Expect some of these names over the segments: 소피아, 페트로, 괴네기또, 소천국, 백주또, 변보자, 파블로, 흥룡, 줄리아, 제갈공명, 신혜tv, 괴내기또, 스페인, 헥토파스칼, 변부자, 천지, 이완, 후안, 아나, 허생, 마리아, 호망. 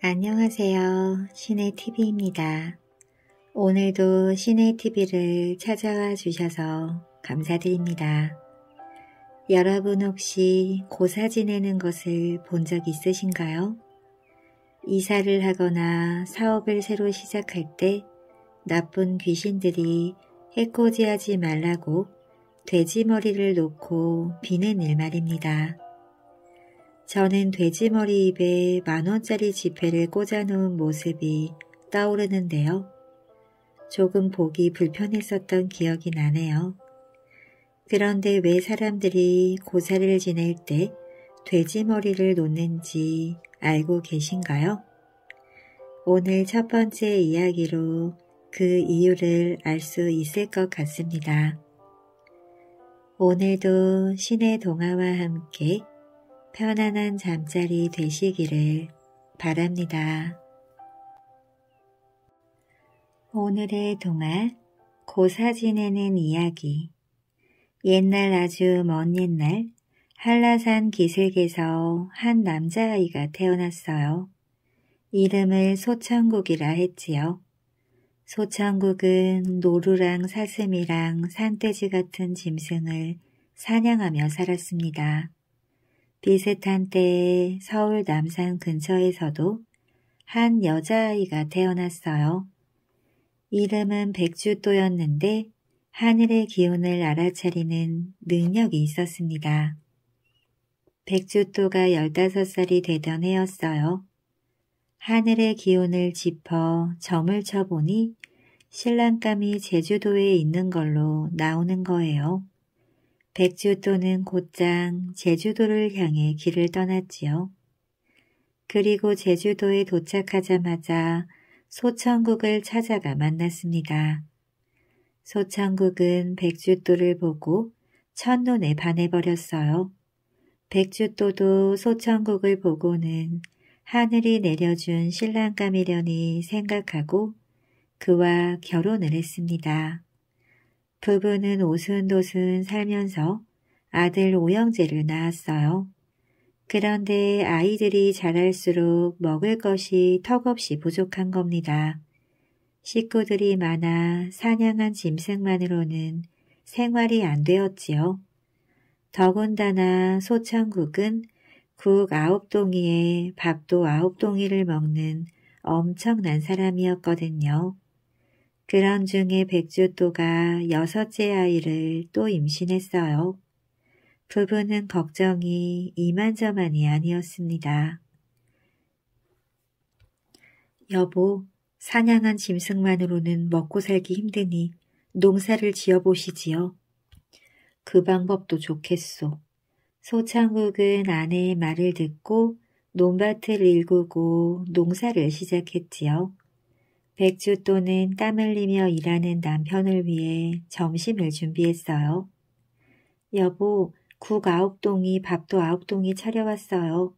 안녕하세요. 신혜tv입니다. 오늘도 신혜tv를 찾아와 주셔서 감사드립니다. 여러분 혹시 고사 지내는 것을 본 적 있으신가요? 이사를 하거나 사업을 새로 시작할 때 나쁜 귀신들이 해코지하지 말라고 돼지머리를 놓고 비는 일 말입니다. 저는 돼지머리 잎에 10,000원짜리 지폐를 꽂아놓은 모습이 떠오르는데요. 조금 보기 불편했었던 기억이 나네요. 그런데 왜 사람들이 고사를 지낼 때 돼지머리를 놓는지 알고 계신가요? 오늘 첫 번째 이야기로 그 이유를 알 수 있을 것 같습니다. 오늘도 신의 동화와 함께 편안한 잠자리 되시기를 바랍니다. 오늘의 동화, 고사 지내는 이야기. 옛날 아주 먼 옛날 한라산 기슭에서 한 남자아이가 태어났어요. 이름을 소천국이라 했지요. 소천국은 노루랑 사슴이랑 산돼지 같은 짐승을 사냥하며 살았습니다. 비슷한 때에 서울 남산 근처에서도 한 여자아이가 태어났어요. 이름은 백주또였는데 하늘의 기운을 알아차리는 능력이 있었습니다. 백주또가 15살이 되던 해였어요. 하늘의 기운을 짚어 점을 쳐보니 신랑감이 제주도에 있는 걸로 나오는 거예요. 백주또는 곧장 제주도를 향해 길을 떠났지요. 그리고 제주도에 도착하자마자 소천국을 찾아가 만났습니다. 소천국은 백주또를 보고 첫눈에 반해버렸어요. 백주또도 소천국을 보고는 하늘이 내려준 신랑감이려니 생각하고 그와 결혼을 했습니다. 부부는 오순도순 살면서 아들 5형제를 낳았어요. 그런데 아이들이 자랄수록 먹을 것이 턱없이 부족한 겁니다. 식구들이 많아 사냥한 짐승만으로는 생활이 안 되었지요. 더군다나 소천국은 국 9동이에 밥도 9동이를 먹는 엄청난 사람이었거든요. 그런 중에 백주또가 6째 아이를 또 임신했어요. 부부는 걱정이 이만저만이 아니었습니다. 여보, 사냥한 짐승만으로는 먹고 살기 힘드니 농사를 지어보시지요. 그 방법도 좋겠소. 소천국은 아내의 말을 듣고 논밭을 일구고 농사를 시작했지요. 백주또는 땀 흘리며 일하는 남편을 위해 점심을 준비했어요. 여보, 국 9동이 밥도 9동이 차려왔어요.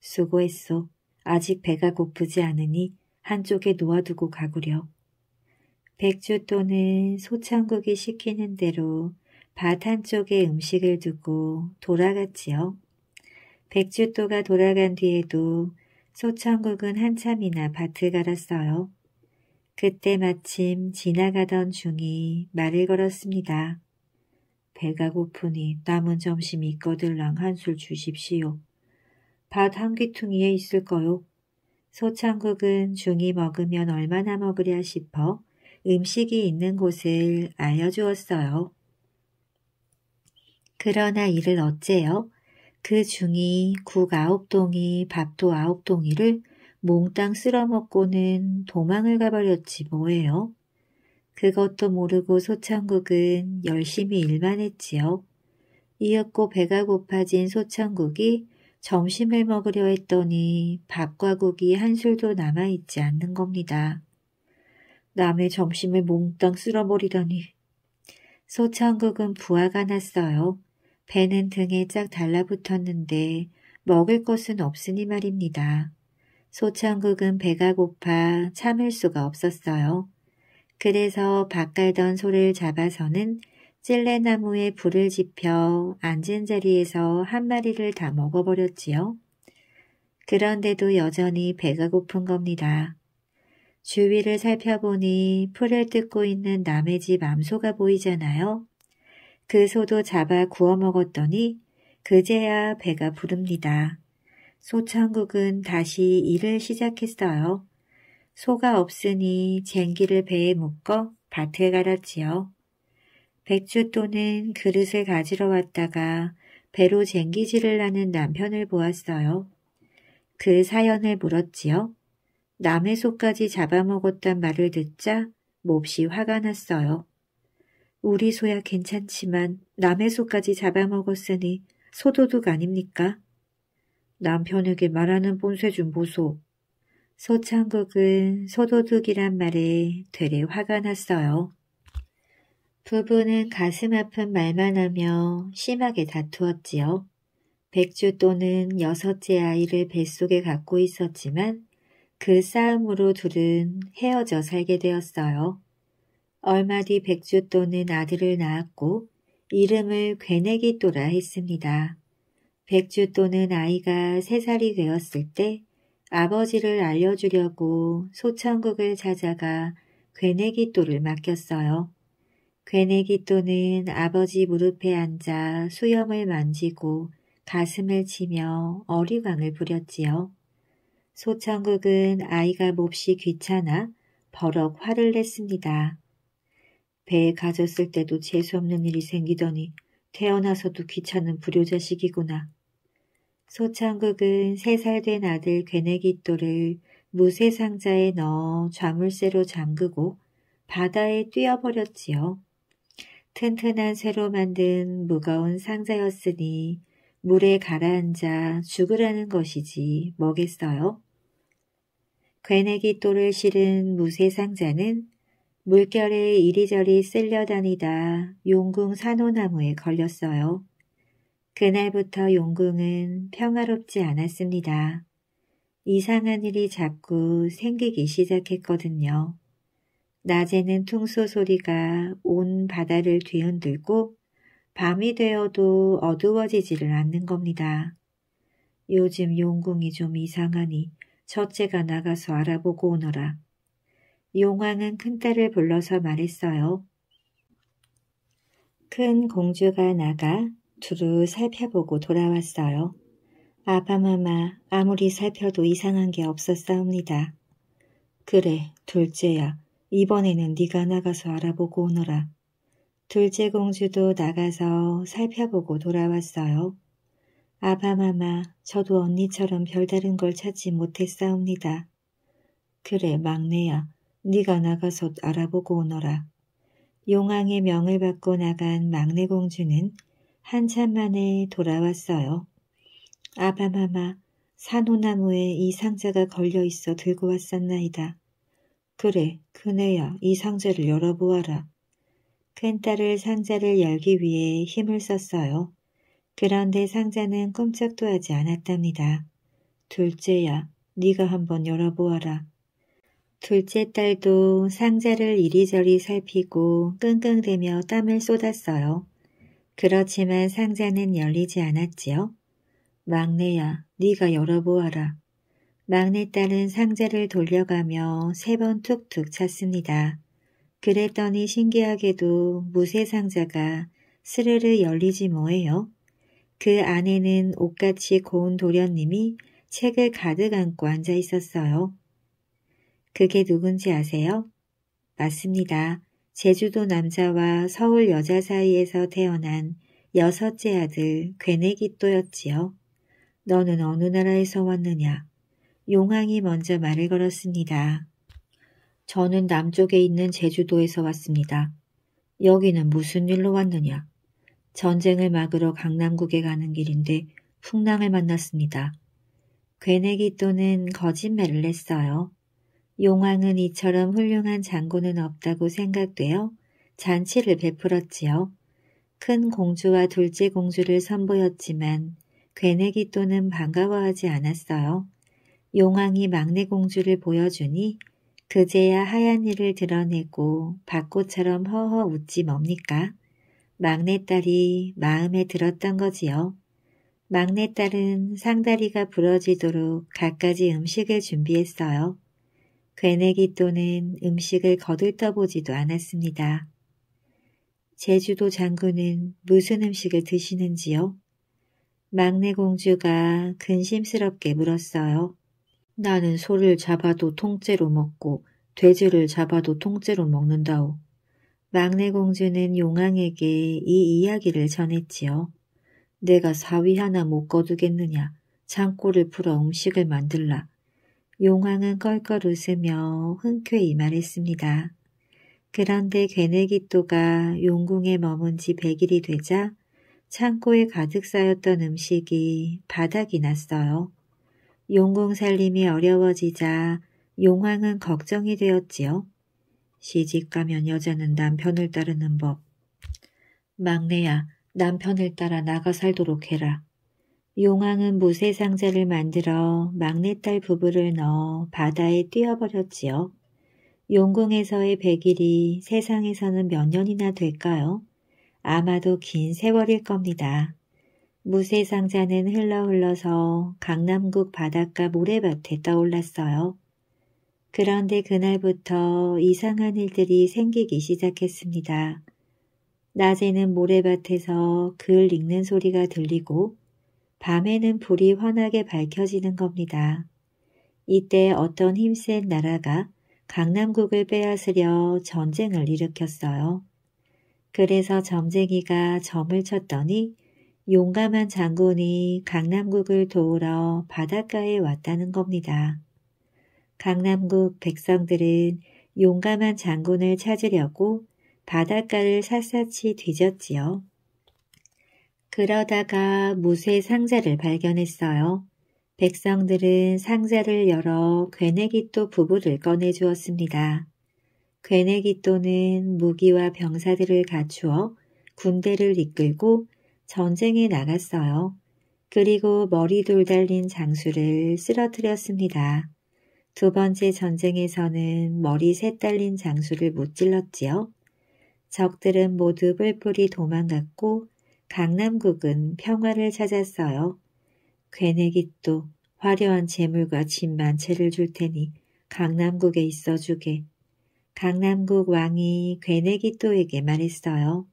수고했소. 아직 배가 고프지 않으니 한쪽에 놓아두고 가구려. 백주또는 소천국이 시키는 대로 밭 한쪽에 음식을 두고 돌아갔지요. 백주또가 돌아간 뒤에도 소천국은 한참이나 밭을 갈았어요. 그때 마침 지나가던 중이 말을 걸었습니다. 배가 고프니 남은 점심 이거들랑 한술 주십시오. 밭 한 귀퉁이에 있을거요. 소천국은 중이 먹으면 얼마나 먹으랴 싶어 음식이 있는 곳을 알려주었어요. 그러나 이를 어째요? 그 중이 국 9동이 밥도 9동이를 몽땅 쓸어먹고는 도망을 가버렸지 뭐예요. 그것도 모르고 소천국은 열심히 일만 했지요. 이윽고 배가 고파진 소천국이 점심을 먹으려 했더니 밥과 국이 한술도 남아있지 않는 겁니다. 남의 점심을 몽땅 쓸어버리다니. 소천국은 부화가 났어요. 배는 등에 쫙 달라붙었는데 먹을 것은 없으니 말입니다. 소천국은 배가 고파 참을 수가 없었어요. 그래서 밭 갈던 소를 잡아서는 찔레나무에 불을 지펴 앉은 자리에서 한 마리를 다 먹어버렸지요. 그런데도 여전히 배가 고픈 겁니다. 주위를 살펴보니 풀을 뜯고 있는 남의 집 암소가 보이잖아요. 그 소도 잡아 구워 먹었더니 그제야 배가 부릅니다. 소천국은 다시 일을 시작했어요. 소가 없으니 쟁기를 배에 묶어 밭에 갈았지요. 백주또는 그릇을 가지러 왔다가 배로 쟁기질을 하는 남편을 보았어요. 그 사연을 물었지요. 남의 소까지 잡아먹었단 말을 듣자 몹시 화가 났어요. 우리 소야 괜찮지만 남의 소까지 잡아먹었으니 소도둑 아닙니까? 남편에게 말하는 본세 좀 보소. 소천국은 소도둑이란 말에 되레 화가 났어요. 부부는 가슴 아픈 말만 하며 심하게 다투었지요. 백주또는 6째 아이를 뱃속에 갖고 있었지만 그 싸움으로 둘은 헤어져 살게 되었어요. 얼마 뒤 백주또는 아들을 낳았고 이름을 괴네기또라 했습니다. 백주또는 아이가 3살이 되었을 때 아버지를 알려주려고 소천국을 찾아가 괴네기또를 맡겼어요. 괴네기또는 아버지 무릎에 앉아 수염을 만지고 가슴을 치며 어리광을 부렸지요. 소천국은 아이가 몹시 귀찮아 버럭 화를 냈습니다. 배에 가졌을 때도 재수없는 일이 생기더니 태어나서도 귀찮은 불효자식이구나. 소천국은 3살 된 아들 괴네기또를 무쇠상자에 넣어 자물쇠로 잠그고 바다에 뛰어버렸지요. 튼튼한 쇠로 만든 무거운 상자였으니 물에 가라앉아 죽으라는 것이지 뭐겠어요? 괴네기또를 실은 무쇠상자는 물결에 이리저리 쓸려다니다 용궁 산호나무에 걸렸어요. 그날부터 용궁은 평화롭지 않았습니다. 이상한 일이 자꾸 생기기 시작했거든요. 낮에는 퉁소 소리가 온 바다를 뒤흔들고 밤이 되어도 어두워지지를 않는 겁니다. 요즘 용궁이 좀 이상하니 첫째가 나가서 알아보고 오너라. 용왕은 큰딸을 불러서 말했어요. 큰 공주가 나가 두루 살펴보고 돌아왔어요. 아바마마 아무리 살펴도 이상한 게 없었사옵니다. 그래 둘째야 이번에는 네가 나가서 알아보고 오너라. 둘째 공주도 나가서 살펴보고 돌아왔어요. 아바마마 저도 언니처럼 별다른 걸 찾지 못했사옵니다. 그래 막내야 네가 나가서 알아보고 오너라. 용왕의 명을 받고 나간 막내 공주는 한참 만에 돌아왔어요. 아바마마, 산호나무에 이 상자가 걸려있어 들고 왔었나이다. 그래, 그네야, 이 상자를 열어보아라. 큰딸을 상자를 열기 위해 힘을 썼어요. 그런데 상자는 꼼짝도 하지 않았답니다. 둘째야, 네가 한번 열어보아라. 둘째 딸도 상자를 이리저리 살피고 끙끙대며 땀을 쏟았어요. 그렇지만 상자는 열리지 않았지요. 막내야, 네가 열어보아라. 막내딸은 상자를 돌려가며 3번 툭툭 찼습니다. 그랬더니 신기하게도 무쇠 상자가 스르르 열리지 뭐예요. 그 안에는 옷같이 고운 도련님이 책을 가득 안고 앉아 있었어요. 그게 누군지 아세요? 맞습니다. 제주도 남자와 서울 여자 사이에서 태어난 6째 아들 괴내기또였지요. 너는 어느 나라에서 왔느냐? 용왕이 먼저 말을 걸었습니다. 저는 남쪽에 있는 제주도에서 왔습니다. 여기는 무슨 일로 왔느냐? 전쟁을 막으러 강남국에 가는 길인데 풍랑을 만났습니다. 괴내기또는 거짓말을 했어요. 용왕은 이처럼 훌륭한 장군은 없다고 생각되어 잔치를 베풀었지요. 큰 공주와 둘째 공주를 선보였지만 괴네기또는 반가워하지 않았어요. 용왕이 막내 공주를 보여주니 그제야 하얀 이를 드러내고 밭꽃처럼 허허 웃지 뭡니까? 막내딸이 마음에 들었던 거지요. 막내딸은 상다리가 부러지도록 갖가지 음식을 준비했어요. 괴네기또는 음식을 거들떠보지도 않았습니다. 제주도 장군은 무슨 음식을 드시는지요? 막내 공주가 근심스럽게 물었어요. 나는 소를 잡아도 통째로 먹고 돼지를 잡아도 통째로 먹는다오. 막내 공주는 용왕에게 이 이야기를 전했지요. 내가 사위 하나 못 거두겠느냐. 창고를 풀어 음식을 만들라. 용왕은 껄껄 웃으며 흔쾌히 말했습니다. 그런데 괴네기또가 용궁에 머문 지 100일이 되자 창고에 가득 쌓였던 음식이 바닥이 났어요. 용궁 살림이 어려워지자 용왕은 걱정이 되었지요. 시집가면 여자는 남편을 따르는 법. 막내야, 남편을 따라 나가 살도록 해라. 용왕은 무쇠 상자를 만들어 막내딸 부부를 넣어 바다에 띄워버렸지요. 용궁에서의 100일이 세상에서는 몇 년이나 될까요? 아마도 긴 세월일 겁니다. 무쇠 상자는 흘러서 강남국 바닷가 모래밭에 떠올랐어요. 그런데 그날부터 이상한 일들이 생기기 시작했습니다. 낮에는 모래밭에서 글 읽는 소리가 들리고 밤에는 불이 환하게 밝혀지는 겁니다. 이때 어떤 힘센 나라가 강남국을 빼앗으려 전쟁을 일으켰어요. 그래서 점쟁이가 점을 쳤더니 용감한 장군이 강남국을 도우러 바닷가에 왔다는 겁니다. 강남국 백성들은 용감한 장군을 찾으려고 바닷가를 샅샅이 뒤졌지요. 그러다가 무쇠 상자를 발견했어요. 백성들은 상자를 열어 괴네기또 부부를 꺼내주었습니다. 괴네기또는 무기와 병사들을 갖추어 군대를 이끌고 전쟁에 나갔어요. 그리고 머리돌 달린 장수를 쓰러뜨렸습니다. 두 번째 전쟁에서는 머리 셋 달린 장수를 무찔렀지요. 적들은 모두 뿔뿔이 도망갔고 강남국은 평화를 찾았어요. 괴네기또 화려한 재물과 집 만채를 줄 테니 강남국에 있어주게. 강남국 왕이 괴네기또에게 말했어요.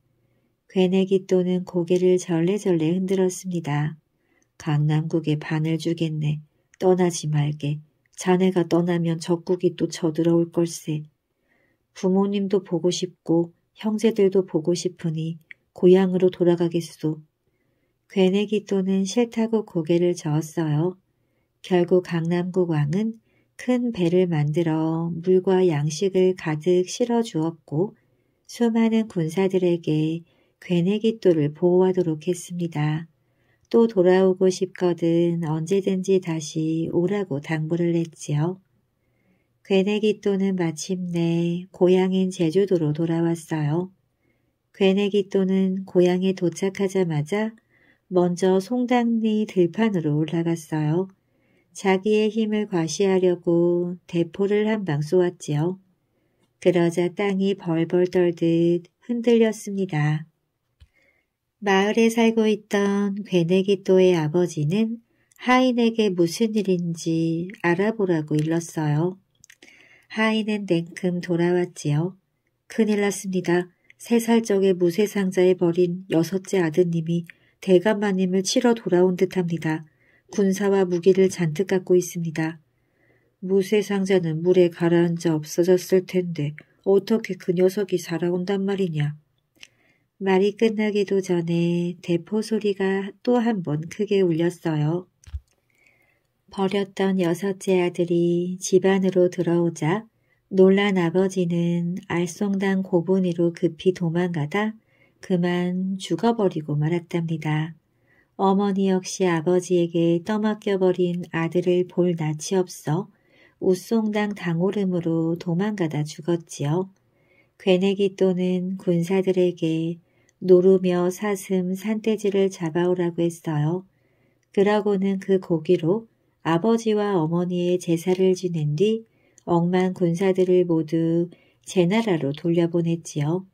괴네기또는 고개를 절레절레 흔들었습니다. 강남국에 반을 주겠네. 떠나지 말게. 자네가 떠나면 적국이 또 쳐들어올 걸세. 부모님도 보고 싶고 형제들도 보고 싶으니 고향으로 돌아가겠소. 괴네기또는 싫다고 고개를 저었어요. 결국 강남국 왕은 큰 배를 만들어 물과 양식을 가득 실어주었고 수많은 군사들에게 괴네기또를 보호하도록 했습니다. 또 돌아오고 싶거든 언제든지 다시 오라고 당부를 했지요. 괴네기또는 마침내 고향인 제주도로 돌아왔어요. 괴네기또는 고향에 도착하자마자 먼저 송당리 들판으로 올라갔어요. 자기의 힘을 과시하려고 대포를 한 방 쏘았지요. 그러자 땅이 벌벌 떨듯 흔들렸습니다. 마을에 살고 있던 괴네기또의 아버지는 하인에게 무슨 일인지 알아보라고 일렀어요. 하인은 냉큼 돌아왔지요. 큰일 났습니다. 3살 적의 무쇠상자에 버린 6째 아드님이 대감마님을 치러 돌아온 듯합니다. 군사와 무기를 잔뜩 갖고 있습니다. 무쇠상자는 물에 가라앉아 없어졌을 텐데 어떻게 그 녀석이 살아온단 말이냐. 말이 끝나기도 전에 대포 소리가 또 한 번 크게 울렸어요. 버렸던 6째 아들이 집 안으로 들어오자 놀란 아버지는 알쏭당 고분이로 급히 도망가다 그만 죽어버리고 말았답니다. 어머니 역시 아버지에게 떠맡겨버린 아들을 볼 낯이 없어 우쏭당 당오름으로 도망가다 죽었지요. 괴네기또는 군사들에게 노루며 사슴 산돼지를 잡아오라고 했어요. 그러고는 그 고기로 아버지와 어머니의 제사를 지낸 뒤 억만 군사들을 모두 제 나라로 돌려보냈지요.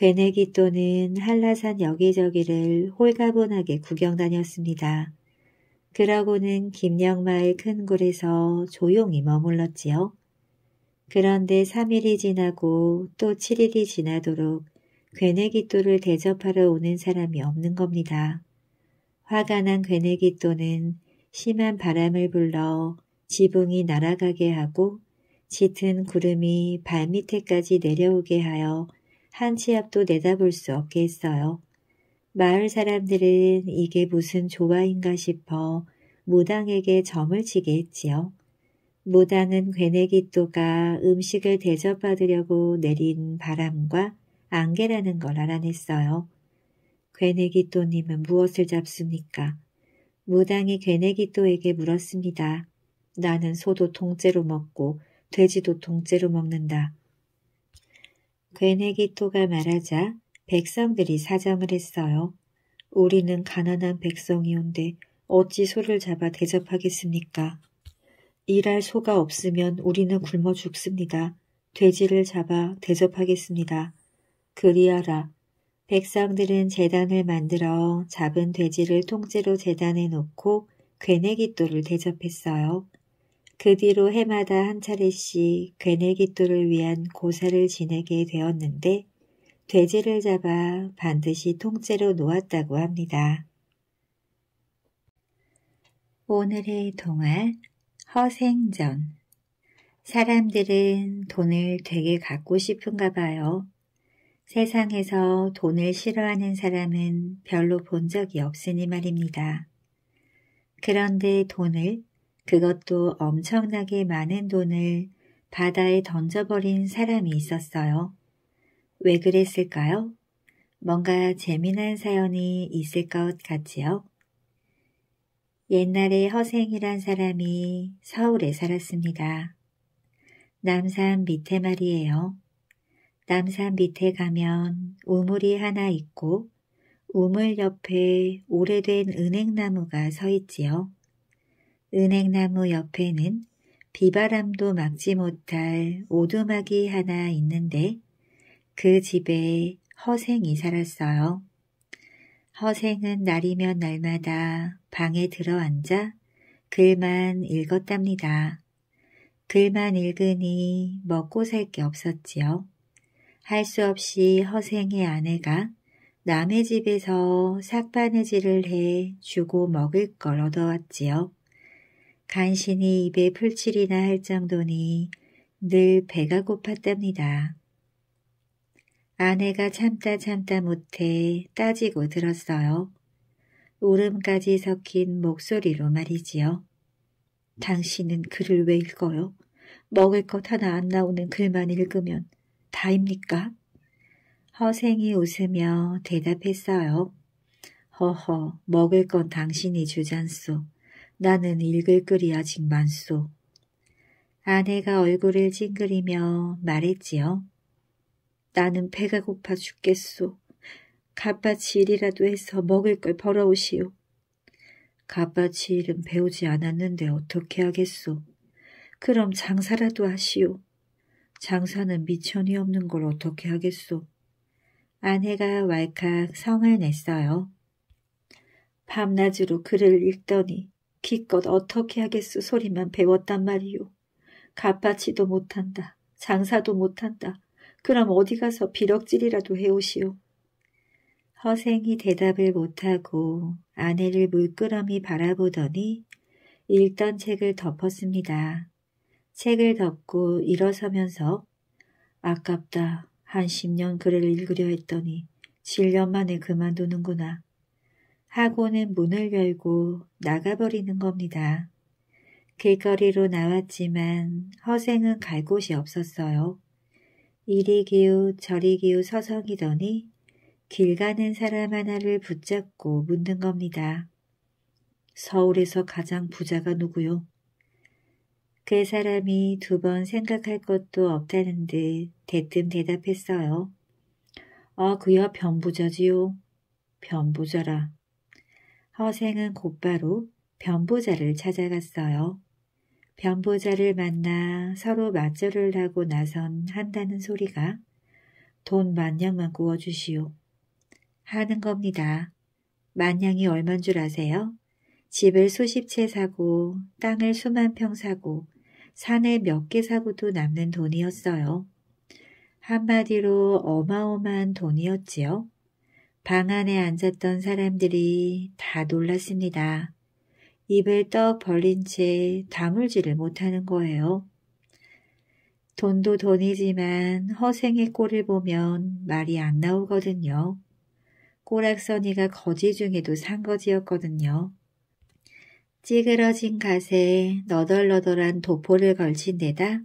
괴네기또는 한라산 여기저기를 홀가분하게 구경 다녔습니다. 그러고는 김녕마을 큰 굴에서 조용히 머물렀지요. 그런데 3일이 지나고 또 7일이 지나도록 괴네기또를 대접하러 오는 사람이 없는 겁니다. 화가 난 괴네기또는 심한 바람을 불러 지붕이 날아가게 하고 짙은 구름이 발밑에까지 내려오게 하여 한 치 앞도 내다볼 수 없게 했어요. 마을 사람들은 이게 무슨 조화인가 싶어 무당에게 점을 치게 했지요. 무당은 괴네기또가 음식을 대접받으려고 내린 바람과 안개라는 걸 알아냈어요. 괴네기또님은 무엇을 잡습니까? 무당이 괴네기또에게 물었습니다. 나는 소도 통째로 먹고 돼지도 통째로 먹는다. 괴네기또가 말하자 백성들이 사정을 했어요. 우리는 가난한 백성이온데 어찌 소를 잡아 대접하겠습니까? 일할 소가 없으면 우리는 굶어 죽습니다. 돼지를 잡아 대접하겠습니다. 그리하라. 백성들은 제단을 만들어 잡은 돼지를 통째로 제단에 놓고 괴네기또를 대접했어요. 그 뒤로 해마다 한 차례씩 괴네기또를 위한 고사를 지내게 되었는데 돼지를 잡아 반드시 통째로 놓았다고 합니다. 오늘의 동화 허생전. 사람들은 돈을 되게 갖고 싶은가 봐요. 세상에서 돈을 싫어하는 사람은 별로 본 적이 없으니 말입니다. 그런데 돈을, 그것도 엄청나게 많은 돈을 바다에 던져버린 사람이 있었어요. 왜 그랬을까요? 뭔가 재미난 사연이 있을 것 같지요? 옛날에 허생이란 사람이 서울에 살았습니다. 남산 밑에 말이에요. 남산 밑에 가면 우물이 하나 있고 우물 옆에 오래된 은행나무가 서 있지요. 은행나무 옆에는 비바람도 막지 못할 오두막이 하나 있는데 그 집에 허생이 살았어요. 허생은 날이면 날마다 방에 들어앉아 글만 읽었답니다. 글만 읽으니 먹고 살 게 없었지요. 할 수 없이 허생의 아내가 남의 집에서 삭바느질을 해 주고 먹을 걸 얻어왔지요. 간신히 입에 풀칠이나 할 정도니 늘 배가 고팠답니다. 아내가 참다 못해 따지고 들었어요. 울음까지 섞인 목소리로 말이지요. 당신은 글을 왜 읽어요? 먹을 것 하나 안 나오는 글만 읽으면 다입니까? 허생이 웃으며 대답했어요. 허허, 먹을 건 당신이 주잔소. 나는 읽을 글이 아직 많소. 아내가 얼굴을 찡그리며 말했지요. 나는 배가 고파 죽겠소. 갓바치 일이라도 해서 먹을 걸 벌어오시오. 갓바치 일은 배우지 않았는데 어떻게 하겠소. 그럼 장사라도 하시오. 장사는 미천이 없는 걸 어떻게 하겠소. 아내가 왈칵 성을 냈어요. 밤낮으로 글을 읽더니 기껏 어떻게 하겠소 소리만 배웠단 말이오. 갓바치도 못한다. 장사도 못한다. 그럼 어디 가서 벼락질이라도 해오시오. 허생이 대답을 못하고 아내를 물끄러미 바라보더니 읽던 책을 덮었습니다. 책을 덮고 일어서면서 아깝다. 한 10년 글을 읽으려 했더니 7년 만에 그만두는구나. 하고는 문을 열고 나가버리는 겁니다. 길거리로 나왔지만 허생은 갈 곳이 없었어요. 이리 기웃 저리 기웃 서성이더니 길 가는 사람 하나를 붙잡고 묻는 겁니다. 서울에서 가장 부자가 누구요? 그 사람이 두 번 생각할 것도 없다는 듯 대뜸 대답했어요. 아, 그야 변부자지요. 변부자라. 허생은 곧바로 변보자를 찾아갔어요. 변보자를 만나 서로 맞절을 하고 나선 한다는 소리가 돈 만냥만 구워주시오. 하는 겁니다. 만냥이 얼만 줄 아세요? 집을 수십 채 사고 땅을 수만 평 사고 산을 몇 개 사고도 남는 돈이었어요. 한마디로 어마어마한 돈이었지요. 방 안에 앉았던 사람들이 다 놀랐습니다. 입을 떡 벌린 채 다물지를 못하는 거예요. 돈도 돈이지만 허생의 꼴을 보면 말이 안 나오거든요. 꼬락서니가 거지 중에도 산거지였거든요. 찌그러진 갓에 너덜너덜한 도포를 걸친 데다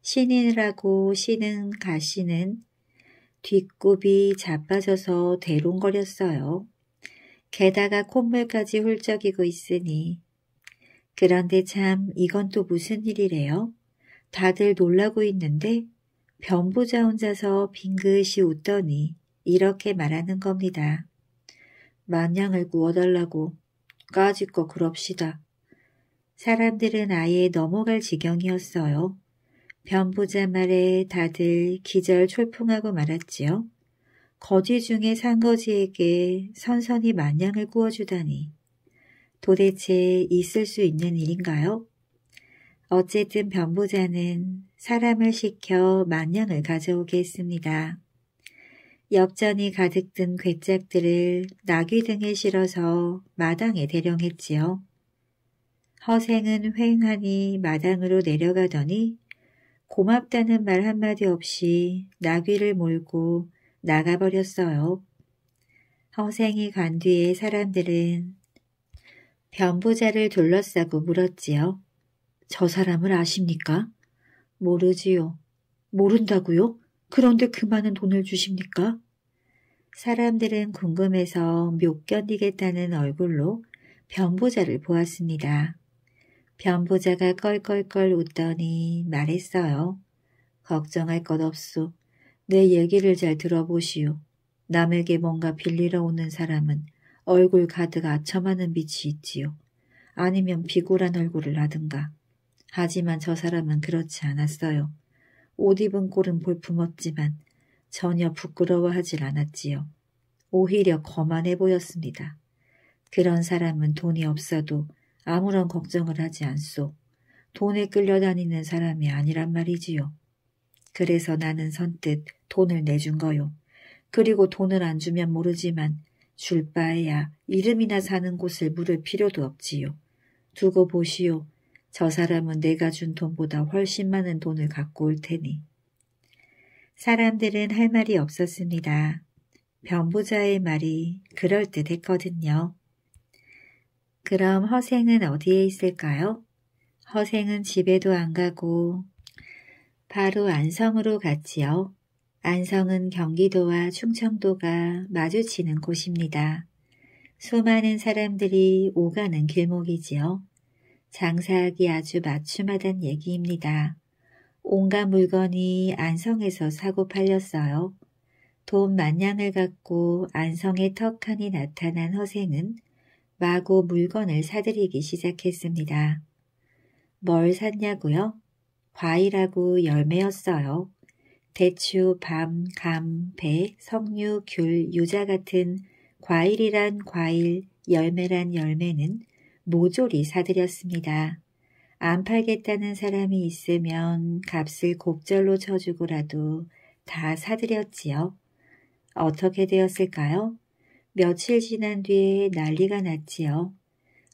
신인이라고 신은 가시는 뒷굽이 자빠져서 대롱거렸어요. 게다가 콧물까지 훌쩍이고 있으니. 그런데 참 이건 또 무슨 일이래요? 다들 놀라고 있는데 변부자 혼자서 빙긋이 웃더니 이렇게 말하는 겁니다. 만냥을 구워달라고. 까짓거 그럽시다. 사람들은 아예 넘어갈 지경이었어요. 변부자 말에 다들 기절촐풍하고 말았지요. 거지 중에 산거지에게 선선히 만냥을 구워주다니. 도대체 있을 수 있는 일인가요? 어쨌든 변부자는 사람을 시켜 만냥을 가져오게 했습니다. 엽전이 가득 든 괴짝들을 나귀 등에 실어서 마당에 대령했지요. 허생은 휑하니 마당으로 내려가더니 고맙다는 말 한마디 없이 나귀를 몰고 나가버렸어요. 허생이 간 뒤에 사람들은 변부자를 둘러싸고 물었지요. 저 사람을 아십니까? 모르지요. 모른다고요? 그런데 그만한 돈을 주십니까? 사람들은 궁금해서 못 견디겠다는 얼굴로 변보자를 보았습니다. 변보자가 껄껄껄 웃더니 말했어요. 걱정할 것 없소. 내 얘기를 잘 들어보시오. 남에게 뭔가 빌리러 오는 사람은 얼굴 가득 아첨하는 빛이 있지요. 아니면 비굴한 얼굴을 하든가. 하지만 저 사람은 그렇지 않았어요. 옷 입은 꼴은 볼품없지만 전혀 부끄러워하질 않았지요. 오히려 거만해 보였습니다. 그런 사람은 돈이 없어도 아무런 걱정을 하지 않소. 돈에 끌려다니는 사람이 아니란 말이지요. 그래서 나는 선뜻 돈을 내준 거요. 그리고 돈을 안 주면 모르지만 줄 바에야 이름이나 사는 곳을 물을 필요도 없지요. 두고 보시오. 저 사람은 내가 준 돈보다 훨씬 많은 돈을 갖고 올 테니. 사람들은 할 말이 없었습니다. 변부자의 말이 그럴듯했거든요. 그럼 허생은 어디에 있을까요? 허생은 집에도 안 가고 바로 안성으로 갔지요. 안성은 경기도와 충청도가 마주치는 곳입니다. 수많은 사람들이 오가는 길목이지요. 장사하기 아주 맞춤하단 얘기입니다. 온갖 물건이 안성에서 사고 팔렸어요. 돈 만냥을 갖고 안성의 턱하니 나타난 허생은 마구 물건을 사들이기 시작했습니다. 뭘 샀냐고요? 과일하고 열매였어요. 대추, 밤, 감, 배, 석류, 귤, 유자 같은 과일이란 과일, 열매란 열매는 모조리 사들였습니다. 안 팔겠다는 사람이 있으면 값을 곱절로 쳐주고라도 다 사들였지요. 어떻게 되었을까요? 며칠 지난 뒤에 난리가 났지요.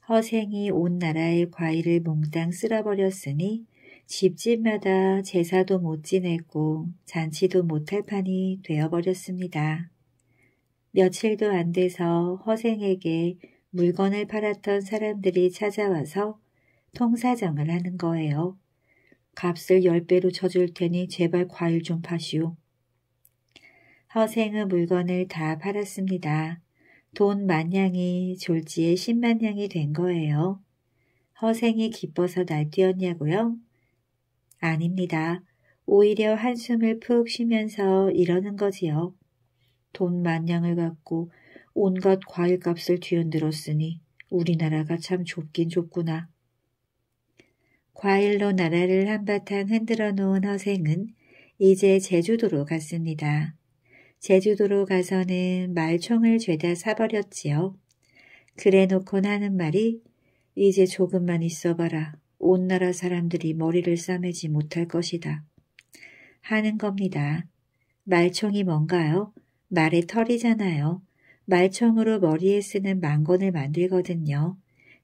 허생이 온 나라의 과일을 몽땅 쓸어버렸으니 집집마다 제사도 못 지내고 잔치도 못할 판이 되어버렸습니다. 며칠도 안 돼서 허생에게 물건을 팔았던 사람들이 찾아와서 통사정을 하는 거예요. 값을 10배로 쳐줄 테니 제발 과일 좀 파시오. 허생의 물건을 다 팔았습니다. 돈 만냥이 졸지에 10만냥이 된 거예요. 허생이 기뻐서 날뛰었냐고요? 아닙니다. 오히려 한숨을 푹 쉬면서 이러는 거지요. 돈 만냥을 갖고 온갖 과일값을 뒤흔들었으니 우리나라가 참 좁긴 좁구나. 과일로 나라를 한바탕 흔들어 놓은 허생은 이제 제주도로 갔습니다. 제주도로 가서는 말총을 죄다 사버렸지요. 그래놓곤 하는 말이 이제 조금만 있어봐라. 온 나라 사람들이 머리를 싸매지 못할 것이다. 하는 겁니다. 말총이 뭔가요? 말의 털이잖아요. 말총으로 머리에 쓰는 망건을 만들거든요.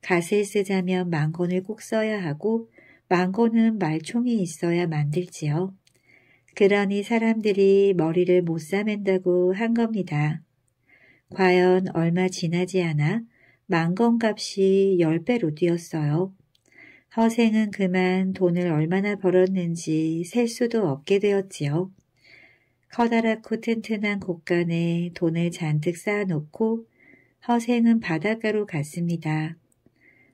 갓을 쓰자면 망건을 꼭 써야 하고 망건은 말총이 있어야 만들지요. 그러니 사람들이 머리를 못 싸맨다고 한 겁니다. 과연 얼마 지나지 않아 망건 값이 10배로 뛰었어요. 허생은 그만 돈을 얼마나 벌었는지 셀 수도 없게 되었지요. 커다랗고 튼튼한 곳간에 돈을 잔뜩 쌓아놓고 허생은 바닷가로 갔습니다.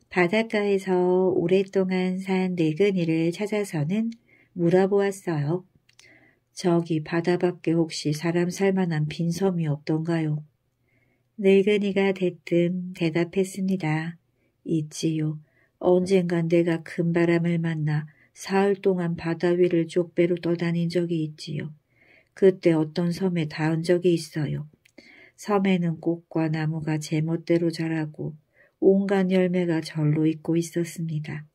바닷가에서 오랫동안 산 늙은이를 찾아서는 물어보았어요. 저기 바다밖에 혹시 사람 살만한 빈섬이 없던가요? 늙은이가 대뜸 대답했습니다. 있지요. 언젠간 내가 금바람을 만나 사흘 동안 바다 위를 쪽배로 떠다닌 적이 있지요. 그때 어떤 섬에 닿은 적이 있어요. 섬에는 꽃과 나무가 제멋대로 자라고 온갖 열매가 절로 있고 있었습니다.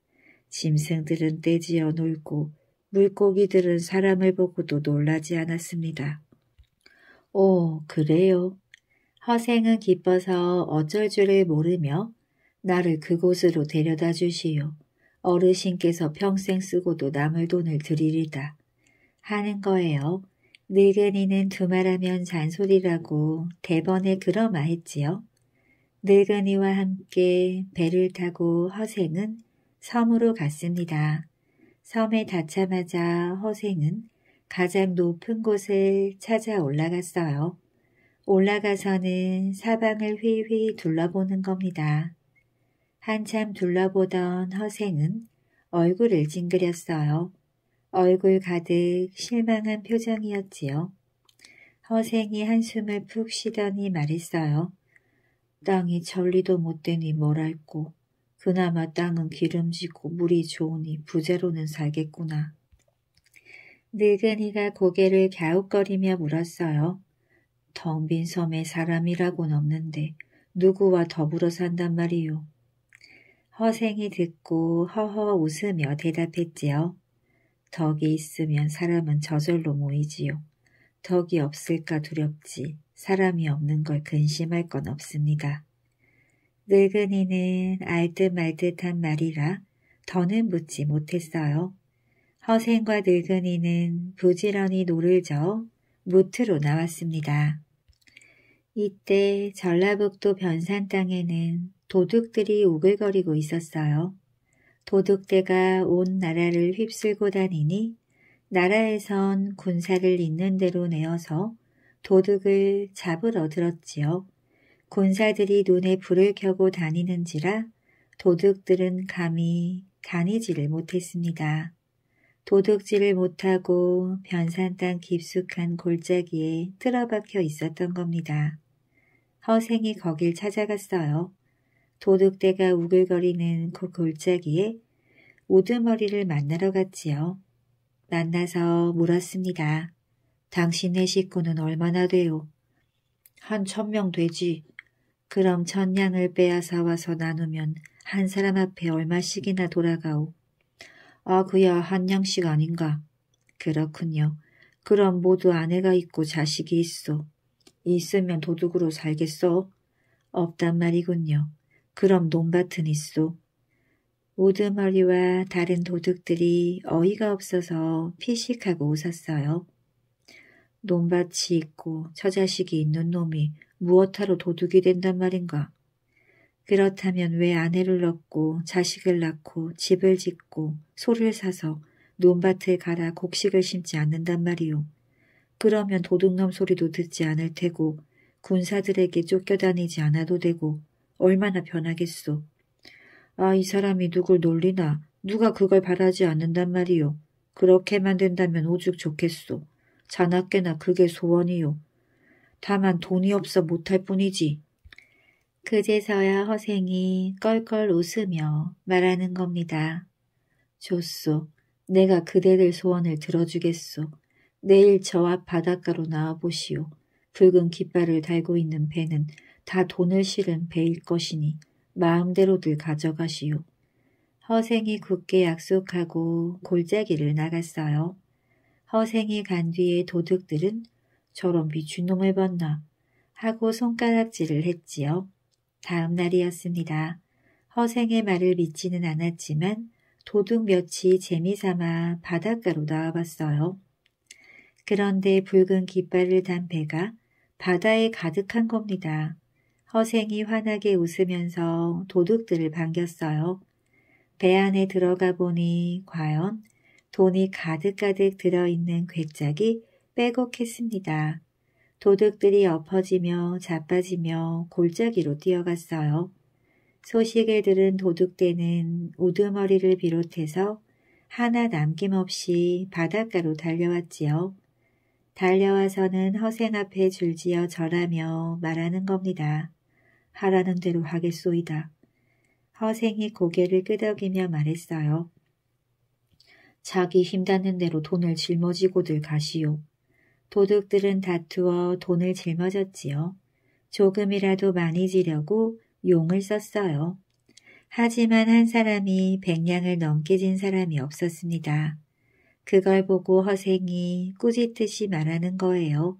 짐승들은 떼지어 놀고 물고기들은 사람을 보고도 놀라지 않았습니다. 오, 그래요? 허생은 기뻐서 어쩔 줄을 모르며 나를 그곳으로 데려다 주시오. 어르신께서 평생 쓰고도 남을 돈을 드리리다. 하는 거예요. 늙은이는 두말하면 잔소리라고 대번에 그러마했지요. 늙은이와 함께 배를 타고 허생은 섬으로 갔습니다. 섬에 닿자마자 허생은 가장 높은 곳을 찾아 올라갔어요. 올라가서는 사방을 휘휘 둘러보는 겁니다. 한참 둘러보던 허생은 얼굴을 찡그렸어요. 얼굴 가득 실망한 표정이었지요. 허생이 한숨을 푹 쉬더니 말했어요. 땅이 전리도 못되니 뭘 알고 그나마 땅은 기름지고 물이 좋으니 부자로는 살겠구나. 늙은이가 고개를 갸웃거리며 물었어요. 텅 빈 섬에 사람이라고는 없는데 누구와 더불어 산단 말이요. 허생이 듣고 허허 웃으며 대답했지요. 덕이 있으면 사람은 저절로 모이지요. 덕이 없을까 두렵지 사람이 없는 걸 근심할 건 없습니다. 늙은이는 알듯 말듯한 말이라 더는 묻지 못했어요. 허생과 늙은이는 부지런히 노를 저어 무트로 나왔습니다. 이때 전라북도 변산 땅에는 도둑들이 우글거리고 있었어요. 도둑대가 온 나라를 휩쓸고 다니니 나라에선 군사를 있는 대로 내어서 도둑을 잡으러 들었지요. 군사들이 눈에 불을 켜고 다니는지라 도둑들은 감히 다니지를 못했습니다. 도둑질을 못하고 변산 땅 깊숙한 골짜기에 틀어박혀 있었던 겁니다. 허생이 거길 찾아갔어요. 도둑대가 우글거리는 그 골짜기에 우두머리를 만나러 갔지요. 만나서 물었습니다. 당신의 식구는 얼마나 돼요? 1,000명 되지. 그럼 1,000냥을 빼앗아 와서 나누면 한 사람 앞에 얼마씩이나 돌아가오. 아, 그야 1냥씩 아닌가. 그렇군요. 그럼 모두 아내가 있고 자식이 있소. 있으면 도둑으로 살겠소? 없단 말이군요. 그럼 논밭은 있소. 우두머리와 다른 도둑들이 어이가 없어서 피식하고 웃었어요. 논밭이 있고 처자식이 있는 놈이 무엇하러 도둑이 된단 말인가. 그렇다면 왜 아내를 얻고 자식을 낳고 집을 짓고 소를 사서 논밭을 갈아 곡식을 심지 않는단 말이오. 그러면 도둑놈 소리도 듣지 않을 테고 군사들에게 쫓겨다니지 않아도 되고 얼마나 변하겠소. 아, 이 사람이 누굴 놀리나 누가 그걸 바라지 않는단 말이오. 그렇게만 된다면 오죽 좋겠소. 자나깨나 그게 소원이요. 다만 돈이 없어 못할 뿐이지. 그제서야 허생이 껄껄 웃으며 말하는 겁니다. 좋소. 내가 그대들 소원을 들어주겠소. 내일 저 앞 바닷가로 나와보시오. 붉은 깃발을 달고 있는 배는 다 돈을 실은 배일 것이니 마음대로들 가져가시오. 허생이 굳게 약속하고 골짜기를 나갔어요. 허생이 간 뒤에 도둑들은 저런 미친놈을 봤나 하고 손가락질을 했지요. 다음 날이었습니다. 허생의 말을 믿지는 않았지만 도둑 몇이 재미삼아 바닷가로 나와봤어요. 그런데 붉은 깃발을 단 배가 바다에 가득한 겁니다. 허생이 환하게 웃으면서 도둑들을 반겼어요. 배 안에 들어가 보니 과연 돈이 가득가득 들어있는 괴짝이 빼곡했습니다. 도둑들이 엎어지며 자빠지며 골짜기로 뛰어갔어요. 소식을 들은 도둑대는 우두머리를 비롯해서 하나 남김없이 바닷가로 달려왔지요. 달려와서는 허생 앞에 줄지어 절하며 말하는 겁니다. 하라는 대로 하겠소이다. 허생이 고개를 끄덕이며 말했어요. 자기 힘닿는 대로 돈을 짊어지고들 가시오. 도둑들은 다투어 돈을 짊어졌지요. 조금이라도 많이 지려고 용을 썼어요. 하지만 한 사람이 100냥을 넘게 진 사람이 없었습니다. 그걸 보고 허생이 꾸짖듯이 말하는 거예요.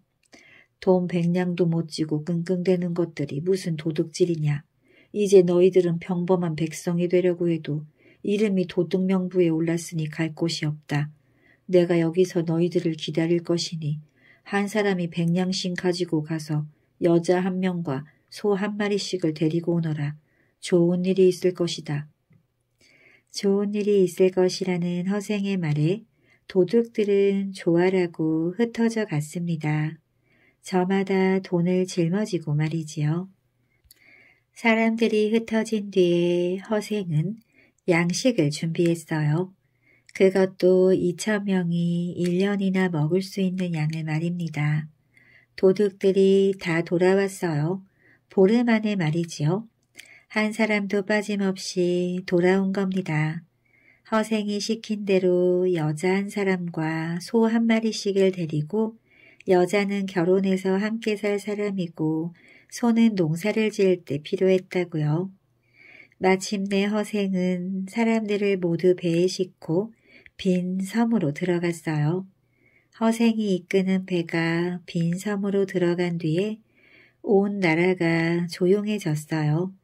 돈 100냥도 못 지고 끙끙대는 것들이 무슨 도둑질이냐. 이제 너희들은 평범한 백성이 되려고 해도 이름이 도둑명부에 올랐으니 갈 곳이 없다. 내가 여기서 너희들을 기다릴 것이니 한 사람이 100냥씩 가지고 가서 여자 한 명과 소 한 마리씩을 데리고 오너라. 좋은 일이 있을 것이다. 좋은 일이 있을 것이라는 허생의 말에 도둑들은 조아라고 흩어져 갔습니다. 저마다 돈을 짊어지고 말이지요. 사람들이 흩어진 뒤에 허생은 양식을 준비했어요. 그것도 2,000명이 1년이나 먹을 수 있는 양을 말입니다. 도둑들이 다 돌아왔어요. 보름 안에 말이지요. 한 사람도 빠짐없이 돌아온 겁니다. 허생이 시킨 대로 여자 한 사람과 소 한 마리씩을 데리고 여자는 결혼해서 함께 살 사람이고 소는 농사를 지을 때 필요했다고요. 마침내 허생은 사람들을 모두 배에 싣고 빈 섬으로 들어갔어요. 허생이 이끄는 배가 빈 섬으로 들어간 뒤에 온 나라가 조용해졌어요.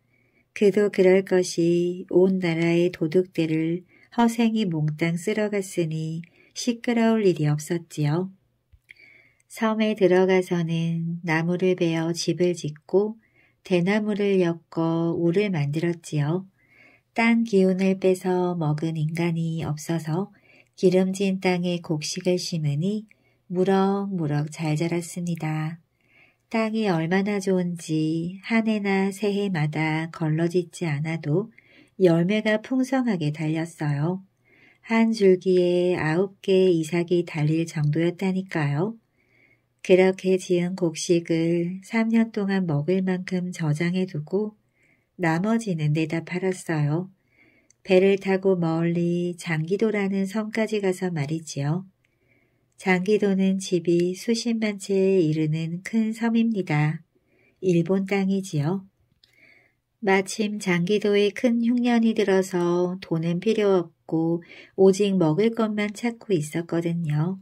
그도 그럴 것이 온 나라의 도둑들을 허생이 몽땅 쓸어갔으니 시끄러울 일이 없었지요. 섬에 들어가서는 나무를 베어 집을 짓고 대나무를 엮어 우를 만들었지요. 땅 기운을 빼서 먹은 인간이 없어서 기름진 땅에 곡식을 심으니 무럭무럭 잘 자랐습니다. 땅이 얼마나 좋은지 한 해나 세 해마다 걸러짓지 않아도 열매가 풍성하게 달렸어요. 한 줄기에 9개 이삭이 달릴 정도였다니까요. 그렇게 지은 곡식을 3년 동안 먹을 만큼 저장해두고 나머지는 내다 팔았어요. 배를 타고 멀리 장기도라는 섬까지 가서 말이지요. 장기도는 집이 수십만 채에 이르는 큰 섬입니다. 일본 땅이지요. 마침 장기도에 큰 흉년이 들어서 돈은 필요 없고 오직 먹을 것만 찾고 있었거든요.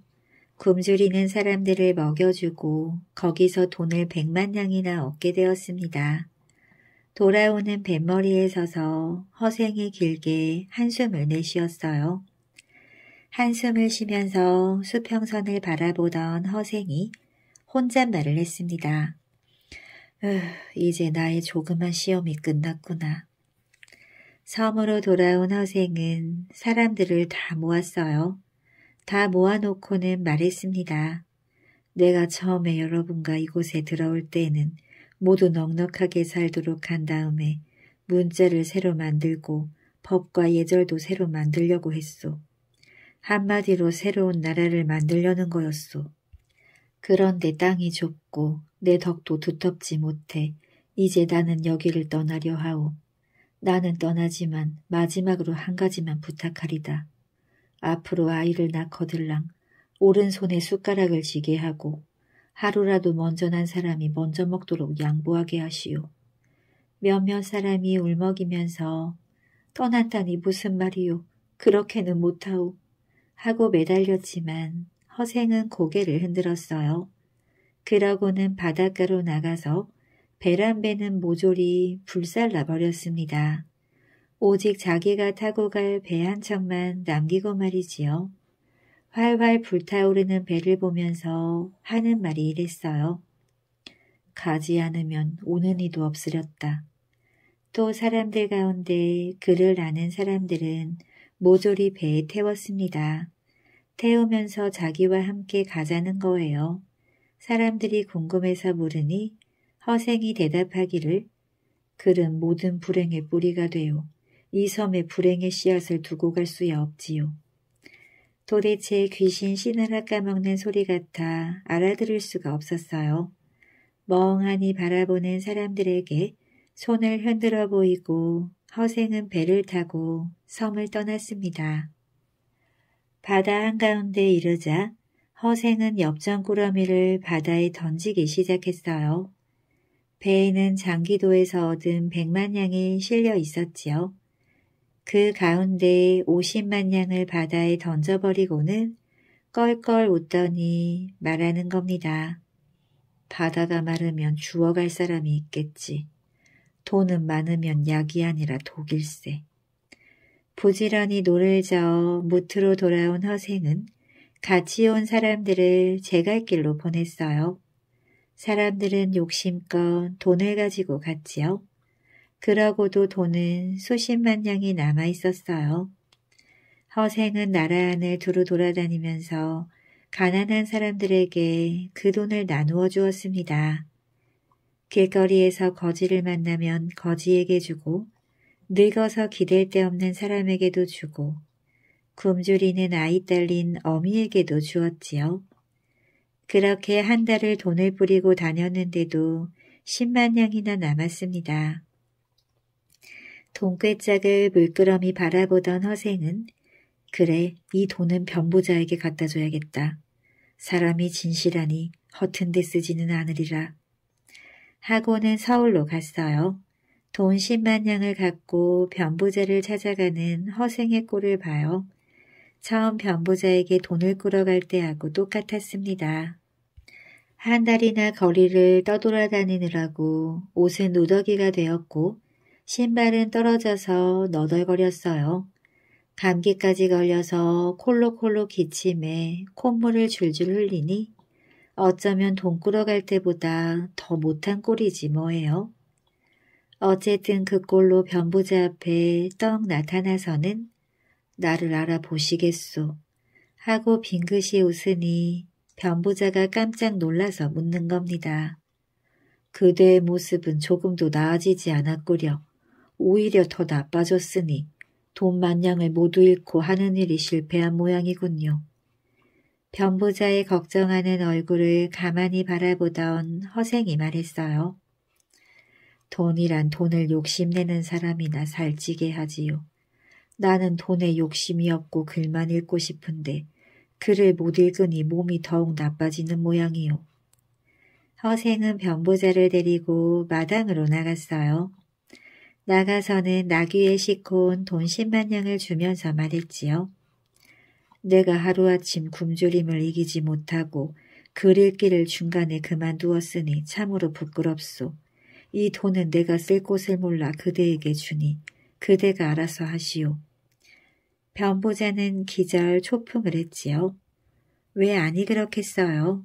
굶주리는 사람들을 먹여주고 거기서 돈을 100만 냥이나 얻게 되었습니다. 돌아오는 뱃머리에 서서 허생이 길게 한숨을 내쉬었어요. 한숨을 쉬면서 수평선을 바라보던 허생이 혼잣말을 했습니다. 이제 나의 조그만 시험이 끝났구나. 섬으로 돌아온 허생은 사람들을 다 모았어요. 다 모아놓고는 말했습니다. 내가 처음에 여러분과 이곳에 들어올 때에는 모두 넉넉하게 살도록 한 다음에 문자를 새로 만들고 법과 예절도 새로 만들려고 했소. 한마디로 새로운 나라를 만들려는 거였소. 그런데 땅이 좁고 내 덕도 두텁지 못해 이제 나는 여기를 떠나려 하오. 나는 떠나지만 마지막으로 한 가지만 부탁하리다. 앞으로 아이를 낳거들랑 오른손에 숟가락을 쥐게 하고 하루라도 먼저 난 사람이 먼저 먹도록 양보하게 하시오. 몇몇 사람이 울먹이면서 떠났다니 무슨 말이오. 그렇게는 못하오. 하고 매달렸지만 허생은 고개를 흔들었어요. 그러고는 바닷가로 나가서 배란배는 모조리 불살라버렸습니다. 오직 자기가 타고 갈 배 한 척만 남기고 말이지요. 활활 불타오르는 배를 보면서 하는 말이 이랬어요. 가지 않으면 오는 이도 없으렸다. 또 사람들 가운데 그를 아는 사람들은 모조리 배에 태웠습니다. 태우면서 자기와 함께 가자는 거예요. 사람들이 궁금해서 물으니 허생이 대답하기를 글은 모든 불행의 뿌리가 되어 이 섬에 불행의 씨앗을 두고 갈 수야 없지요. 도대체 귀신 씨나라 까먹는 소리 같아 알아들을 수가 없었어요. 멍하니 바라보는 사람들에게 손을 흔들어 보이고 허생은 배를 타고 섬을 떠났습니다. 바다 한가운데 이르자 허생은 엽전 꾸러미를 바다에 던지기 시작했어요. 배에는 장기도에서 얻은 100만 냥이 실려 있었지요. 그 가운데 50만 냥을 바다에 던져버리고는 껄껄 웃더니 말하는 겁니다. 바다가 마르면 주워갈 사람이 있겠지. 돈은 많으면 약이 아니라 독일세. 부지런히 노를 저어 무트로 돌아온 허생은 같이 온 사람들을 제갈길로 보냈어요. 사람들은 욕심껏 돈을 가지고 갔지요. 그러고도 돈은 수십만 냥이 남아 있었어요. 허생은 나라 안을 두루 돌아다니면서 가난한 사람들에게 그 돈을 나누어 주었습니다. 길거리에서 거지를 만나면 거지에게 주고 늙어서 기댈 데 없는 사람에게도 주고 굶주리는 아이 딸린 어미에게도 주었지요. 그렇게 한 달을 돈을 뿌리고 다녔는데도 10만 냥이나 남았습니다. 돈꾀짝을 물끄러미 바라보던 허생은 그래, 이 돈은 변보자에게 갖다 줘야겠다. 사람이 진실하니 허튼 데 쓰지는 않으리라. 하고는 서울로 갔어요. 돈 10만 냥을 갖고 변부자를 찾아가는 허생의 꼴을 봐요. 처음 변부자에게 돈을 끌어갈 때하고 똑같았습니다. 한 달이나 거리를 떠돌아다니느라고 옷은 누더기가 되었고 신발은 떨어져서 너덜거렸어요. 감기까지 걸려서 콜록콜록 기침에 콧물을 줄줄 흘리니 어쩌면 돈 끌어갈 때보다 더 못한 꼴이지 뭐예요. 어쨌든 그 꼴로 변부자 앞에 떡 나타나서는 나를 알아보시겠소 하고 빙긋이 웃으니 변부자가 깜짝 놀라서 묻는 겁니다. 그대의 모습은 조금도 나아지지 않았구려. 오히려 더 나빠졌으니 돈 10,000냥을 모두 잃고 하는 일이 실패한 모양이군요. 변부자의 걱정하는 얼굴을 가만히 바라보던 허생이 말했어요. 돈이란 돈을 욕심내는 사람이나 살찌게 하지요. 나는 돈에 욕심이 없고 글만 읽고 싶은데 글을 못 읽으니 몸이 더욱 나빠지는 모양이요. 허생은 변보자를 데리고 마당으로 나갔어요. 나가서는 나귀에 싣고 온 돈 10만 냥을 주면서 말했지요. 내가 하루아침 굶주림을 이기지 못하고 글 읽기를 중간에 그만두었으니 참으로 부끄럽소. 이 돈은 내가 쓸 곳을 몰라 그대에게 주니 그대가 알아서 하시오. 변보자는 기절 초풍을 했지요. 왜 아니 그렇겠어요.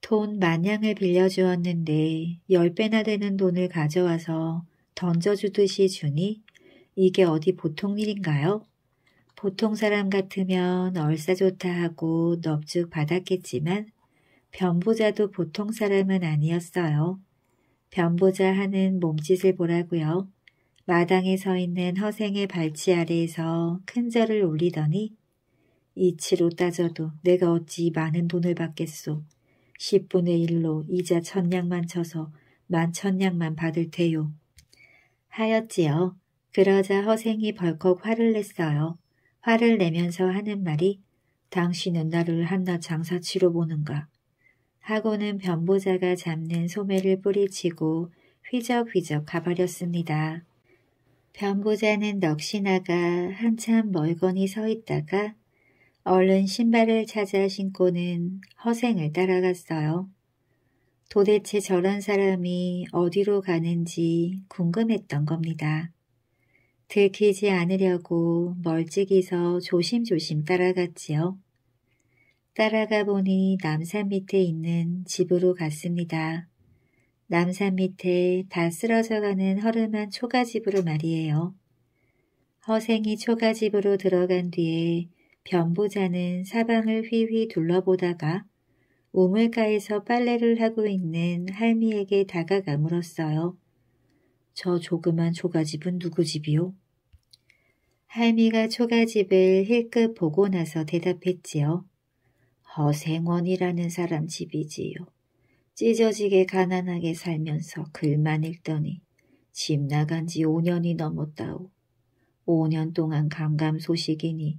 돈 10,000냥을 빌려주었는데 10배나 되는 돈을 가져와서 던져주듯이 주니 이게 어디 보통 일인가요? 보통 사람 같으면 얼싸 좋다 하고 넙죽 받았겠지만 변보자도 보통 사람은 아니었어요. 변보자 하는 몸짓을 보라고요. 마당에 서 있는 허생의 발치 아래에서 큰 절을 올리더니 이치로 따져도 내가 어찌 많은 돈을 받겠소. 10분의 1로 이자 1000냥만 쳐서 11,000냥만 받을 테요. 하였지요. 그러자 허생이 벌컥 화를 냈어요. 화를 내면서 하는 말이 당신은 나를 한낱 장사치로 보는가. 하고는 변보자가 잡는 소매를 뿌리치고 휘적휘적 가버렸습니다. 변보자는 넋이 나가 한참 멀거니 서 있다가 얼른 신발을 찾아 신고는 허생을 따라갔어요. 도대체 저런 사람이 어디로 가는지 궁금했던 겁니다. 들키지 않으려고 멀찍이서 조심조심 따라갔지요. 따라가 보니 남산 밑에 있는 집으로 갔습니다. 남산 밑에 다 쓰러져가는 허름한 초가집으로 말이에요. 허생이 초가집으로 들어간 뒤에 변보자는 사방을 휘휘 둘러보다가 우물가에서 빨래를 하고 있는 할미에게 다가가 물었어요. 저 조그만 초가집은 누구 집이요? 할미가 초가집을 힐끗 보고 나서 대답했지요. 허생원이라는 사람 집이지요. 찢어지게 가난하게 살면서 글만 읽더니 집 나간 지 5년이 넘었다오. 5년 동안 감감소식이니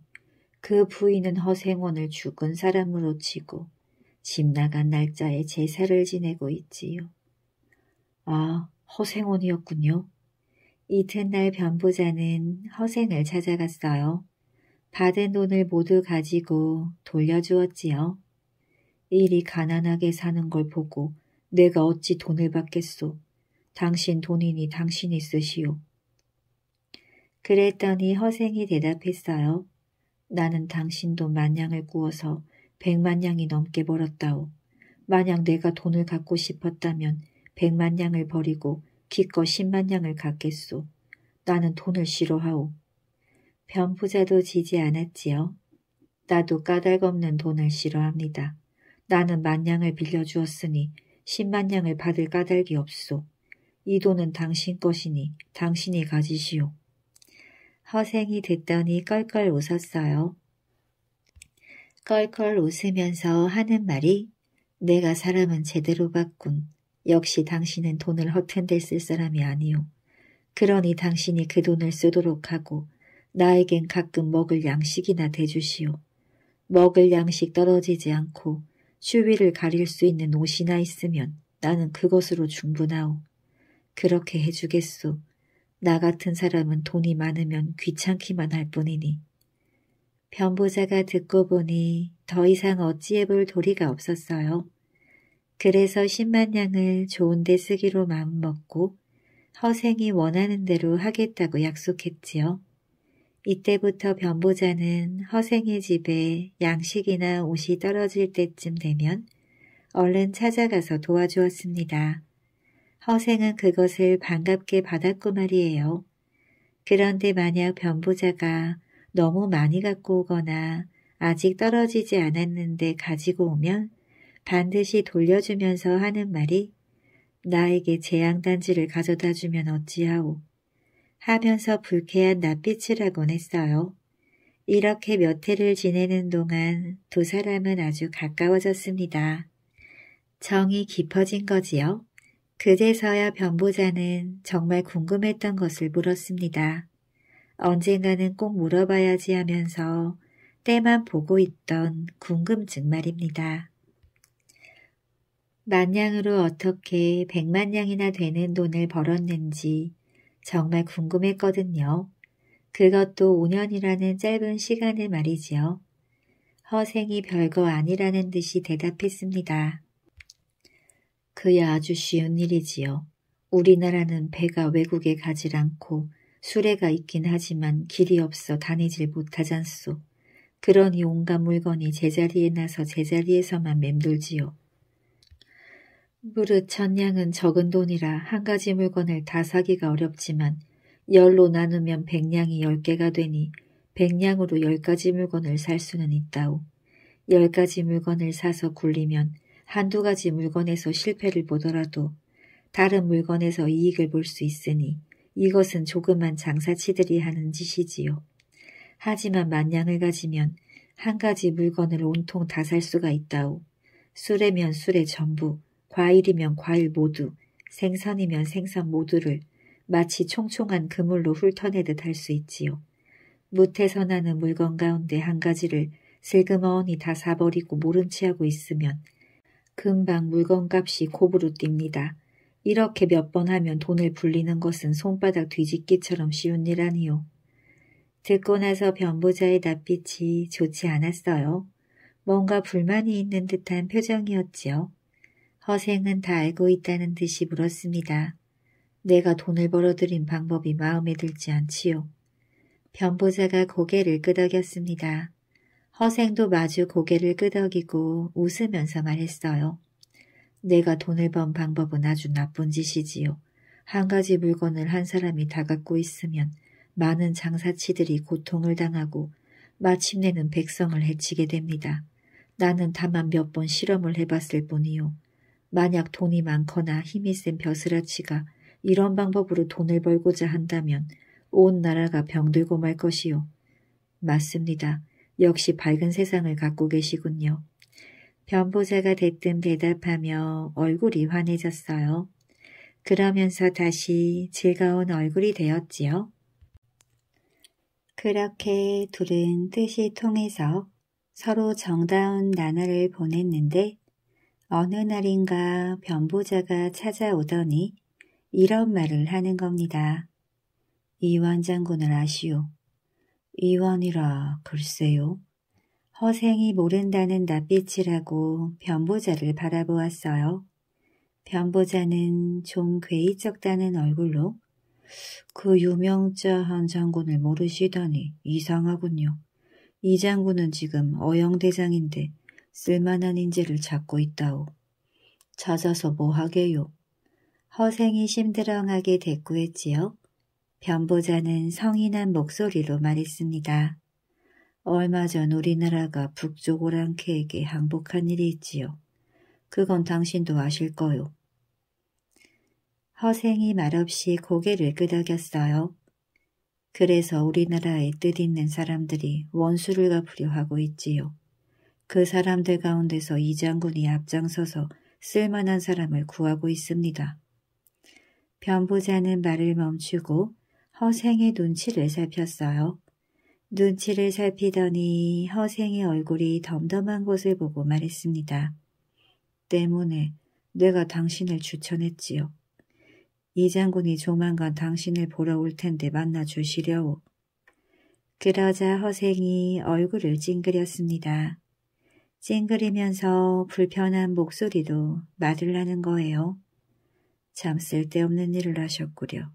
그 부인은 허생원을 죽은 사람으로 치고 집 나간 날짜에 제사를 지내고 있지요. 아, 허생원이었군요. 이튿날 변부자는 허생을 찾아갔어요. 받은 돈을 모두 가지고 돌려주었지요. 일이 가난하게 사는 걸 보고 내가 어찌 돈을 받겠소. 당신 돈이니 당신이 쓰시오. 그랬더니 허생이 대답했어요. 나는 당신 돈 만냥을 구워서 100만냥이 넘게 벌었다오. 만약 내가 돈을 갖고 싶었다면 100만냥을 버리고 기껏 10만냥을 갖겠소. 나는 돈을 싫어하오. 변부자도 지지 않았지요. 나도 까닭없는 돈을 싫어합니다. 나는 10,000냥을 빌려주었으니 10만냥을 받을 까닭이 없소. 이 돈은 당신 것이니 당신이 가지시오. 허생이 듣더니 껄껄 웃었어요. 껄껄 웃으면서 하는 말이 내가 사람은 제대로 봤군. 역시 당신은 돈을 허튼데 쓸 사람이 아니오. 그러니 당신이 그 돈을 쓰도록 하고 나에겐 가끔 먹을 양식이나 대주시오. 먹을 양식 떨어지지 않고 추위를 가릴 수 있는 옷이나 있으면 나는 그것으로 충분하오. 그렇게 해주겠소. 나 같은 사람은 돈이 많으면 귀찮기만 할 뿐이니. 변보자가 듣고 보니 더 이상 어찌해 볼 도리가 없었어요. 그래서 10만냥을 좋은 데 쓰기로 마음먹고 허생이 원하는 대로 하겠다고 약속했지요. 이때부터 변보자는 허생의 집에 양식이나 옷이 떨어질 때쯤 되면 얼른 찾아가서 도와주었습니다. 허생은 그것을 반갑게 받았고 말이에요. 그런데 만약 변보자가 너무 많이 갖고 오거나 아직 떨어지지 않았는데 가지고 오면 반드시 돌려주면서 하는 말이 나에게 재앙단지를 가져다 주면 어찌하오. 하면서 불쾌한 낯빛이라곤 했어요. 이렇게 몇 해를 지내는 동안 두 사람은 아주 가까워졌습니다. 정이 깊어진 거지요. 그제서야 변보자는 정말 궁금했던 것을 물었습니다. 언젠가는 꼭 물어봐야지 하면서 때만 보고 있던 궁금증 말입니다. 10,000냥으로 어떻게 100만냥이나 되는 돈을 벌었는지 정말 궁금했거든요. 그것도 5년이라는 짧은 시간에 말이지요. 허생이 별거 아니라는 듯이 대답했습니다. 그야 아주 쉬운 일이지요. 우리나라는 배가 외국에 가질 않고 수레가 있긴 하지만 길이 없어 다니질 못하잖소. 그러니 온갖 물건이 제자리에 나서 제자리에서만 맴돌지요. 무릇 1000냥은 적은 돈이라 한 가지 물건을 다 사기가 어렵지만 10로 나누면 100냥이 10개가 되니 100냥으로 10가지 물건을 살 수는 있다오. 10가지 물건을 사서 굴리면 한두 가지 물건에서 실패를 보더라도 다른 물건에서 이익을 볼 수 있으니 이것은 조그만 장사치들이 하는 짓이지요. 하지만 10,000냥을 가지면 한 가지 물건을 온통 다 살 수가 있다오. 수레면 수레 전부, 과일이면 과일 모두, 생선이면 생선 모두를 마치 총총한 그물로 훑어내듯 할 수 있지요. 무태서 나는 물건 가운데 한 가지를 슬그머니 다 사버리고 모른 체하고 있으면 금방 물건값이 곱으로 뜁니다. 이렇게 몇 번 하면 돈을 불리는 것은 손바닥 뒤집기처럼 쉬운 일 아니요. 듣고 나서 변부자의 낯빛이 좋지 않았어요. 뭔가 불만이 있는 듯한 표정이었지요. 허생은 다 알고 있다는 듯이 물었습니다. 내가 돈을 벌어들인 방법이 마음에 들지 않지요. 변보자가 고개를 끄덕였습니다. 허생도 마주 고개를 끄덕이고 웃으면서 말했어요. 내가 돈을 번 방법은 아주 나쁜 짓이지요. 한 가지 물건을 한 사람이 다 갖고 있으면 많은 장사치들이 고통을 당하고 마침내는 백성을 해치게 됩니다. 나는 다만 몇 번 실험을 해봤을 뿐이요. 만약 돈이 많거나 힘이 센 벼슬아치가 이런 방법으로 돈을 벌고자 한다면 온 나라가 병들고 말 것이요. 맞습니다. 역시 밝은 세상을 갖고 계시군요. 변보자가 대뜸 대답하며 얼굴이 환해졌어요. 그러면서 다시 즐거운 얼굴이 되었지요. 그렇게 둘은 뜻이 통해서 서로 정다운 나날을 보냈는데 어느 날인가 변보자가 찾아오더니 이런 말을 하는 겁니다. 이완 장군을 아시오. 이완이라 글쎄요. 허생이 모른다는 낯빛이라고 변보자를 바라보았어요. 변보자는 좀 괴이적다는 얼굴로 그 유명자한 장군을 모르시다니 이상하군요. 이 장군은 지금 어영대장인데 쓸만한 인재를 찾고 있다오. 찾아서 뭐하게요? 허생이 심드렁하게 대꾸했지요. 변보자는 성인한 목소리로 말했습니다. 얼마 전 우리나라가 북쪽 오랑캐에게 항복한 일이 있지요. 그건 당신도 아실 거요. 허생이 말없이 고개를 끄덕였어요. 그래서 우리나라에 뜻 있는 사람들이 원수를 갚으려 하고 있지요. 그 사람들 가운데서 이 장군이 앞장서서 쓸만한 사람을 구하고 있습니다. 변부자는 말을 멈추고 허생의 눈치를 살폈어요. 눈치를 살피더니 허생의 얼굴이 덤덤한 곳을 보고 말했습니다. 때문에 내가 당신을 추천했지요. 이 장군이 조만간 당신을 보러 올 텐데 만나 주시려오. 그러자 허생이 얼굴을 찡그렸습니다. 찡그리면서 불편한 목소리도 말을 하는 거예요. 참 쓸데없는 일을 하셨구려.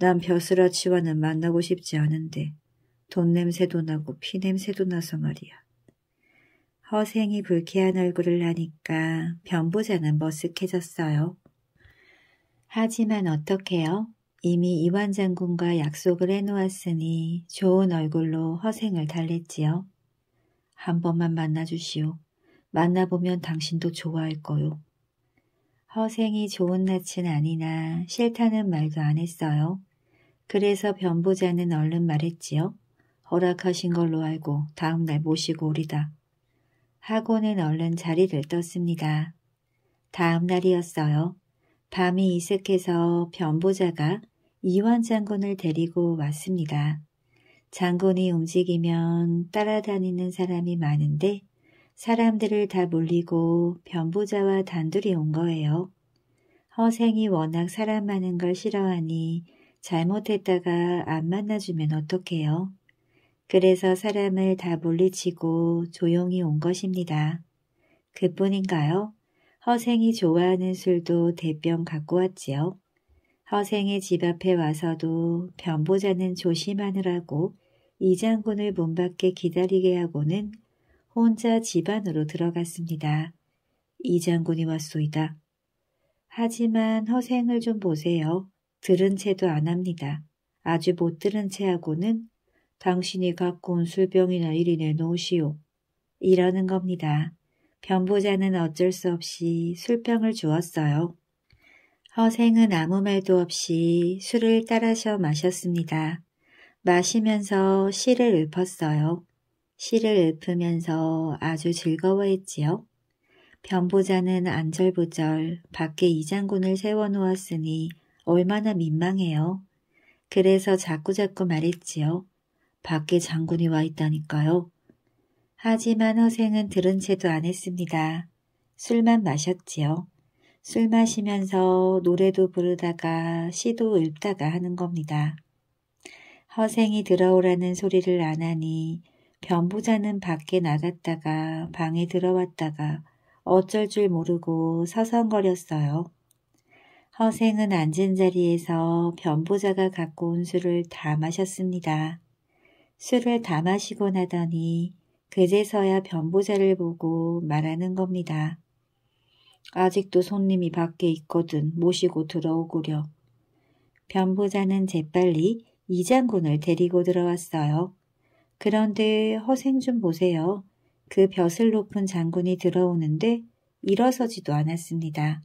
난 벼슬아치와는 만나고 싶지 않은데 돈 냄새도 나고 피 냄새도 나서 말이야. 허생이 불쾌한 얼굴을 하니까 변부자는 머쓱해졌어요. 하지만 어떡해요? 이미 이완 장군과 약속을 해놓았으니 좋은 얼굴로 허생을 달랬지요. 한 번만 만나주시오. 만나보면 당신도 좋아할 거요. 허생이 좋은 낯은 아니나 싫다는 말도 안 했어요. 그래서 변보자는 얼른 말했지요. 허락하신 걸로 알고 다음 날 모시고 오리다. 하고는 얼른 자리를 떴습니다. 다음 날이었어요. 밤이 이슥해서 변보자가 이완 장군을 데리고 왔습니다. 장군이 움직이면 따라다니는 사람이 많은데 사람들을 다 물리고 변보자와 단둘이 온 거예요. 허생이 워낙 사람 많은 걸 싫어하니 잘못했다가 안 만나주면 어떡해요. 그래서 사람을 다 물리치고 조용히 온 것입니다. 그뿐인가요? 허생이 좋아하는 술도 대병 갖고 왔지요. 허생의 집 앞에 와서도 변보자는 조심하느라고 이 장군을 문 밖에 기다리게 하고는 혼자 집 안으로 들어갔습니다. 이 장군이 왔소이다. 하지만 허생을 좀 보세요. 들은 채도 안 합니다. 아주 못 들은 채 하고는 당신이 갖고 온 술병이나 이리 내놓으시오. 이러는 겁니다. 변보자는 어쩔 수 없이 술병을 주었어요. 허생은 아무 말도 없이 술을 따라서 마셨습니다. 마시면서 시를 읊었어요. 시를 읊으면서 아주 즐거워했지요. 변보자는 안절부절 밖에 이 장군을 세워놓았으니 얼마나 민망해요. 그래서 자꾸자꾸 말했지요. 밖에 장군이 와 있다니까요. 하지만 허생은 들은 채도 안 했습니다. 술만 마셨지요. 술 마시면서 노래도 부르다가 시도 읊다가 하는 겁니다. 허생이 들어오라는 소리를 안 하니 변부자는 밖에 나갔다가 방에 들어왔다가 어쩔 줄 모르고 서성거렸어요. 허생은 앉은 자리에서 변보자가 갖고 온 술을 다 마셨습니다. 술을 다 마시고 나더니 그제서야 변보자를 보고 말하는 겁니다. 아직도 손님이 밖에 있거든 모시고 들어오구려. 변보자는 재빨리 이 장군을 데리고 들어왔어요. 그런데 허생 좀 보세요. 그 벼슬 높은 장군이 들어오는데 일어서지도 않았습니다.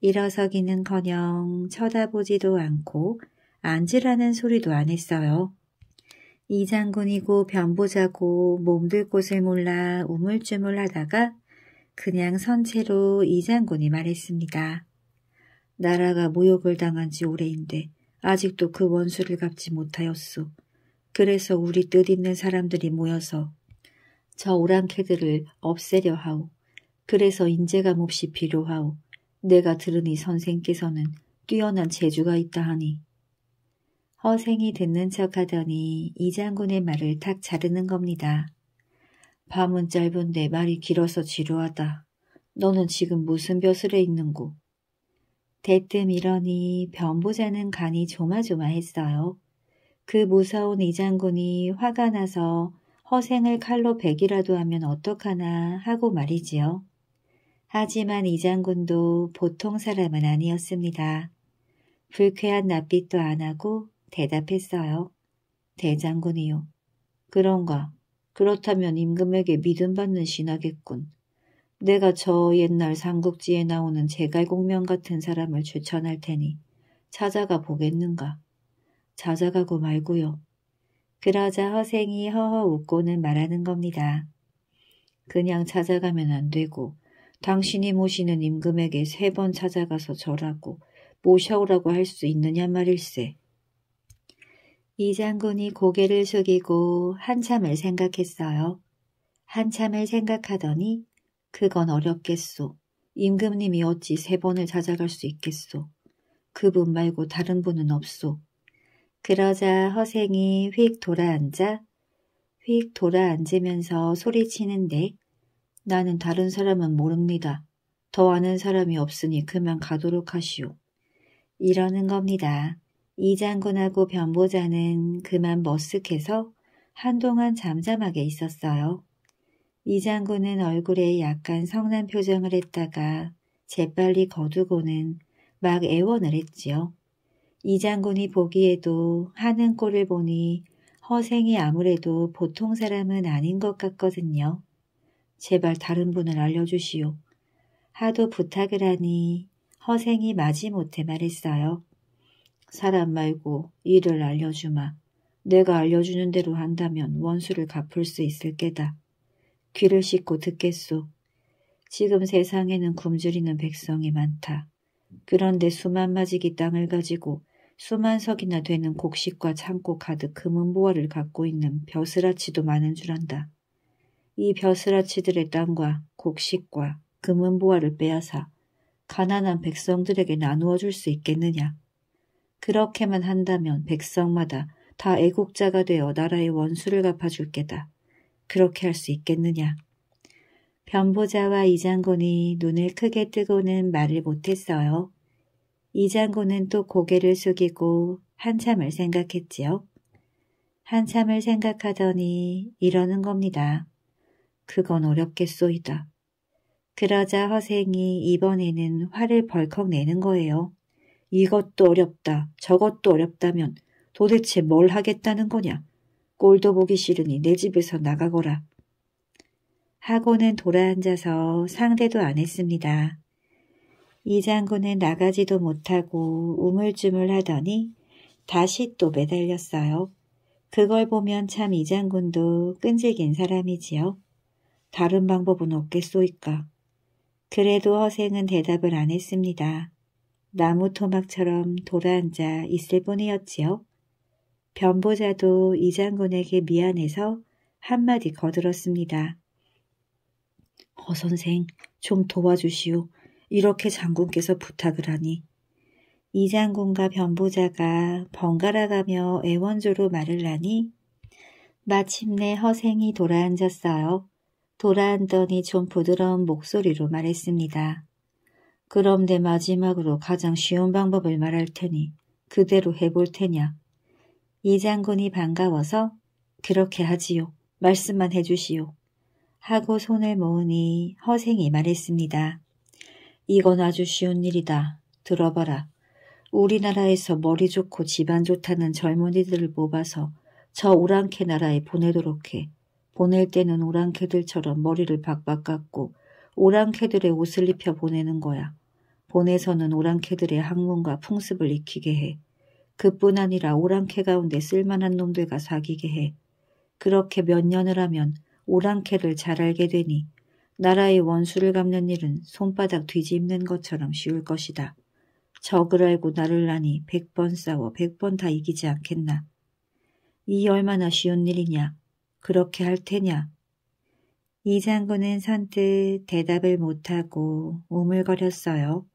일어서기는커녕 쳐다보지도 않고 앉으라는 소리도 안 했어요. 이 장군이고 변보자고 몸둘 곳을 몰라 우물쭈물하다가 그냥 선 채로 이 장군이 말했습니다. 나라가 모욕을 당한 지 오래인데 아직도 그 원수를 갚지 못하였소. 그래서 우리 뜻 있는 사람들이 모여서 저 오랑캐들을 없애려 하오. 그래서 인재가 몹시 필요하오. 내가 들으니 선생께서는 뛰어난 재주가 있다 하니. 허생이 듣는 척하더니 이 장군의 말을 탁 자르는 겁니다. 밤은 짧은데 말이 길어서 지루하다. 너는 지금 무슨 벼슬에 있는고? 대뜸 이러니 변보자는 간이 조마조마했어요. 그 무서운 이 장군이 화가 나서 허생을 칼로 베기라도 하면 어떡하나 하고 말이지요. 하지만 이 장군도 보통 사람은 아니었습니다. 불쾌한 낯빛도 안 하고 대답했어요. 대장군이요. 그런가? 그렇다면 임금에게 믿음받는 신하겠군. 내가 저 옛날 삼국지에 나오는 제갈공명 같은 사람을 추천할 테니 찾아가 보겠는가? 찾아가고 말고요. 그러자 허생이 허허 웃고는 말하는 겁니다. 그냥 찾아가면 안 되고 당신이 모시는 임금에게 3번 찾아가서 절하고 모셔오라고 할 수 있느냐 말일세. 이 장군이 고개를 숙이고 한참을 생각했어요. 한참을 생각하더니 그건 어렵겠소. 임금님이 어찌 3번을 찾아갈 수 있겠소. 그분 말고 다른 분은 없소. 그러자 허생이 휙 돌아앉으면서 소리치는데 나는 다른 사람은 모릅니다. 더 아는 사람이 없으니 그만 가도록 하시오. 이러는 겁니다. 이 장군하고 변보자는 그만 머쓱해서 한동안 잠잠하게 있었어요. 이 장군은 얼굴에 약간 성난 표정을 했다가 재빨리 거두고는 막 애원을 했지요. 이 장군이 보기에도 하는 꼴을 보니 허생이 아무래도 보통 사람은 아닌 것 같거든요. 제발 다른 분을 알려주시오. 하도 부탁을 하니 허생이 마지못해 말했어요. 사람 말고 일을 알려주마. 내가 알려주는 대로 한다면 원수를 갚을 수 있을 게다. 귀를 씻고 듣겠소. 지금 세상에는 굶주리는 백성이 많다. 그런데 수만 마지기 땅을 가지고 수만 석이나 되는 곡식과 창고 가득 금은 보화를 갖고 있는 벼슬아치도 많은 줄 안다. 이 벼슬아치들의 땅과 곡식과 금은 보화를 빼앗아 가난한 백성들에게 나누어 줄 수 있겠느냐. 그렇게만 한다면 백성마다 다 애국자가 되어 나라의 원수를 갚아줄 게다. 그렇게 할 수 있겠느냐. 변보자와 이 장군이 눈을 크게 뜨고는 말을 못했어요. 이 장군은 또 고개를 숙이고 한참을 생각했지요. 한참을 생각하더니 이러는 겁니다. 그건 어렵겠소이다. 그러자 허생이 이번에는 화를 벌컥 내는 거예요. 이것도 어렵다, 저것도 어렵다면 도대체 뭘 하겠다는 거냐? 꼴도 보기 싫으니 내 집에서 나가거라. 하고는 돌아앉아서 상대도 안 했습니다. 이 장군은 나가지도 못하고 우물쭈물하더니 다시 또 매달렸어요. 그걸 보면 참 이 장군도 끈질긴 사람이지요. 다른 방법은 없겠소이까. 그래도 허생은 대답을 안 했습니다. 나무 토막처럼 돌아앉아 있을 뿐이었지요. 변보자도 이 장군에게 미안해서 한마디 거들었습니다. 허선생, 좀 도와주시오. 이렇게 장군께서 부탁을 하니 이 장군과 변보자가 번갈아가며 애원조로 말을 하니 마침내 허생이 돌아앉았어요. 돌아앉더니 좀 부드러운 목소리로 말했습니다. 그럼 내 마지막으로 가장 쉬운 방법을 말할 테니 그대로 해볼 테냐. 이 장군이 반가워서 그렇게 하지요. 말씀만 해주시오. 하고 손을 모으니 허생이 말했습니다. 이건 아주 쉬운 일이다. 들어봐라. 우리나라에서 머리 좋고 집안 좋다는 젊은이들을 뽑아서 저 오랑캐 나라에 보내도록 해. 보낼 때는 오랑캐들처럼 머리를 박박 깎고 오랑캐들의 옷을 입혀 보내는 거야. 보내서는 오랑캐들의 학문과 풍습을 익히게 해. 그뿐 아니라 오랑캐 가운데 쓸만한 놈들과 사귀게 해. 그렇게 몇 년을 하면 오랑캐를 잘 알게 되니 나라의 원수를 갚는 일은 손바닥 뒤집는 것처럼 쉬울 것이다. 적을 알고 나를 아니 100번 싸워 100번 다 이기지 않겠나. 이 얼마나 쉬운 일이냐. 그렇게 할 테냐. 이 장군은 선뜻 대답을 못하고 오물거렸어요.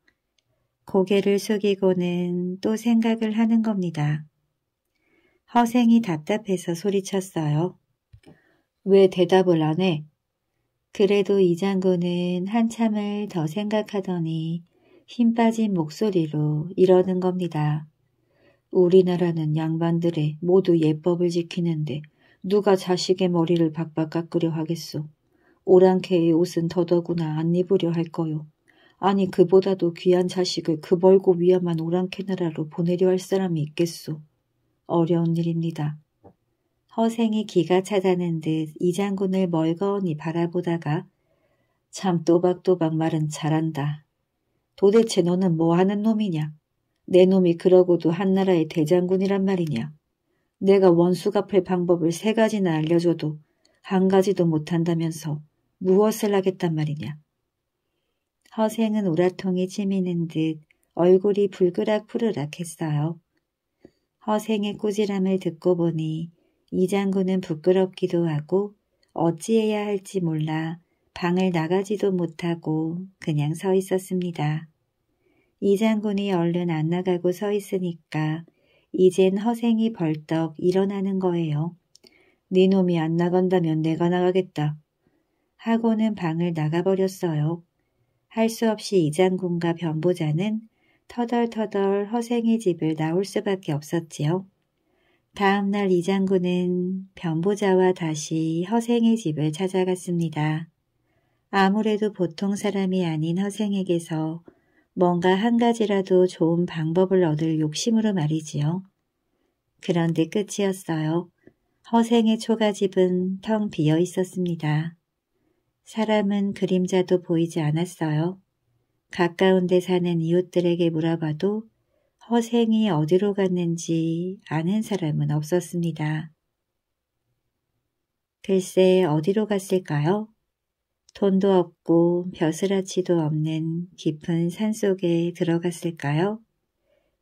고개를 숙이고는 또 생각을 하는 겁니다. 허생이 답답해서 소리쳤어요. 왜 대답을 안 해? 그래도 이 장군은 한참을 더 생각하더니 힘 빠진 목소리로 이러는 겁니다. 우리나라는 양반들의 모두 예법을 지키는데 누가 자식의 머리를 박박 깎으려 하겠소. 오랑캐의 옷은 더더구나 안 입으려 할 거요. 아니 그보다도 귀한 자식을 그 멀고 위험한 오랑캐 나라로 보내려 할 사람이 있겠소. 어려운 일입니다. 허생이 기가 차다는 듯 이 장군을 멀거니 바라보다가 참 또박또박 말은 잘한다. 도대체 너는 뭐 하는 놈이냐? 내 놈이 그러고도 한나라의 대장군이란 말이냐? 내가 원수 갚을 방법을 세 가지나 알려줘도 한 가지도 못한다면서 무엇을 하겠단 말이냐? 허생은 우라통이 치미는 듯 얼굴이 불그락푸르락 했어요. 허생의 꾸지람을 듣고 보니 이 장군은 부끄럽기도 하고 어찌해야 할지 몰라 방을 나가지도 못하고 그냥 서 있었습니다. 이 장군이 얼른 안 나가고 서 있으니까 이젠 허생이 벌떡 일어나는 거예요. 네 놈이 안 나간다면 내가 나가겠다. 하고는 방을 나가버렸어요. 할 수 없이 이 장군과 변보자는 터덜터덜 허생의 집을 나올 수밖에 없었지요. 다음날 이 장군은 변보자와 다시 허생의 집을 찾아갔습니다. 아무래도 보통 사람이 아닌 허생에게서 뭔가 한 가지라도 좋은 방법을 얻을 욕심으로 말이지요. 그런데 끝이었어요. 허생의 초가집은 텅 비어 있었습니다. 사람은 그림자도 보이지 않았어요. 가까운 데 사는 이웃들에게 물어봐도 허생이 어디로 갔는지 아는 사람은 없었습니다. 글쎄 어디로 갔을까요? 돈도 없고 벼슬아치도 없는 깊은 산속에 들어갔을까요?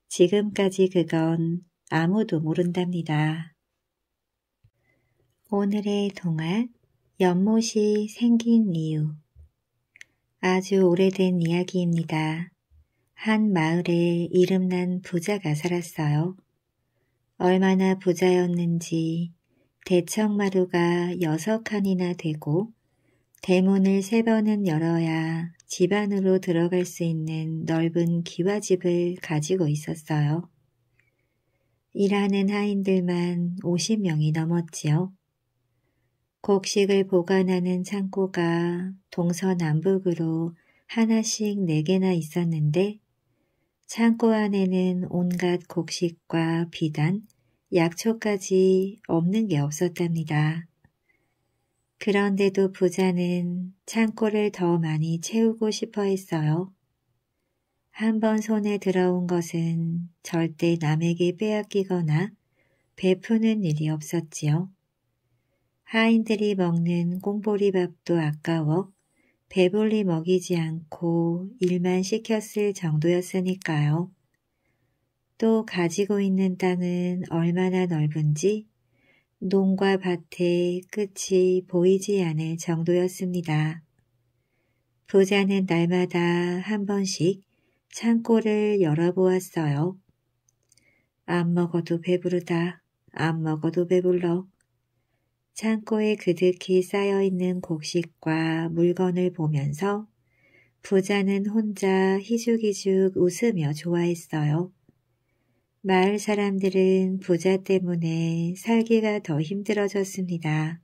지금까지 그건 아무도 모른답니다. 오늘의 동화 연못이 생긴 이유. 아주 오래된 이야기입니다. 한 마을에 이름난 부자가 살았어요. 얼마나 부자였는지 대청마루가 6칸이나 되고 대문을 3번은 열어야 집 안으로 들어갈 수 있는 넓은 기와집을 가지고 있었어요. 일하는 하인들만 50명이 넘었지요. 곡식을 보관하는 창고가 동서남북으로 하나씩 4개나 있었는데 창고 안에는 온갖 곡식과 비단, 약초까지 없는 게 없었답니다. 그런데도 부자는 창고를 더 많이 채우고 싶어 했어요. 한번 손에 들어온 것은 절대 남에게 빼앗기거나 베푸는 일이 없었지요. 하인들이 먹는 꽁보리밥도 아까워 배불리 먹이지 않고 일만 시켰을 정도였으니까요. 또 가지고 있는 땅은 얼마나 넓은지 농과 밭의 끝이 보이지 않을 정도였습니다. 부자는 날마다 한 번씩 창고를 열어보았어요. 안 먹어도 배부르다. 안 먹어도 배불러. 창고에 그득히 쌓여있는 곡식과 물건을 보면서 부자는 혼자 희죽희죽 웃으며 좋아했어요. 마을 사람들은 부자 때문에 살기가 더 힘들어졌습니다.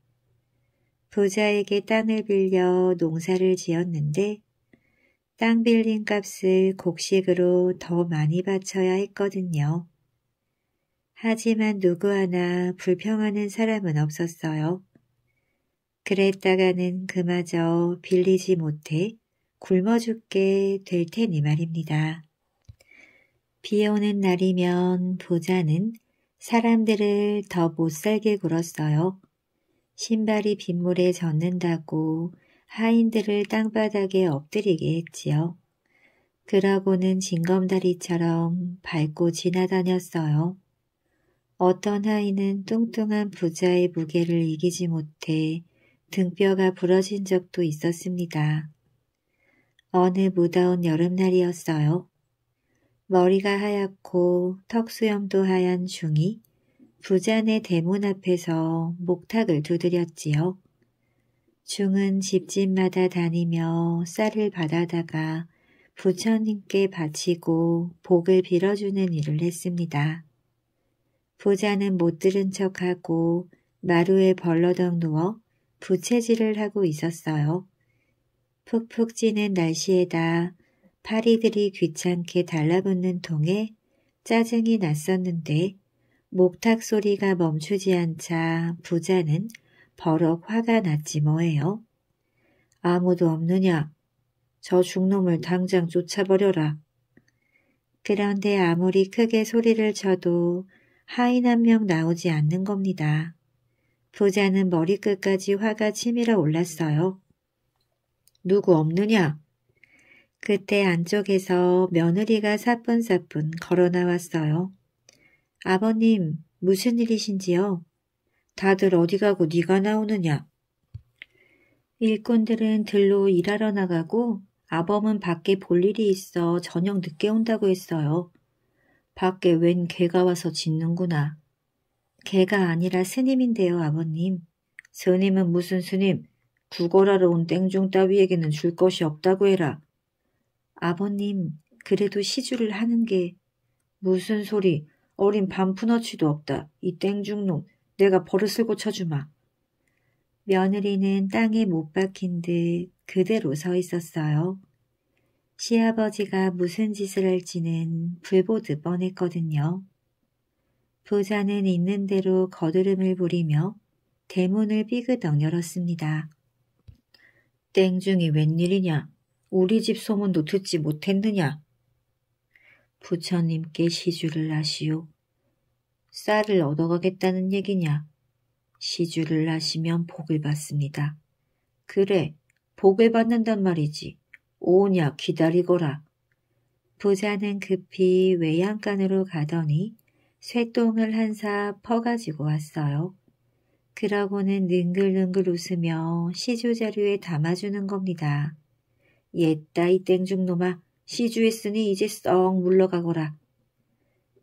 부자에게 땅을 빌려 농사를 지었는데 땅 빌린 값을 곡식으로 더 많이 바쳐야 했거든요. 하지만 누구 하나 불평하는 사람은 없었어요. 그랬다가는 그마저 빌리지 못해 굶어 죽게 될 테니 말입니다. 비 오는 날이면 부자는 사람들을 더 못살게 굴었어요. 신발이 빗물에 젖는다고 하인들을 땅바닥에 엎드리게 했지요. 그러고는 징검다리처럼 밟고 지나다녔어요. 어떤 하인은 뚱뚱한 부자의 무게를 이기지 못해 등뼈가 부러진 적도 있었습니다. 어느 무더운 여름날이었어요. 머리가 하얗고 턱수염도 하얀 중이 부자네 대문 앞에서 목탁을 두드렸지요. 중은 집집마다 다니며 쌀을 받아다가 부처님께 바치고 복을 빌어주는 일을 했습니다. 부자는 못 들은 척하고 마루에 벌러덩 누워 부채질을 하고 있었어요. 푹푹 찌는 날씨에다 파리들이 귀찮게 달라붙는 통에 짜증이 났었는데 목탁 소리가 멈추지 않자 부자는 버럭 화가 났지 뭐예요. 아무도 없느냐? 저 죽놈을 당장 쫓아버려라. 그런데 아무리 크게 소리를 쳐도 하인 한 명 나오지 않는 겁니다. 부자는 머리끝까지 화가 치밀어 올랐어요. 누구 없느냐? 그때 안쪽에서 며느리가 사뿐사뿐 걸어나왔어요. 아버님, 무슨 일이신지요? 다들 어디 가고 네가 나오느냐? 일꾼들은 들로 일하러 나가고 아범은 밖에 볼 일이 있어 저녁 늦게 온다고 했어요. 밖에 웬 개가 와서 짖는구나. 개가 아니라 스님인데요, 아버님. 스님은 무슨 스님? 구걸하러 온 땡중 따위에게는 줄 것이 없다고 해라. 아버님, 그래도 시주를 하는 게... 무슨 소리, 어린 반푼어치도 없다. 이 땡중놈, 내가 버릇을 고쳐주마. 며느리는 땅에 못 박힌 듯 그대로 서 있었어요. 시아버지가 무슨 짓을 할지는 불보듯 뻔했거든요. 부자는 있는 대로 거드름을 부리며 대문을 삐그덕 열었습니다. 땡중이 웬일이냐? 우리 집 소문도 듣지 못했느냐? 부처님께 시주를 하시오. 쌀을 얻어가겠다는 얘기냐? 시주를 하시면 복을 받습니다. 그래, 복을 받는단 말이지. 오냐 기다리거라. 부자는 급히 외양간으로 가더니 쇠똥을 한사 퍼가지고 왔어요. 그러고는 능글능글 웃으며 시주자루에 담아주는 겁니다. 옛다 이 땡중놈아, 시주했으니 이제 썩 물러가거라.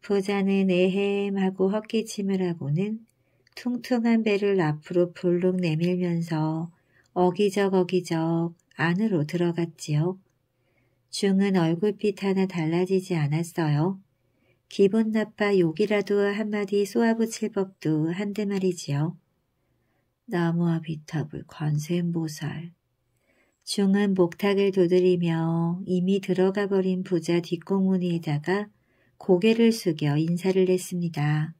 부자는 에헴하고 헛기침을 하고는 퉁퉁한 배를 앞으로 볼록 내밀면서 어기적어기적 안으로 들어갔지요. 중은 얼굴빛 하나 달라지지 않았어요. 기분 나빠 욕이라도 한마디 쏘아붙일 법도 한데 말이지요. 나무와 비탑을 관세음보살. 중은 목탁을 두드리며 이미 들어가 버린 부자 뒷꽁무니에다가 고개를 숙여 인사를 했습니다.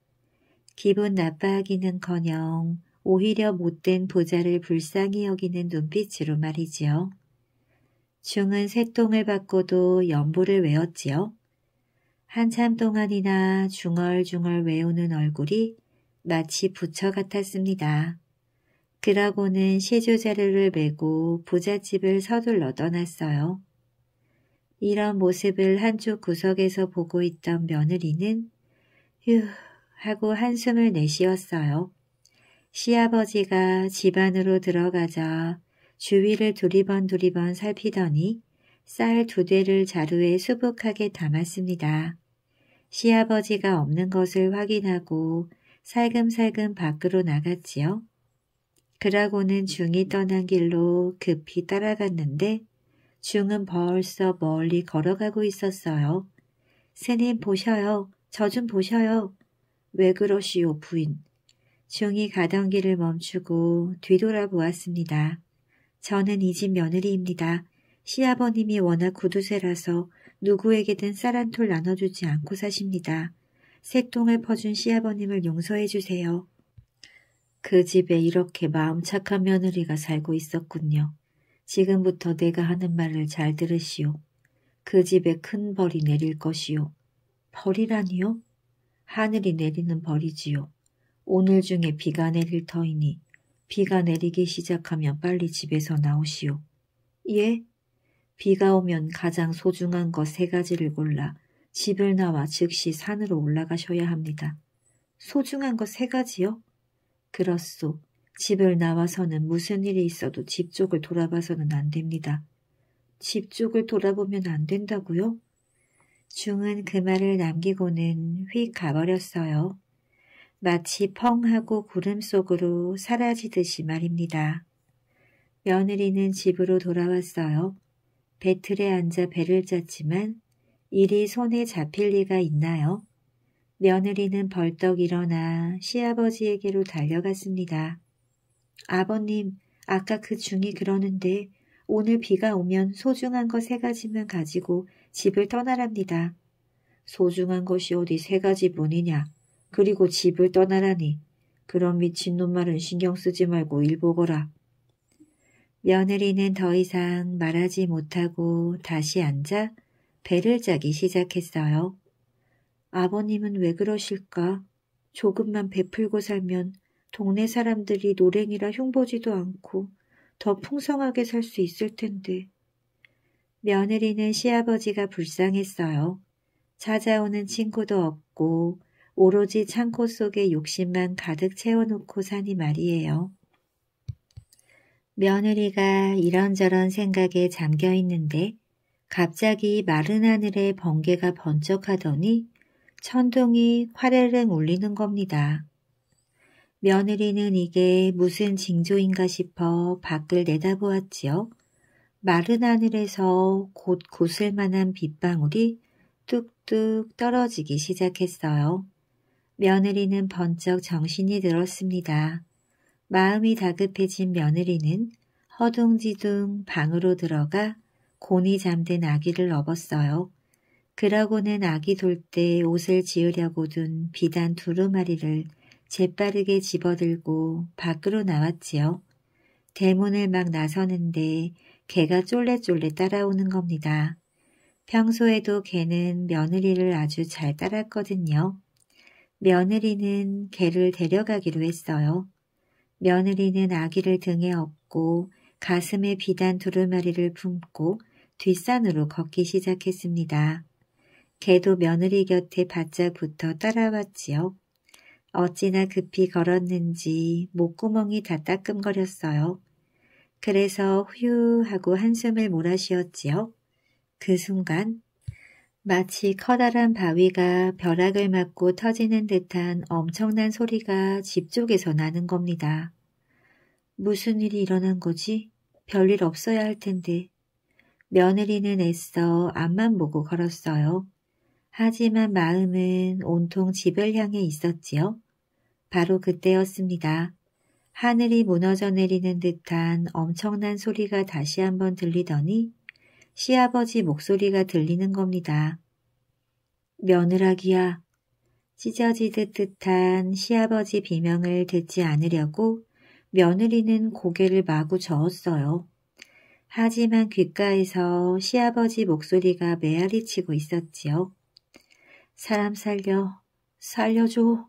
기분 나빠하기는커녕 오히려 못된 부자를 불쌍히 여기는 눈빛으로 말이지요. 중은 새똥을 받고도 연보를 외웠지요. 한참 동안이나 중얼중얼 외우는 얼굴이 마치 부처 같았습니다. 그러고는 시주자루를 메고 부잣집을 서둘러 떠났어요. 이런 모습을 한쪽 구석에서 보고 있던 며느리는 휴 하고 한숨을 내쉬었어요. 시아버지가 집 안으로 들어가자 주위를 두리번두리번 살피더니 쌀 2대를 자루에 수북하게 담았습니다. 시아버지가 없는 것을 확인하고 살금살금 밖으로 나갔지요. 그러고는 중이 떠난 길로 급히 따라갔는데 중은 벌써 멀리 걸어가고 있었어요. 스님 보셔요. 저 좀 보셔요. 왜 그러시오 부인. 중이 가던 길을 멈추고 뒤돌아보았습니다. 저는 이 집 며느리입니다. 시아버님이 워낙 구두쇠라서 누구에게든 쌀 한 톨 나눠주지 않고 사십니다. 새똥을 퍼준 시아버님을 용서해 주세요. 그 집에 이렇게 마음 착한 며느리가 살고 있었군요. 지금부터 내가 하는 말을 잘 들으시오. 그 집에 큰 벌이 내릴 것이오. 벌이라니요? 하늘이 내리는 벌이지요. 오늘 중에 비가 내릴 터이니 비가 내리기 시작하면 빨리 집에서 나오시오. 예? 비가 오면 가장 소중한 것 3가지를 골라 집을 나와 즉시 산으로 올라가셔야 합니다. 소중한 것 3가지요? 그렇소. 집을 나와서는 무슨 일이 있어도 집 쪽을 돌아봐서는 안 됩니다. 집 쪽을 돌아보면 안 된다고요? 중은 그 말을 남기고는 휙 가버렸어요. 마치 펑 하고 구름 속으로 사라지듯이 말입니다. 며느리는 집으로 돌아왔어요. 배틀에 앉아 배를 짰지만 일이 손에 잡힐 리가 있나요? 며느리는 벌떡 일어나 시아버지에게로 달려갔습니다. 아버님, 아까 그 중이 그러는데 오늘 비가 오면 소중한 것 3가지만 가지고 집을 떠나랍니다. 소중한 것이 어디 3가지뿐이냐. 그리고 집을 떠나라니. 그런 미친놈 말은 신경 쓰지 말고 일 보거라. 며느리는 더 이상 말하지 못하고 다시 앉아 배를 짜기 시작했어요. 아버님은 왜 그러실까? 조금만 베풀고 살면 동네 사람들이 노랭이라 흉보지도 않고 더 풍성하게 살 수 있을 텐데. 며느리는 시아버지가 불쌍했어요. 찾아오는 친구도 없고 오로지 창고 속에 욕심만 가득 채워놓고 사니 말이에요. 며느리가 이런저런 생각에 잠겨 있는데 갑자기 마른 하늘에 번개가 번쩍하더니 천둥이 화르릉 울리는 겁니다. 며느리는 이게 무슨 징조인가 싶어 밖을 내다보았지요. 마른 하늘에서 곧 고슬 만한 빗방울이 뚝뚝 떨어지기 시작했어요. 며느리는 번쩍 정신이 들었습니다. 마음이 다급해진 며느리는 허둥지둥 방으로 들어가 곤히 잠든 아기를 업었어요. 그러고는 아기 돌 때 옷을 지으려고 둔 비단 두루마리를 재빠르게 집어들고 밖으로 나왔지요. 대문을 막 나서는데 개가 쫄래쫄래 따라오는 겁니다. 평소에도 개는 며느리를 아주 잘 따랐거든요. 며느리는 개를 데려가기로 했어요. 며느리는 아기를 등에 업고 가슴에 비단 두루마리를 품고 뒷산으로 걷기 시작했습니다. 개도 며느리 곁에 바짝 붙어 따라왔지요. 어찌나 급히 걸었는지 목구멍이 다 따끔거렸어요. 그래서 휴 하고 한숨을 몰아쉬었지요. 그 순간 마치 커다란 바위가 벼락을 맞고 터지는 듯한 엄청난 소리가 집 쪽에서 나는 겁니다. 무슨 일이 일어난 거지? 별일 없어야 할 텐데. 며느리는 애써 앞만 보고 걸었어요. 하지만 마음은 온통 집을 향해 있었지요. 바로 그때였습니다. 하늘이 무너져 내리는 듯한 엄청난 소리가 다시 한번 들리더니 시아버지 목소리가 들리는 겁니다. 며느라기야. 찢어지듯 듯한 시아버지 비명을 듣지 않으려고 며느리는 고개를 마구 저었어요. 하지만 귓가에서 시아버지 목소리가 메아리치고 있었지요. 사람 살려, 살려줘.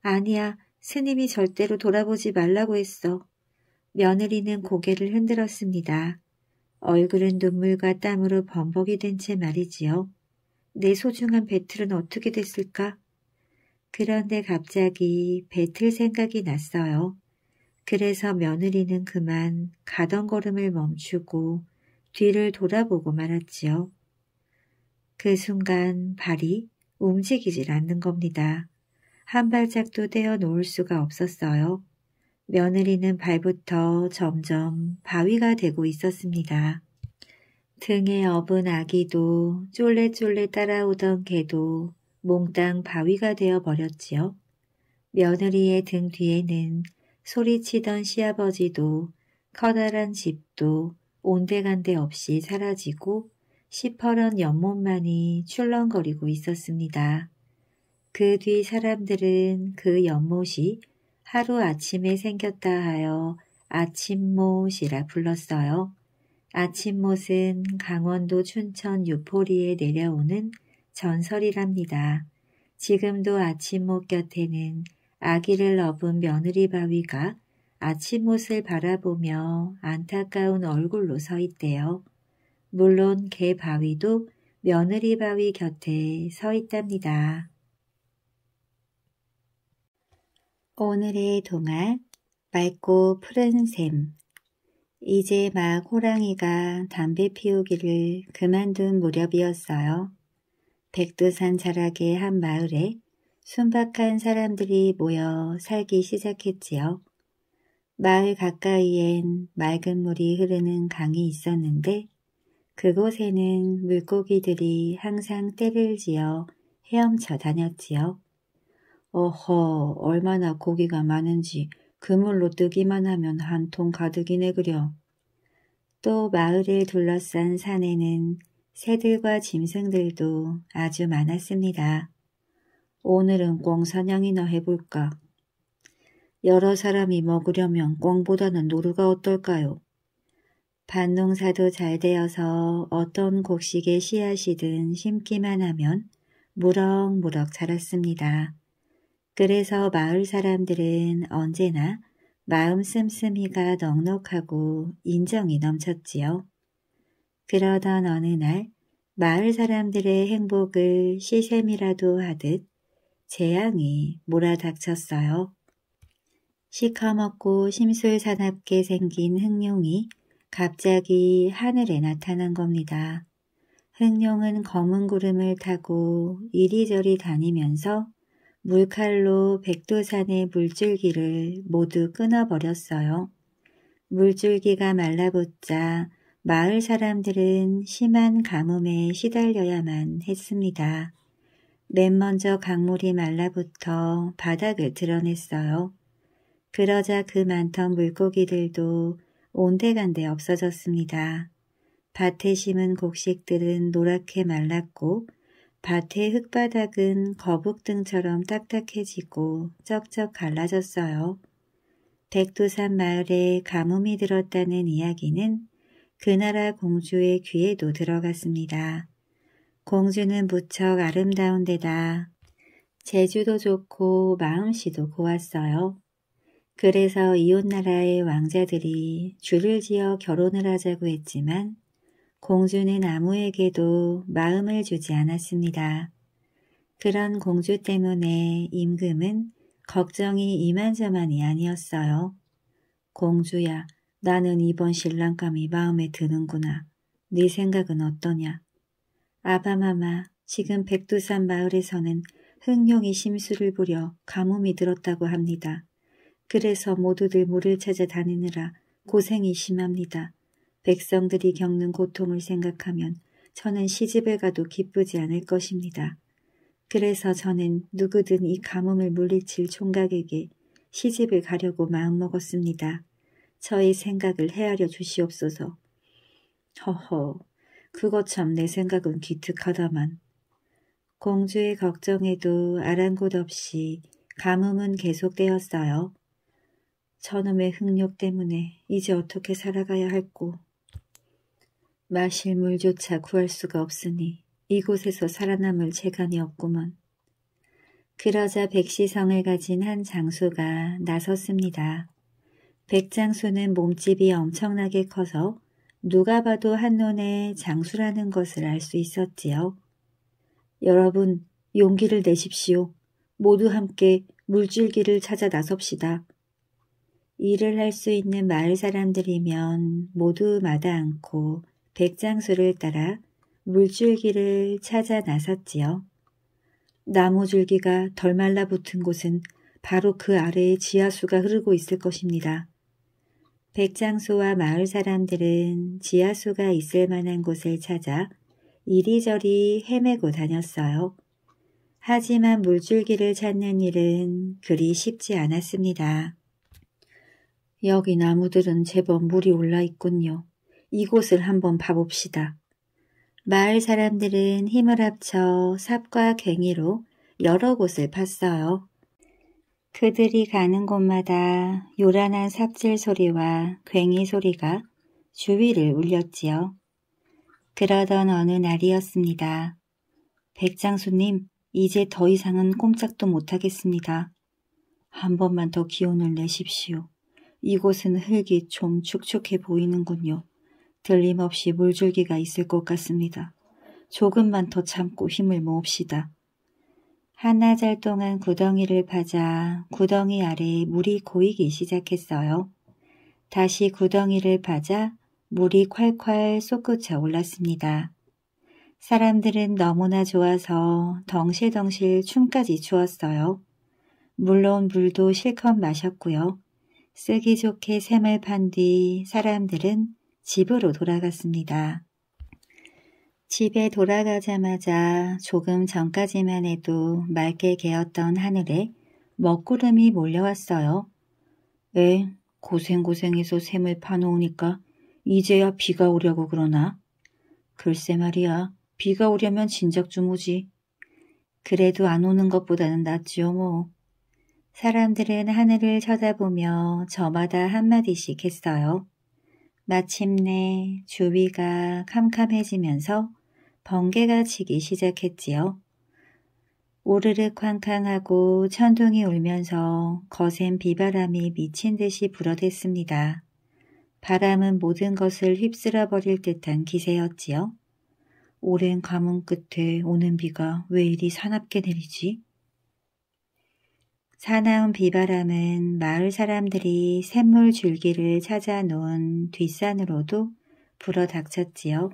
아니야, 스님이 절대로 돌아보지 말라고 했어. 며느리는 고개를 흔들었습니다. 얼굴은 눈물과 땀으로 범벅이 된 채 말이지요. 내 소중한 배틀은 어떻게 됐을까? 그런데 갑자기 배틀 생각이 났어요. 그래서 며느리는 그만 가던 걸음을 멈추고 뒤를 돌아보고 말았지요. 그 순간 발이 움직이질 않는 겁니다. 한 발짝도 떼어 놓을 수가 없었어요. 며느리는 발부터 점점 바위가 되고 있었습니다. 등에 업은 아기도 쫄래쫄래 따라오던 개도 몽땅 바위가 되어 버렸지요. 며느리의 등 뒤에는 소리치던 시아버지도 커다란 집도 온데간데 없이 사라지고 시퍼런 연못만이 출렁거리고 있었습니다. 그 뒤 사람들은 그 연못이 하루아침에 생겼다 하여 아침못이라 불렀어요. 아침못은 강원도 춘천 유포리에 내려오는 전설이랍니다. 지금도 아침못 곁에는 아기를 업은 며느리 바위가 아침못을 바라보며 안타까운 얼굴로 서 있대요. 물론 개 바위도 며느리 바위 곁에 서 있답니다. 오늘의 동화 맑고 푸른 샘. 이제 막 호랑이가 담배 피우기를 그만둔 무렵이었어요. 백두산 자락의 한 마을에 순박한 사람들이 모여 살기 시작했지요. 마을 가까이엔 맑은 물이 흐르는 강이 있었는데 그곳에는 물고기들이 항상 떼를 지어 헤엄쳐 다녔지요. 어허, 얼마나 고기가 많은지 그물로 뜨기만 하면 한 통 가득이네 그려. 또 마을을 둘러싼 산에는 새들과 짐승들도 아주 많았습니다. 오늘은 꿩사냥이나 해볼까. 여러 사람이 먹으려면 꿩보다는 노루가 어떨까요? 밭농사도 잘 되어서 어떤 곡식의 씨앗이든 심기만 하면 무럭무럭 자랐습니다. 그래서 마을 사람들은 언제나 마음 씀씀이가 넉넉하고 인정이 넘쳤지요. 그러던 어느 날 마을 사람들의 행복을 시샘이라도 하듯 재앙이 몰아닥쳤어요. 시커멓고 심술사납게 생긴 흑룡이 갑자기 하늘에 나타난 겁니다. 흑룡은 검은 구름을 타고 이리저리 다니면서 물칼로 백두산의 물줄기를 모두 끊어버렸어요. 물줄기가 말라붙자 마을 사람들은 심한 가뭄에 시달려야만 했습니다. 맨 먼저 강물이 말라붙어 바닥을 드러냈어요. 그러자 그 많던 물고기들도 온데간데 없어졌습니다. 밭에 심은 곡식들은 노랗게 말랐고 밭의 흙바닥은 거북등처럼 딱딱해지고 쩍쩍 갈라졌어요. 백두산 마을에 가뭄이 들었다는 이야기는 그 나라 공주의 귀에도 들어갔습니다. 공주는 무척 아름다운 데다 재주도 좋고 마음씨도 고왔어요. 그래서 이웃나라의 왕자들이 줄을 지어 결혼을 하자고 했지만 공주는 아무에게도 마음을 주지 않았습니다. 그런 공주 때문에 임금은 걱정이 이만저만이 아니었어요. 공주야, 나는 이번 신랑감이 마음에 드는구나. 네 생각은 어떠냐? 아바마마, 지금 백두산 마을에서는 흑룡이 심술을 부려 가뭄이 들었다고 합니다. 그래서 모두들 물을 찾아 다니느라 고생이 심합니다. 백성들이 겪는 고통을 생각하면 저는 시집을 가도 기쁘지 않을 것입니다. 그래서 저는 누구든 이 가뭄을 물리칠 총각에게 시집을 가려고 마음먹었습니다. 저의 생각을 헤아려 주시옵소서. 허허, 그것 참 내 생각은 기특하다만. 공주의 걱정에도 아랑곳 없이 가뭄은 계속되었어요. 저놈의 흑룡 때문에 이제 어떻게 살아가야 할꼬. 마실 물조차 구할 수가 없으니 이곳에서 살아남을 재간이 없구먼. 그러자 백시성을 가진 한 장수가 나섰습니다. 백장수는 몸집이 엄청나게 커서 누가 봐도 한눈에 장수라는 것을 알 수 있었지요. 여러분, 용기를 내십시오. 모두 함께 물줄기를 찾아 나섭시다. 일을 할 수 있는 마을 사람들이면 모두 마다않고 백장수를 따라 물줄기를 찾아 나섰지요. 나무줄기가 덜 말라붙은 곳은 바로 그 아래에 지하수가 흐르고 있을 것입니다. 백장수와 마을 사람들은 지하수가 있을 만한 곳을 찾아 이리저리 헤매고 다녔어요. 하지만 물줄기를 찾는 일은 그리 쉽지 않았습니다. 여기 나무들은 제법 물이 올라 있군요. 이곳을 한번 봐봅시다. 마을 사람들은 힘을 합쳐 삽과 괭이로 여러 곳을 팠어요. 그들이 가는 곳마다 요란한 삽질 소리와 괭이 소리가 주위를 울렸지요. 그러던 어느 날이었습니다. 백장수님, 이제 더 이상은 꼼짝도 못하겠습니다. 한 번만 더 기운을 내십시오. 이곳은 흙이 좀 축축해 보이는군요. 들림없이 물줄기가 있을 것 같습니다. 조금만 더 참고 힘을 모읍시다. 한나절 동안 구덩이를 파자 구덩이 아래에 물이 고이기 시작했어요. 다시 구덩이를 파자 물이 콸콸 솟구쳐 올랐습니다. 사람들은 너무나 좋아서 덩실덩실 춤까지 추었어요. 물론 물도 실컷 마셨고요. 쓰기 좋게 샘을 판 뒤 사람들은 집으로 돌아갔습니다. 집에 돌아가자마자 조금 전까지만 해도 맑게 개었던 하늘에 먹구름이 몰려왔어요. 고생고생해서 샘을 파놓으니까 이제야 비가 오려고 그러나? 글쎄 말이야, 비가 오려면 진작 좀 오지. 그래도 안 오는 것보다는 낫지요 뭐. 사람들은 하늘을 쳐다보며 저마다 한마디씩 했어요. 마침내 주위가 캄캄해지면서 번개가 치기 시작했지요. 오르르 쾅쾅하고 천둥이 울면서 거센 비바람이 미친 듯이 불어댔습니다. 바람은 모든 것을 휩쓸어 버릴 듯한 기세였지요. 오랜 가뭄 끝에 오는 비가 왜 이리 사납게 내리지? 사나운 비바람은 마을 사람들이 샘물 줄기를 찾아 놓은 뒷산으로도 불어 닥쳤지요.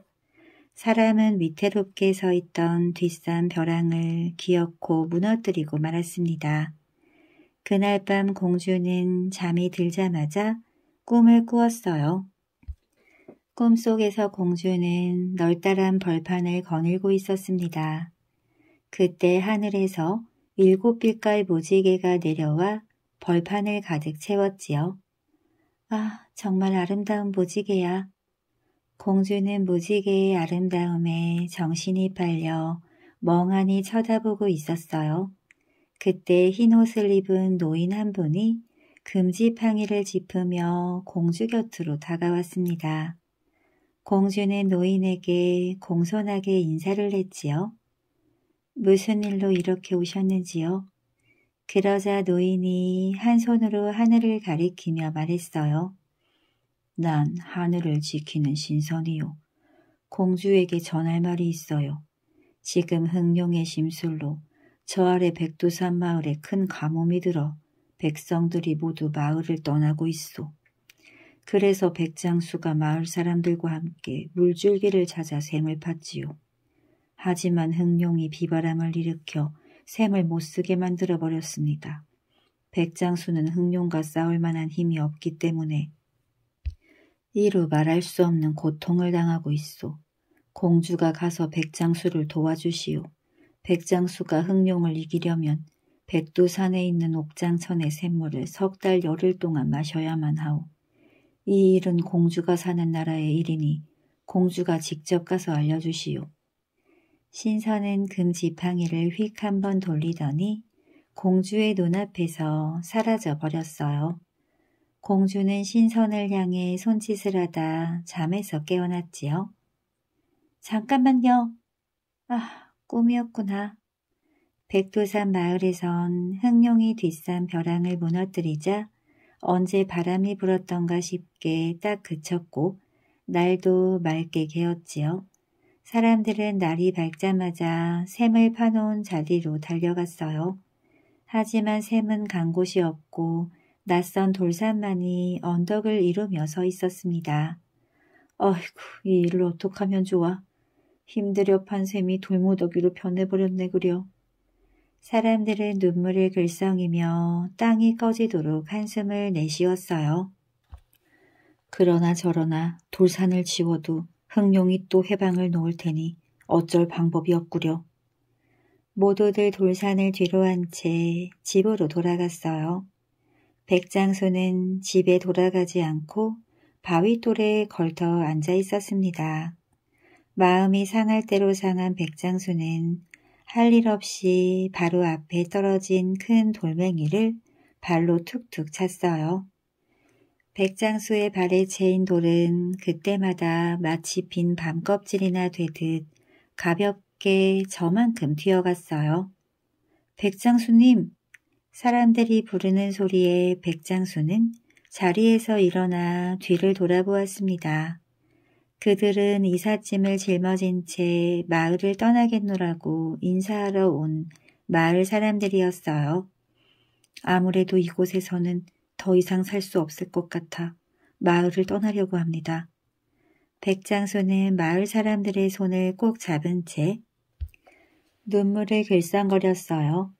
사람은 위태롭게 서 있던 뒷산 벼랑을 기어코 무너뜨리고 말았습니다. 그날 밤 공주는 잠이 들자마자 꿈을 꾸었어요. 꿈속에서 공주는 널따란 벌판을 거닐고 있었습니다. 그때 하늘에서 7빛깔 무지개가 내려와 벌판을 가득 채웠지요. 아, 정말 아름다운 무지개야. 공주는 무지개의 아름다움에 정신이 팔려 멍하니 쳐다보고 있었어요. 그때 흰옷을 입은 노인 한 분이 금지팡이를 짚으며 공주 곁으로 다가왔습니다. 공주는 노인에게 공손하게 인사를 했지요. 무슨 일로 이렇게 오셨는지요? 그러자 노인이 한 손으로 하늘을 가리키며 말했어요. 난 하늘을 지키는 신선이요. 공주에게 전할 말이 있어요. 지금 흥룡의 심술로 저 아래 백두산 마을에 큰 가뭄이 들어 백성들이 모두 마을을 떠나고 있소. 그래서 백장수가 마을 사람들과 함께 물줄기를 찾아 샘을 팠지요. 하지만 흥룡이 비바람을 일으켜 샘을 못쓰게 만들어버렸습니다. 백장수는 흥룡과 싸울 만한 힘이 없기 때문에 이루 말할 수 없는 고통을 당하고 있소. 공주가 가서 백장수를 도와주시오. 백장수가 흥룡을 이기려면 백두산에 있는 옥장천의 샘물을 10달 10일 동안 마셔야만 하오. 이 일은 공주가 사는 나라의 일이니 공주가 직접 가서 알려주시오. 신선은 금지팡이를 휙 한번 돌리더니 공주의 눈앞에서 사라져 버렸어요. 공주는 신선을 향해 손짓을 하다 잠에서 깨어났지요. 잠깐만요. 아, 꿈이었구나. 백두산 마을에선 흥룡이 뒷산 벼랑을 무너뜨리자 언제 바람이 불었던가 싶게 딱 그쳤고 날도 맑게 개었지요. 사람들은 날이 밝자마자 샘을 파놓은 자리로 달려갔어요. 하지만 샘은 간 곳이 없고 낯선 돌산만이 언덕을 이루며 서 있었습니다. 어이구, 이 일을 어떡하면 좋아. 힘들여 판 셈이 돌무더기로 변해버렸네 그려. 사람들은 눈물을 글썽이며 땅이 꺼지도록 한숨을 내쉬었어요. 그러나 저러나 돌산을 지워도 흥룡이 또 해방을 놓을 테니 어쩔 방법이 없구려. 모두들 돌산을 뒤로 한 채 집으로 돌아갔어요. 백장수는 집에 돌아가지 않고 바위돌에 걸터 앉아 있었습니다. 마음이 상할 대로 상한 백장수는 할 일 없이 바로 앞에 떨어진 큰 돌멩이를 발로 툭툭 찼어요. 백장수의 발에 채인 돌은 그때마다 마치 빈 밤껍질이나 되듯 가볍게 저만큼 튀어갔어요. 백장수님! 사람들이 부르는 소리에 백장수는 자리에서 일어나 뒤를 돌아보았습니다. 그들은 이삿짐을 짊어진 채 마을을 떠나겠노라고 인사하러 온 마을 사람들이었어요. 아무래도 이곳에서는 더 이상 살 수 없을 것 같아 마을을 떠나려고 합니다. 백장수는 마을 사람들의 손을 꼭 잡은 채 눈물을 글썽거렸어요.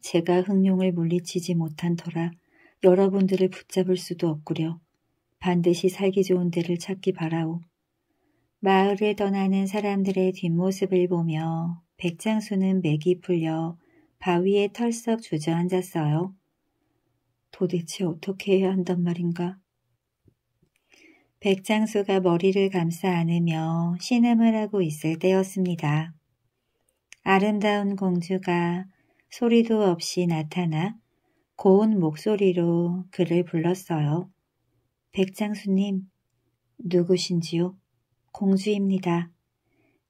제가 흥룡을 물리치지 못한 터라 여러분들을 붙잡을 수도 없구려. 반드시 살기 좋은 데를 찾기 바라오. 마을을 떠나는 사람들의 뒷모습을 보며 백장수는 맥이 풀려 바위에 털썩 주저앉았어요. 도대체 어떻게 해야 한단 말인가? 백장수가 머리를 감싸 안으며 신음을 하고 있을 때였습니다. 아름다운 공주가 소리도 없이 나타나 고운 목소리로 그를 불렀어요. 백장수님, 누구신지요? 공주입니다.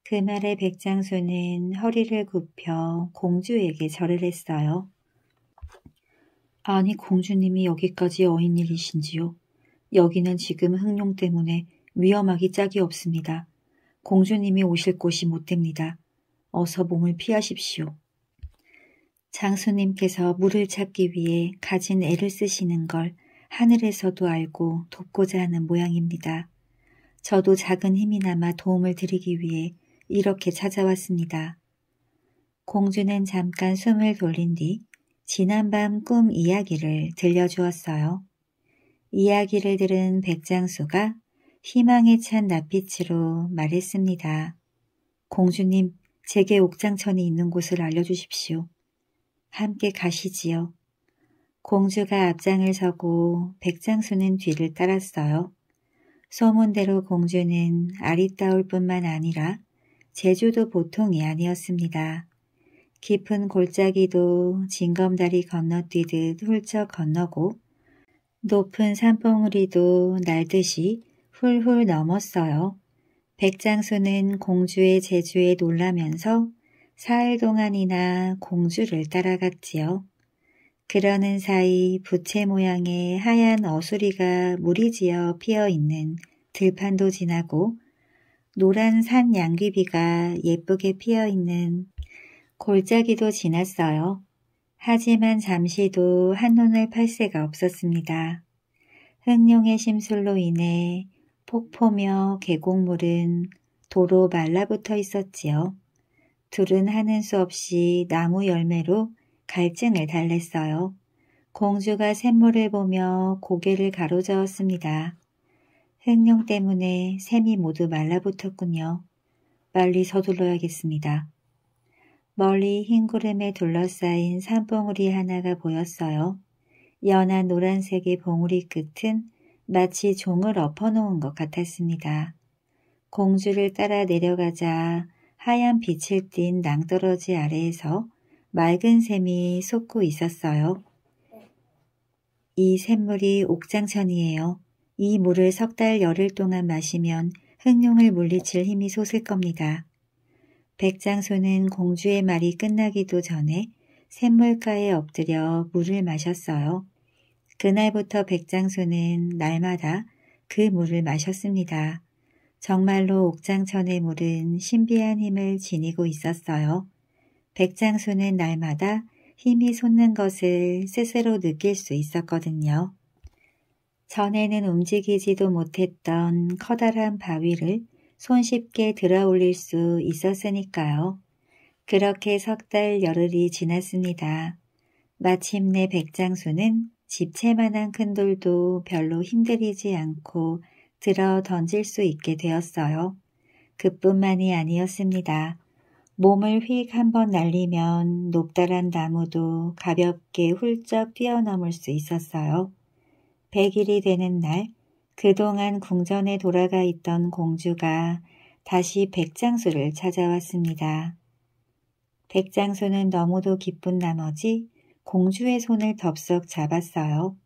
그 말에 백장수는 허리를 굽혀 공주에게 절을 했어요. 아니, 공주님이 여기까지 어인일이신지요? 여기는 지금 흥룡 때문에 위험하기 짝이 없습니다. 공주님이 오실 곳이 못 됩니다. 어서 몸을 피하십시오. 장수님께서 물을 찾기 위해 가진 애를 쓰시는 걸 하늘에서도 알고 돕고자 하는 모양입니다. 저도 작은 힘이나마 도움을 드리기 위해 이렇게 찾아왔습니다. 공주는 잠깐 숨을 돌린 뒤 지난밤 꿈 이야기를 들려주었어요. 이야기를 들은 백장수가 희망에 찬 낯빛으로 말했습니다. 공주님, 제게 옥장천이 있는 곳을 알려주십시오. 함께 가시지요. 공주가 앞장을 서고 백장수는 뒤를 따랐어요. 소문대로 공주는 아리따울 뿐만 아니라 제주도 보통이 아니었습니다. 깊은 골짜기도 징검다리 건너뛰듯 훌쩍 건너고 높은 산봉우리도 날듯이 훌훌 넘었어요. 백장수는 공주의 제주에 놀라면서 사흘 동안이나 공주를 따라갔지요. 그러는 사이 부채 모양의 하얀 어수리가 무리지어 피어있는 들판도 지나고 노란 산 양귀비가 예쁘게 피어있는 골짜기도 지났어요. 하지만 잠시도 한눈을 팔 새가 없었습니다. 흥룡의 심술로 인해 폭포며 계곡물은 도로 말라붙어 있었지요. 둘은 하는 수 없이 나무 열매로 갈증을 달랬어요. 공주가 샘물을 보며 고개를 가로저었습니다. 흥룡 때문에 샘이 모두 말라붙었군요. 빨리 서둘러야겠습니다. 멀리 흰 구름에 둘러싸인 산봉우리 하나가 보였어요. 연한 노란색의 봉우리 끝은 마치 종을 엎어놓은 것 같았습니다. 공주를 따라 내려가자 하얀 빛을 띤 낭떠러지 아래에서 맑은 샘이 솟고 있었어요. 이 샘물이 옥장천이에요. 이 물을 석 달 열흘 동안 마시면 흥룡을 물리칠 힘이 솟을 겁니다. 백장수는 공주의 말이 끝나기도 전에 샘물가에 엎드려 물을 마셨어요. 그날부터 백장수는 날마다 그 물을 마셨습니다. 정말로 옥장천의 물은 신비한 힘을 지니고 있었어요. 백장수는 날마다 힘이 솟는 것을 스스로 느낄 수 있었거든요. 전에는 움직이지도 못했던 커다란 바위를 손쉽게 들어 올릴 수 있었으니까요. 그렇게 석 달 열흘이 지났습니다. 마침내 백장수는 집채만한 큰 돌도 별로 힘들이지 않고 들어 던질 수 있게 되었어요. 그뿐만이 아니었습니다. 몸을 휙 한번 날리면 높다란 나무도 가볍게 훌쩍 뛰어넘을 수 있었어요. 100일이 되는 날, 그동안 궁전에 돌아가 있던 공주가 다시 백장수를 찾아왔습니다. 백장수는 너무도 기쁜 나머지 공주의 손을 덥석 잡았어요.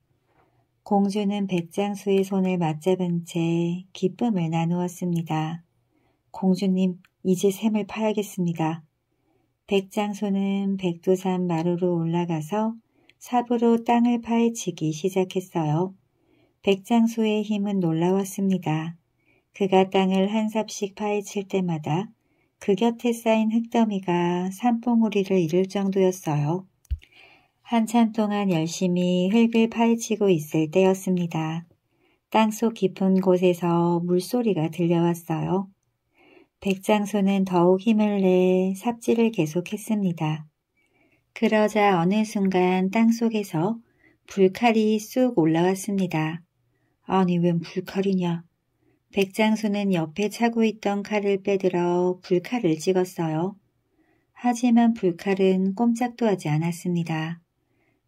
공주는 백장수의 손을 맞잡은 채 기쁨을 나누었습니다. 공주님, 이제 샘을 파야겠습니다. 백장수는 백두산 마루로 올라가서 삽으로 땅을 파헤치기 시작했어요. 백장수의 힘은 놀라웠습니다. 그가 땅을 한 삽씩 파헤칠 때마다 그 곁에 쌓인 흙더미가 산봉우리를 이룰 정도였어요. 한참 동안 열심히 흙을 파헤치고 있을 때였습니다. 땅속 깊은 곳에서 물소리가 들려왔어요. 백장수는 더욱 힘을 내 삽질을 계속했습니다. 그러자 어느 순간 땅속에서 불칼이 쑥 올라왔습니다. 아니 웬 불칼이냐? 백장수는 옆에 차고 있던 칼을 빼들어 불칼을 찍었어요. 하지만 불칼은 꼼짝도 하지 않았습니다.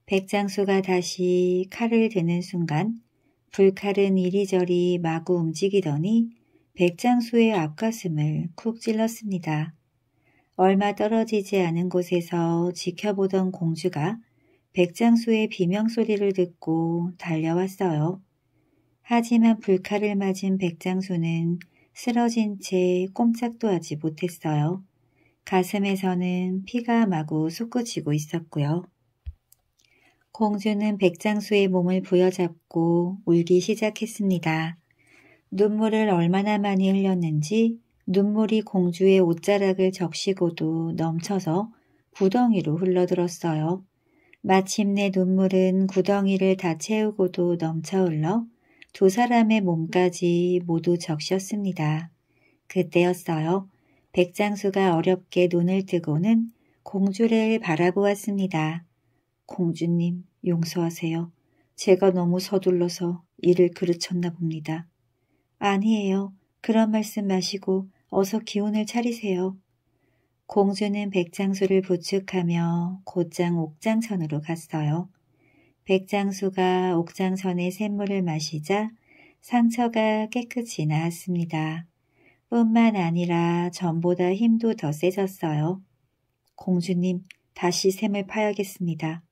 백장수가 다시 칼을 드는 순간 불칼은 이리저리 마구 움직이더니 백장수의 앞가슴을 쿡 찔렀습니다. 얼마 떨어지지 않은 곳에서 지켜보던 공주가 백장수의 비명소리를 듣고 달려왔어요. 하지만 불칼을 맞은 백장수는 쓰러진 채 꼼짝도 하지 못했어요. 가슴에서는 피가 마구 솟구치고 있었고요. 공주는 백장수의 몸을 부여잡고 울기 시작했습니다. 눈물을 얼마나 많이 흘렸는지 눈물이 공주의 옷자락을 적시고도 넘쳐서 구덩이로 흘러들었어요. 마침내 눈물은 구덩이를 다 채우고도 넘쳐 흘러 두 사람의 몸까지 모두 적셨습니다. 그때였어요. 백장수가 어렵게 눈을 뜨고는 공주를 바라보았습니다. 공주님, 용서하세요. 제가 너무 서둘러서 일을 그르쳤나 봅니다. 아니에요. 그런 말씀 마시고 어서 기운을 차리세요. 공주는 백장수를 부축하며 곧장 옥장천으로 갔어요. 백장수가 옥장선의 샘물을 마시자 상처가 깨끗이 나았습니다. 뿐만 아니라 전보다 힘도 더 세졌어요. 공주님, 다시 샘을 파야겠습니다.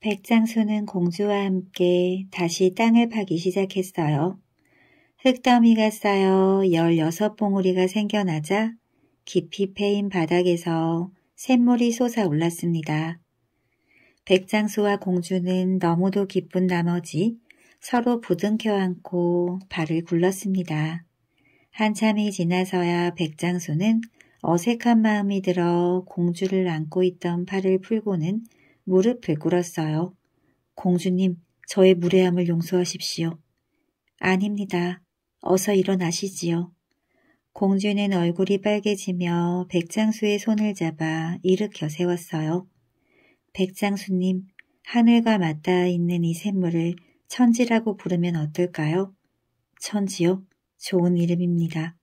백장수는 공주와 함께 다시 땅을 파기 시작했어요. 흙더미가 쌓여 16봉우리가 생겨나자 깊이 패인 바닥에서 샘물이 솟아올랐습니다. 백장수와 공주는 너무도 기쁜 나머지 서로 부둥켜 안고 발을 굴렀습니다. 한참이 지나서야 백장수는 어색한 마음이 들어 공주를 안고 있던 팔을 풀고는 무릎을 꿇었어요. 공주님, 저의 무례함을 용서하십시오. 아닙니다. 어서 일어나시지요. 공주는 얼굴이 빨개지며 백장수의 손을 잡아 일으켜 세웠어요. 백장수님, 하늘과 맞닿아 있는 이 샘물을 천지라고 부르면 어떨까요? 천지요? 좋은 이름입니다.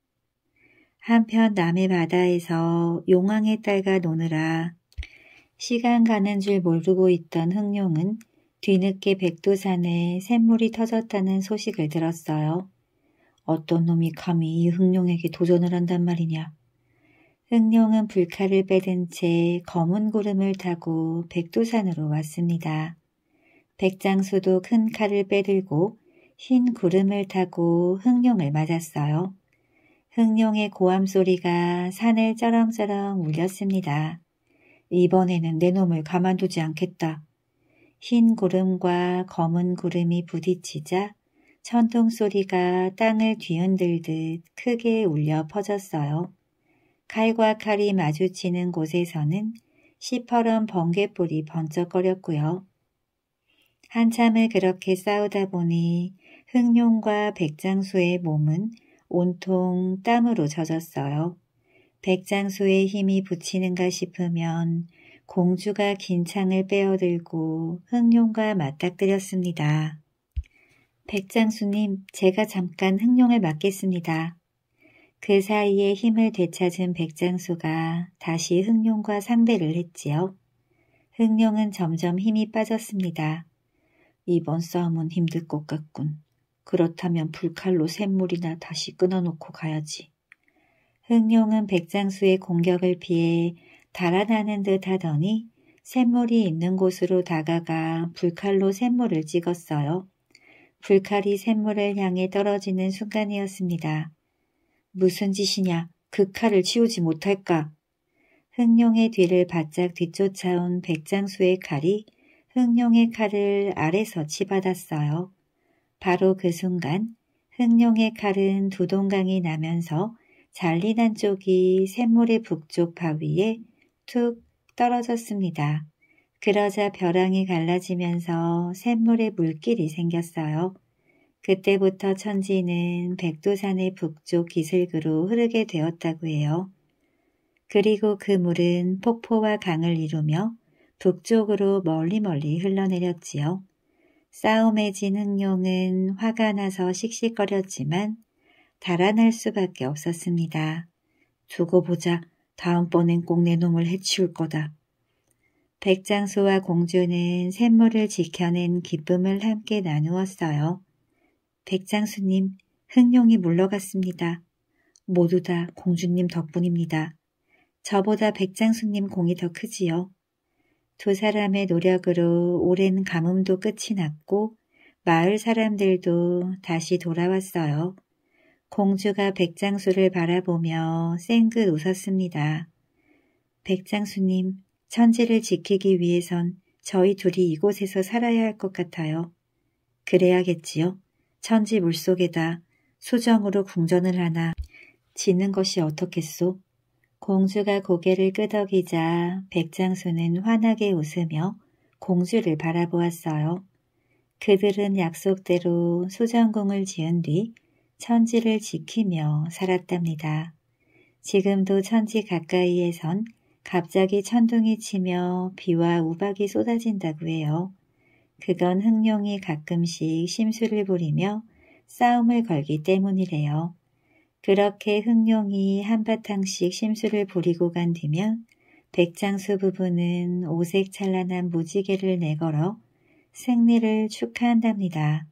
한편 남해 바다에서 용왕의 딸과 노느라 시간 가는 줄 모르고 있던 흥룡은 뒤늦게 백두산에 샘물이 터졌다는 소식을 들었어요. 어떤 놈이 감히 이 흥룡에게 도전을 한단 말이냐. 흥룡은 불칼을 빼든 채 검은 구름을 타고 백두산으로 왔습니다. 백장수도 큰 칼을 빼들고 흰 구름을 타고 흥룡을 맞았어요. 흥룡의 고함 소리가 산을 쩌렁쩌렁 울렸습니다. 이번에는 내 놈을 가만두지 않겠다. 흰 구름과 검은 구름이 부딪히자 천둥 소리가 땅을 뒤흔들듯 크게 울려 퍼졌어요. 칼과 칼이 마주치는 곳에서는 시퍼런 번갯불이 번쩍거렸고요. 한참을 그렇게 싸우다 보니 흥룡과 백장수의 몸은 온통 땀으로 젖었어요. 백장수의 힘이 붙이는가 싶으면 공주가 긴 창을 빼어들고 흥룡과 맞닥뜨렸습니다. 백장수님, 제가 잠깐 흥룡을 맡겠습니다. 그 사이에 힘을 되찾은 백장수가 다시 흥룡과 상대를 했지요. 흥룡은 점점 힘이 빠졌습니다. 이번 싸움은 힘들 것 같군. 그렇다면 불칼로 샘물이나 다시 끊어놓고 가야지. 흥룡은 백장수의 공격을 피해 달아나는 듯 하더니 샘물이 있는 곳으로 다가가 불칼로 샘물을 찍었어요. 불칼이 샘물을 향해 떨어지는 순간이었습니다. 무슨 짓이냐? 그 칼을 치우지 못할까? 흥룡의 뒤를 바짝 뒤쫓아온 백장수의 칼이 흥룡의 칼을 아래서 치받았어요. 바로 그 순간 흥룡의 칼은 두동강이 나면서 잘리난 쪽이 샘물의 북쪽 바위에 툭 떨어졌습니다. 그러자 벼랑이 갈라지면서 샘물의 물길이 생겼어요. 그때부터 천지는 백두산의 북쪽 기슭으로 흐르게 되었다고 해요. 그리고 그 물은 폭포와 강을 이루며 북쪽으로 멀리 흘러내렸지요. 싸움에 진 흥룡은 화가 나서 씩씩거렸지만 달아날 수밖에 없었습니다. 두고 보자. 다음번엔 꼭 내 놈을 해치울 거다. 백장수와 공주는 샘물을 지켜낸 기쁨을 함께 나누었어요. 백장수님, 흥룡이 물러갔습니다. 모두 다 공주님 덕분입니다. 저보다 백장수님 공이 더 크지요. 두 사람의 노력으로 오랜 가뭄도 끝이 났고 마을 사람들도 다시 돌아왔어요. 공주가 백장수를 바라보며 쌩긋 웃었습니다. 백장수님, 천지를 지키기 위해선 저희 둘이 이곳에서 살아야 할 것 같아요. 그래야겠지요. 천지 물속에다 수정으로 궁전을 하나 짓는 것이 어떻겠소? 공주가 고개를 끄덕이자 백장수는 환하게 웃으며 공주를 바라보았어요. 그들은 약속대로 수정궁을 지은 뒤 천지를 지키며 살았답니다. 지금도 천지 가까이에선 갑자기 천둥이 치며 비와 우박이 쏟아진다고 해요. 그건 흥룡이 가끔씩 심술을 부리며 싸움을 걸기 때문이래요. 그렇게 흥룡이 한바탕씩 심술을 부리고 간 뒤면 백장수 부부는 오색찬란한 무지개를 내걸어 승리를 축하한답니다.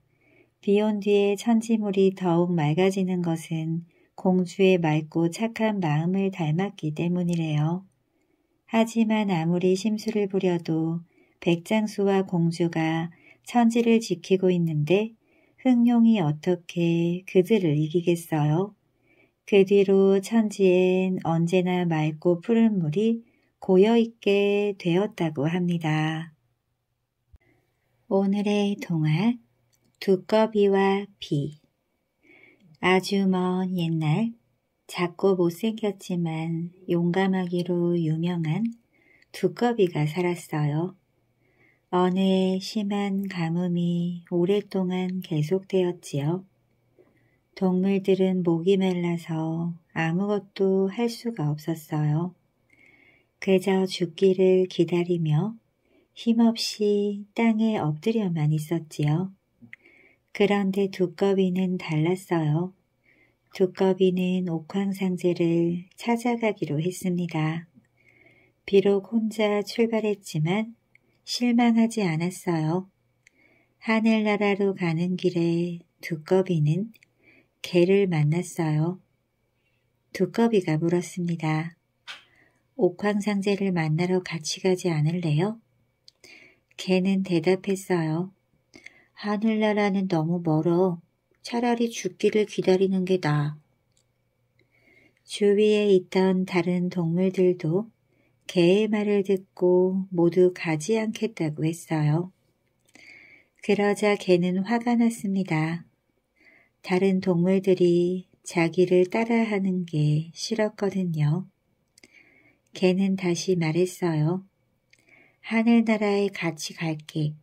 비온 뒤에 천지물이 더욱 맑아지는 것은 공주의 맑고 착한 마음을 닮았기 때문이래요. 하지만 아무리 심술을 부려도 백장수와 공주가 천지를 지키고 있는데 흥룡이 어떻게 그들을 이기겠어요? 그 뒤로 천지엔 언제나 맑고 푸른 물이 고여있게 되었다고 합니다. 오늘의 동화, 두꺼비와 비. 아주 먼 옛날, 작고 못생겼지만 용감하기로 유명한 두꺼비가 살았어요. 어느 해 심한 가뭄이 오랫동안 계속되었지요. 동물들은 목이 말라서 아무것도 할 수가 없었어요. 그저 죽기를 기다리며 힘없이 땅에 엎드려만 있었지요. 그런데 두꺼비는 달랐어요. 두꺼비는 옥황상제를 찾아가기로 했습니다. 비록 혼자 출발했지만 실망하지 않았어요. 하늘나라로 가는 길에 두꺼비는 개를 만났어요. 두꺼비가 물었습니다. 옥황상제를 만나러 같이 가지 않을래요? 개는 대답했어요. 하늘나라는 너무 멀어. 차라리 죽기를 기다리는 게 나아. 주위에 있던 다른 동물들도 개의 말을 듣고 모두 가지 않겠다고 했어요. 그러자 개는 화가 났습니다. 다른 동물들이 자기를 따라하는 게 싫었거든요. 개는 다시 말했어요. 하늘나라에 같이 갈게.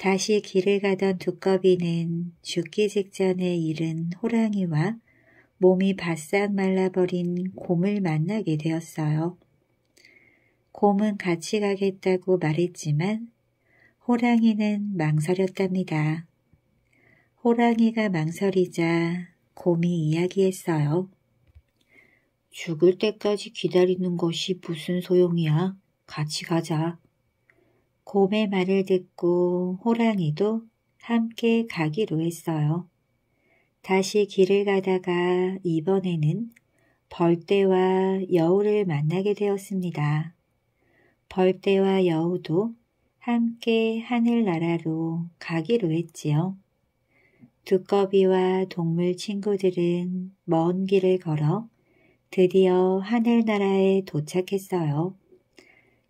다시 길을 가던 두꺼비는 죽기 직전에 잃은 호랑이와 몸이 바싹 말라버린 곰을 만나게 되었어요. 곰은 같이 가겠다고 말했지만 호랑이는 망설였답니다. 호랑이가 망설이자 곰이 이야기했어요. 죽을 때까지 기다리는 것이 무슨 소용이야. 같이 가자. 곰의 말을 듣고 호랑이도 함께 가기로 했어요. 다시 길을 가다가 이번에는 벌떼와 여우를 만나게 되었습니다. 벌떼와 여우도 함께 하늘나라로 가기로 했지요. 두꺼비와 동물 친구들은 먼 길을 걸어 드디어 하늘나라에 도착했어요.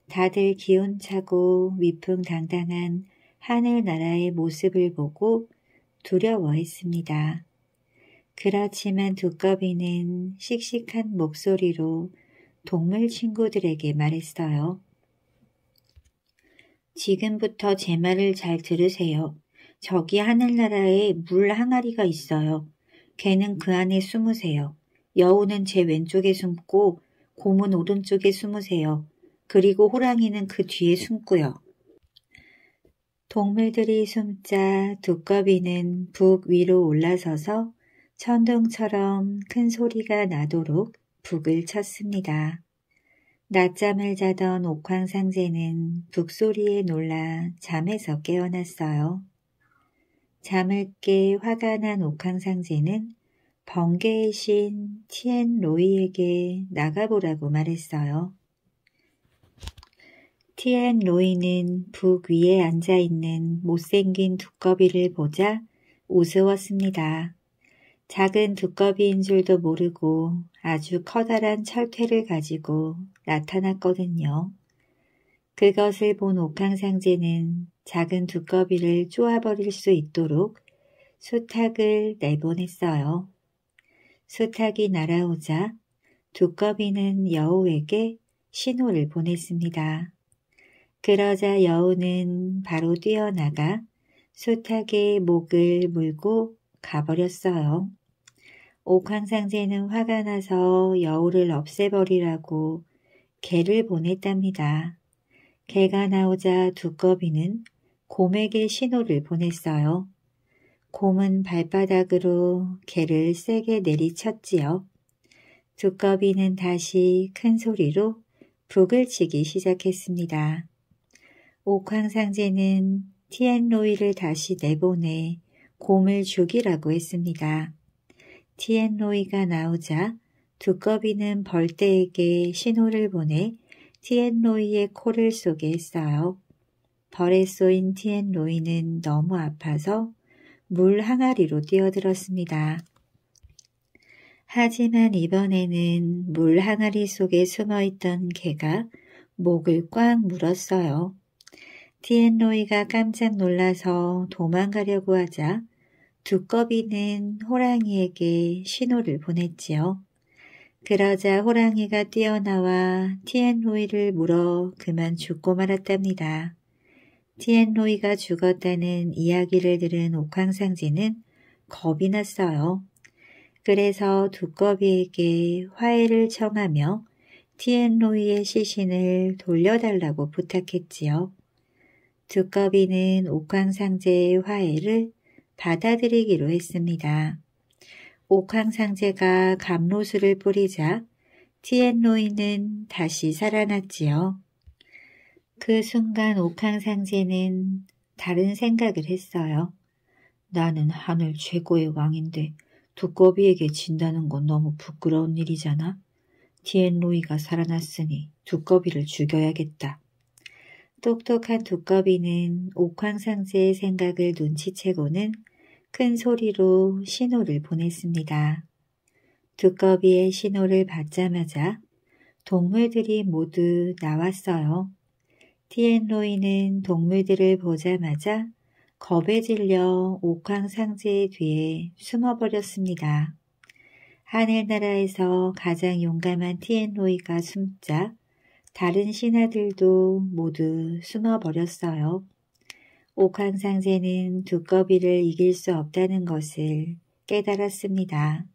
다들 기운차고 위풍당당한 하늘나라의 모습을 보고 두려워했습니다. 그렇지만 두꺼비는 씩씩한 목소리로 동물 친구들에게 말했어요. 지금부터 제 말을 잘 들으세요. 저기 하늘나라에 물 항아리가 있어요. 개는 그 안에 숨으세요. 여우는 제 왼쪽에 숨고 곰은 오른쪽에 숨으세요. 그리고 호랑이는 그 뒤에 숨고요. 동물들이 숨자 두꺼비는 북 위로 올라서서 천둥처럼 큰 소리가 나도록 북을 쳤습니다. 낮잠을 자던 옥황상제는 북소리에 놀라 잠에서 깨어났어요. 잠을 깨 화가 난 옥황상제는 번개의 신 티엔로이에게 나가보라고 말했어요. 티엔로이는 북 위에 앉아있는 못생긴 두꺼비를 보자 우스웠습니다. 작은 두꺼비인 줄도 모르고 아주 커다란 철퇴를 가지고 나타났거든요. 그것을 본 옥황상제는 작은 두꺼비를 쪼아버릴 수 있도록 수탉을 내보냈어요. 수탉이 날아오자 두꺼비는 여우에게 신호를 보냈습니다. 그러자 여우는 바로 뛰어나가 수탉의 목을 물고 가버렸어요. 옥황상제는 화가 나서 여우를 없애버리라고 개를 보냈답니다. 개가 나오자 두꺼비는 곰에게 신호를 보냈어요. 곰은 발바닥으로 개를 세게 내리쳤지요. 두꺼비는 다시 큰 소리로 북을 치기 시작했습니다. 옥황상제는 티엔로이를 다시 내보내 곰을 죽이라고 했습니다. 티엔로이가 나오자 두꺼비는 벌떼에게 신호를 보내 티엔로이의 코를 쏘게 했어요. 벌에 쏘인 티엔로이는 너무 아파서 물 항아리로 뛰어들었습니다. 하지만 이번에는 물 항아리 속에 숨어있던 개가 목을 꽉 물었어요. 티엔로이가 깜짝 놀라서 도망가려고 하자 두꺼비는 호랑이에게 신호를 보냈지요. 그러자 호랑이가 뛰어나와 티엔로이를 물어 그만 죽고 말았답니다. 티엔로이가 죽었다는 이야기를 들은 옥황상제는 겁이 났어요. 그래서 두꺼비에게 화해를 청하며 티엔로이의 시신을 돌려달라고 부탁했지요. 두꺼비는 옥황상제의 화해를 받아들이기로 했습니다. 옥황상제가 감로수를 뿌리자 티엔로이는 다시 살아났지요. 그 순간 옥황상제는 다른 생각을 했어요. 나는 하늘 최고의 왕인데 두꺼비에게 진다는 건 너무 부끄러운 일이잖아. 티엔로이가 살아났으니 두꺼비를 죽여야겠다. 똑똑한 두꺼비는 옥황상제의 생각을 눈치채고는 큰 소리로 신호를 보냈습니다. 두꺼비의 신호를 받자마자 동물들이 모두 나왔어요. 티엔로이는 동물들을 보자마자 겁에 질려 옥황상제의 뒤에 숨어버렸습니다. 하늘나라에서 가장 용감한 티엔로이가 숨자 다른 신하들도 모두 숨어버렸어요. 옥황상제는 두꺼비를 이길 수 없다는 것을 깨달았습니다.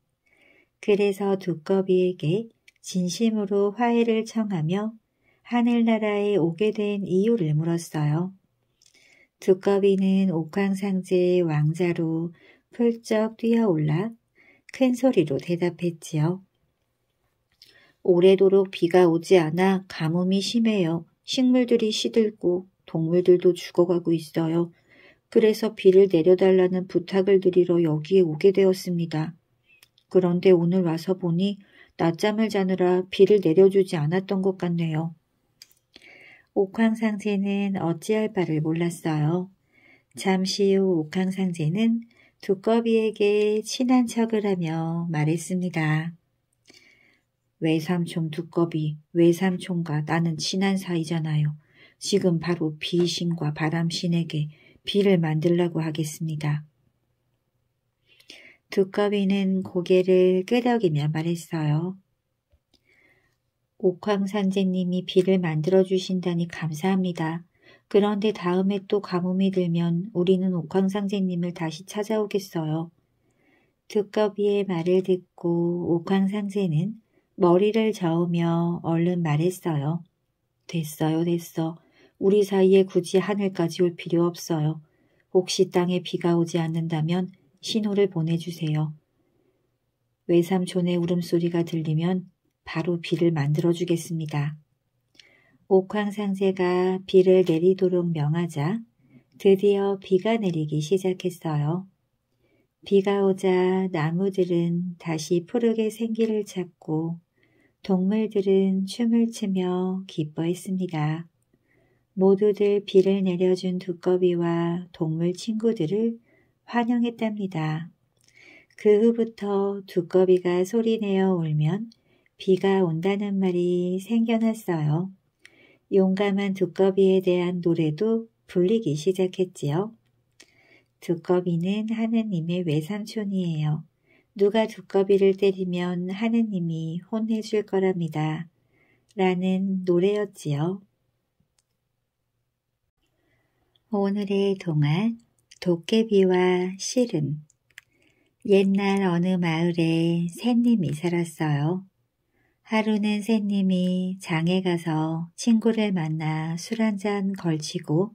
그래서 두꺼비에게 진심으로 화해를 청하며 하늘나라에 오게 된 이유를 물었어요. 두꺼비는 옥황상제의 왕자로 펄쩍 뛰어올라 큰 소리로 대답했지요. 오래도록 비가 오지 않아 가뭄이 심해요. 식물들이 시들고 동물들도 죽어가고 있어요. 그래서 비를 내려달라는 부탁을 드리러 여기에 오게 되었습니다. 그런데 오늘 와서 보니 낮잠을 자느라 비를 내려주지 않았던 것 같네요. 옥황상제는 어찌할 바를 몰랐어요. 잠시 후 옥황상제는 두꺼비에게 친한 척을 하며 말했습니다. 외삼촌 두꺼비, 외삼촌과 나는 친한 사이잖아요. 지금 바로 비신과 바람신에게 비를 만들라고 하겠습니다. 두꺼비는 고개를 끄덕이며 말했어요. 옥황상제님이 비를 만들어 주신다니 감사합니다. 그런데 다음에 또 가뭄이 들면 우리는 옥황상제님을 다시 찾아오겠어요. 두꺼비의 말을 듣고 옥황상제는 머리를 저으며 얼른 말했어요. 됐어. 우리 사이에 굳이 하늘까지 올 필요 없어요. 혹시 땅에 비가 오지 않는다면 신호를 보내주세요. 외삼촌의 울음소리가 들리면 바로 비를 만들어주겠습니다. 옥황상제가 비를 내리도록 명하자 드디어 비가 내리기 시작했어요. 비가 오자 나무들은 다시 푸르게 생기를 찾고 동물들은 춤을 추며 기뻐했습니다. 모두들 비를 내려준 두꺼비와 동물 친구들을 환영했답니다. 그 후부터 두꺼비가 소리내어 울면 비가 온다는 말이 생겨났어요. 용감한 두꺼비에 대한 노래도 불리기 시작했지요. 두꺼비는 하느님의 외삼촌이에요. 누가 두꺼비를 때리면 하느님이 혼내줄 거랍니다. 라는 노래였지요. 오늘의 동안 도깨비와 씨름. 옛날 어느 마을에 셋님이 살았어요. 하루는 셋님이 장에 가서 친구를 만나 술 한잔 걸치고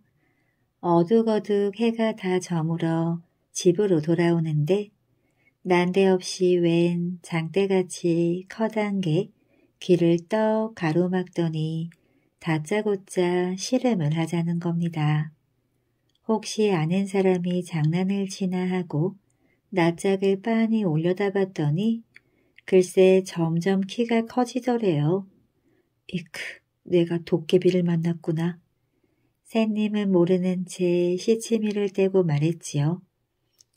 어둑어둑 해가 다 저물어 집으로 돌아오는데 난데없이 웬 장대같이 커다란 게 길을 떡 가로막더니 다짜고짜 씨름을 하자는 겁니다. 혹시 아는 사람이 장난을 치나 하고 낯짝을 빤히 올려다봤더니 글쎄 점점 키가 커지더래요. 이크, 내가 도깨비를 만났구나. 셋님은 모르는 채 시치미를 떼고 말했지요.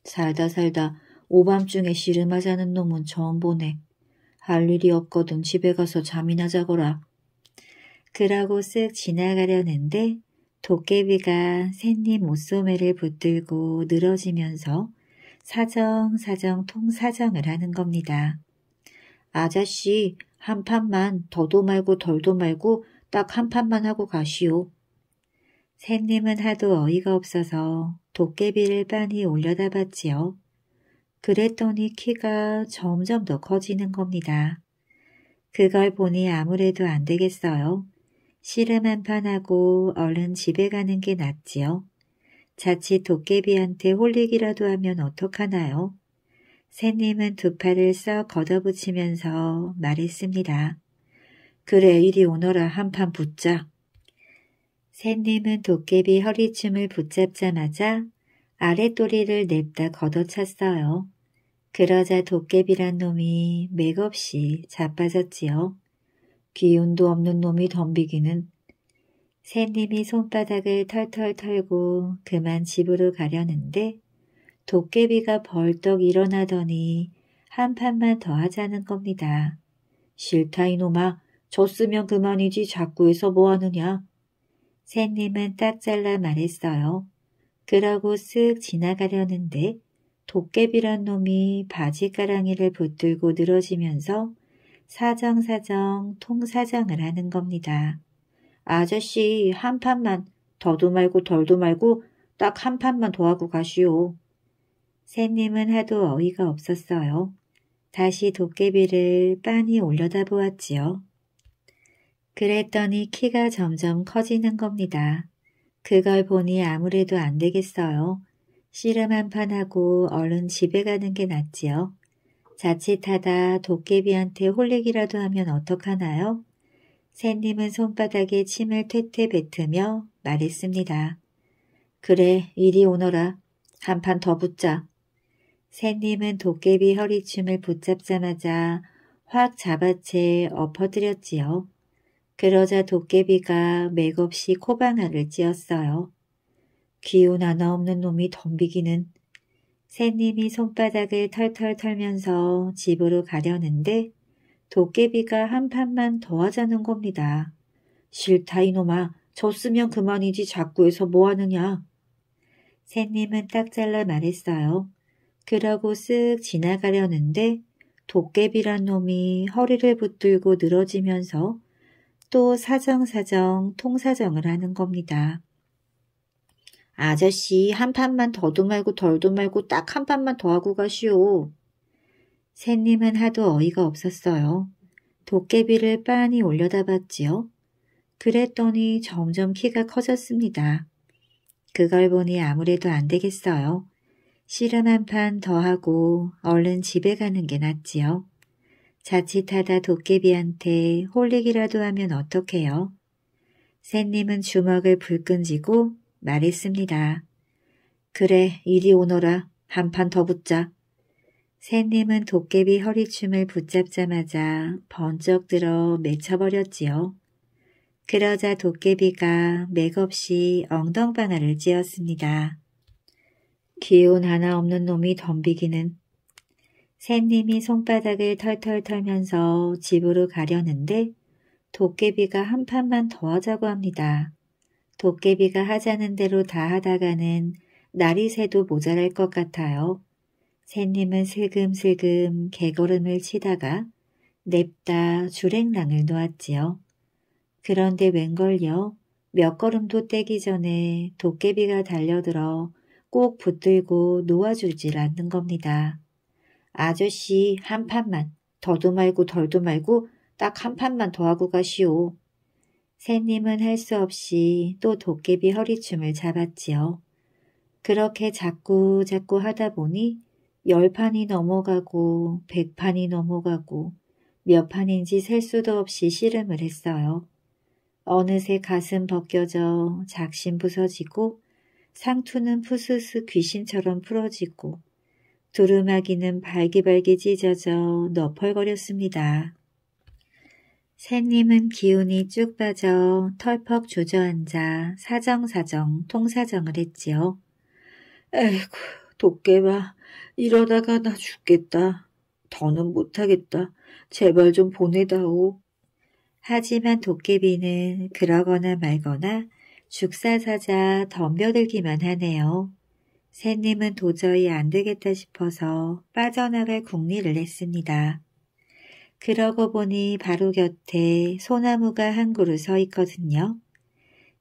살다 오밤중에 씨름하자는 놈은 처음 보네. 할 일이 없거든 집에 가서 잠이나 자거라. 그러고 쓱 지나가려는데 도깨비가 셋님 옷소매를 붙들고 늘어지면서 사정사정 통사정을 하는 겁니다. 아저씨, 한 판만 더도 말고 덜도 말고 딱 한 판만 하고 가시오. 셋님은 하도 어이가 없어서 도깨비를 빤히 올려다봤지요. 그랬더니 키가 점점 더 커지는 겁니다. 그걸 보니 아무래도 안 되겠어요. 씨름 한 판 하고 얼른 집에 가는 게 낫지요. 자칫 도깨비한테 홀리기라도 하면 어떡하나요? 셋님은 두 팔을 썩 걷어붙이면서 말했습니다. 그래, 이리 오너라. 한 판 붙자. 셋님은 도깨비 허리춤을 붙잡자마자 아랫도리를 냅다 걷어찼어요. 그러자 도깨비란 놈이 맥없이 자빠졌지요. 기운도 없는 놈이 덤비기는. 셋님이 손바닥을 털털 털고 그만 집으로 가려는데 도깨비가 벌떡 일어나더니 한 판만 더 하자는 겁니다. 싫다 이놈아, 졌으면 그만이지 자꾸 해서 뭐하느냐. 셋님은 딱 잘라 말했어요. 그러고 쓱 지나가려는데 도깨비란 놈이 바지가랑이를 붙들고 늘어지면서 사정사정 통사정을 하는 겁니다. 아저씨, 한 판만 더도 말고 덜도 말고 딱 한 판만 더 하고 가시오. 새님은 하도 어이가 없었어요. 다시 도깨비를 빤히 올려다보았지요. 그랬더니 키가 점점 커지는 겁니다. 그걸 보니 아무래도 안 되겠어요. 씨름 한 판 하고 얼른 집에 가는 게 낫지요. 자칫하다 도깨비한테 홀리기라도 하면 어떡하나요? 새님은 손바닥에 침을 퇴퇴 뱉으며 말했습니다. 그래, 이리 오너라. 한 판 더 붙자. 새님은 도깨비 허리춤을 붙잡자마자 확 잡아채 엎어뜨렸지요. 그러자 도깨비가 맥없이 코방아를 찧었어요. 기운 하나 없는 놈이 덤비기는. 새님이 손바닥을 털털 털면서 집으로 가려는데 도깨비가 한 판만 더 하자는 겁니다. 싫다 이놈아, 졌으면 그만이지 자꾸 해서 뭐하느냐. 새님은 딱 잘라 말했어요. 그러고 쓱 지나가려는데 도깨비란 놈이 허리를 붙들고 늘어지면서 또 사정사정 통사정을 하는 겁니다. 아저씨, 한 판만 더도 말고 덜도 말고 딱 한 판만 더 하고 가시오. 새님은 하도 어이가 없었어요. 도깨비를 빤히 올려다봤지요. 그랬더니 점점 키가 커졌습니다. 그걸 보니 아무래도 안 되겠어요. 씨름 한 판 더 하고 얼른 집에 가는 게 낫지요. 자칫하다 도깨비한테 홀리기라도 하면 어떡해요. 새님은 주먹을 불끈 쥐고 말했습니다. 그래, 이리 오너라. 한 판 더 붙자. 새님은 도깨비 허리춤을 붙잡자마자 번쩍 들어 맺혀버렸지요. 그러자 도깨비가 맥없이 엉덩방아를 찧었습니다. 기운 하나 없는 놈이 덤비기는. 새님이 손바닥을 털털 털면서 집으로 가려는데 도깨비가 한 판만 더 하자고 합니다. 도깨비가 하자는 대로 다 하다가는 날이 새도 모자랄 것 같아요. 새님은 슬금슬금 개걸음을 치다가 냅다 주랭랑을 놓았지요. 그런데 웬걸요? 몇 걸음도 떼기 전에 도깨비가 달려들어 꼭 붙들고 놓아주질 않는 겁니다. 아저씨, 한 판만, 더도 말고 덜도 말고 딱 한 판만 더 하고 가시오. 새님은 할 수 없이 또 도깨비 허리춤을 잡았지요. 그렇게 자꾸 하다 보니 10판이 넘어가고 100판이 넘어가고 몇 판인지 셀 수도 없이 씨름을 했어요. 어느새 가슴 벗겨져 작심 부서지고 상투는 푸스스 귀신처럼 풀어지고 두루마기는 발기발기 찢어져 너펄거렸습니다. 새님은 기운이 쭉 빠져 털퍽 주저앉아 사정사정 통사정을 했지요. 에이구, 도깨비야, 이러다가 나 죽겠다. 더는 못하겠다. 제발 좀 보내다오. 하지만 도깨비는 그러거나 말거나 죽사사자 덤벼들기만 하네요. 새님은 도저히 안 되겠다 싶어서 빠져나갈 궁리를 했습니다. 그러고 보니 바로 곁에 소나무가 한 그루 서 있거든요.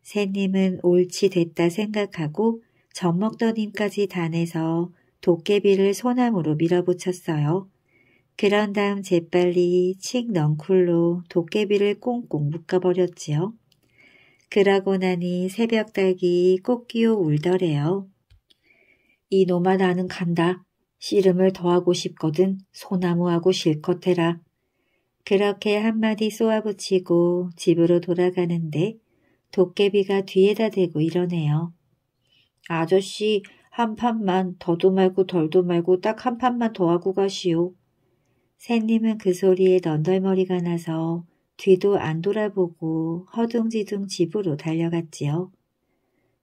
새님은 옳지 됐다 생각하고 젖먹던 힘까지 다 내서 도깨비를 소나무로 밀어붙였어요. 그런 다음 재빨리 칙 넝쿨로 도깨비를 꽁꽁 묶어버렸지요. 그러고 나니 새벽닭이 꼭 끼어 울더래요. 이놈아, 나는 간다. 씨름을 더하고 싶거든 소나무하고 실컷 해라. 그렇게 한마디 쏘아붙이고 집으로 돌아가는데 도깨비가 뒤에다 대고 이러네요. 아저씨, 한 판만 더도 말고 덜도 말고 딱 한 판만 더 하고 가시오. 새님은 그 소리에 넌덜머리가 나서 뒤도 안 돌아보고 허둥지둥 집으로 달려갔지요.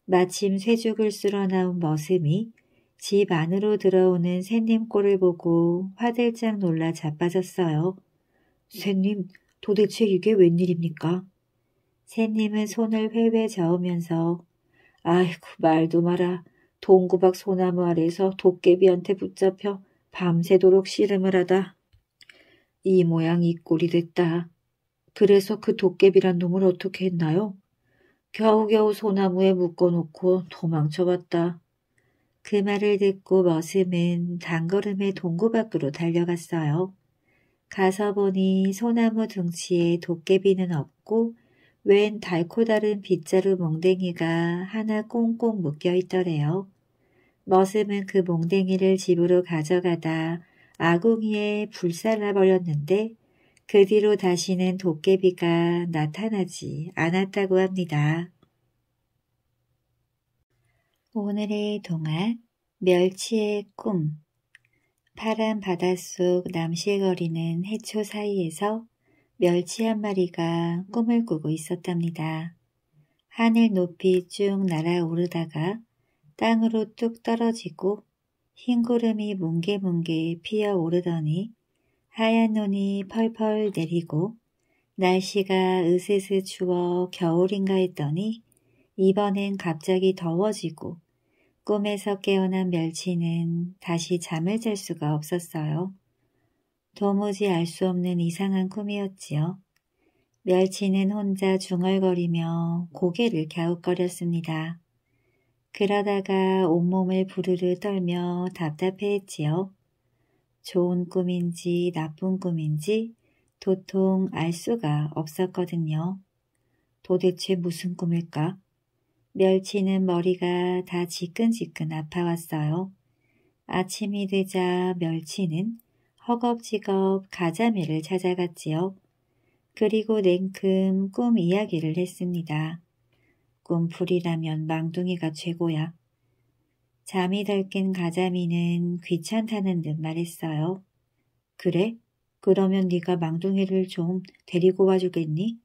마침 쇠죽을 쓸어 나온 머슴이 집 안으로 들어오는 새님 꼴을 보고 화들짝 놀라 자빠졌어요. 새님, 도대체 이게 웬일입니까? 새님은 손을 회회 저으면서 아이고, 말도 마라. 동구박 소나무 아래에서 도깨비한테 붙잡혀 밤새도록 씨름을 하다. 이 모양 이 꼴이 됐다. 그래서 그 도깨비란 놈을 어떻게 했나요? 겨우겨우 소나무에 묶어놓고 도망쳐봤다. 그 말을 듣고 머슴은 단걸음에 동굴 밖으로 달려갔어요. 가서 보니 소나무 둥치에 도깨비는 없고 웬 달코다른 빗자루 몽댕이가 하나 꽁꽁 묶여있더래요. 머슴은 그 몽댕이를 집으로 가져가다 아궁이에 불살라버렸는데 그 뒤로 다시는 도깨비가 나타나지 않았다고 합니다. 오늘의 동화 멸치의 꿈. 파란 바닷속 남실거리는 해초 사이에서 멸치 한 마리가 꿈을 꾸고 있었답니다. 하늘 높이 쭉 날아오르다가 땅으로 뚝 떨어지고 흰 구름이 뭉게뭉게 피어오르더니 하얀 눈이 펄펄 내리고 날씨가 으스스 추워 겨울인가 했더니 이번엔 갑자기 더워지고 꿈에서 깨어난 멸치는 다시 잠을 잘 수가 없었어요. 도무지 알 수 없는 이상한 꿈이었지요. 멸치는 혼자 중얼거리며 고개를 갸웃거렸습니다. 그러다가 온몸을 부르르 떨며 답답해했지요. 좋은 꿈인지 나쁜 꿈인지 도통 알 수가 없었거든요. 도대체 무슨 꿈일까? 멸치는 머리가 다 지끈지끈 아파왔어요. 아침이 되자 멸치는 허겁지겁 가자미를 찾아갔지요. 그리고 냉큼 꿈 이야기를 했습니다. 꿈풀이라면 망둥이가 최고야. 잠이 덜 깬 가자미는 귀찮다는 듯 말했어요. 그래? 그러면 네가 망둥이를 좀 데리고 와주겠니?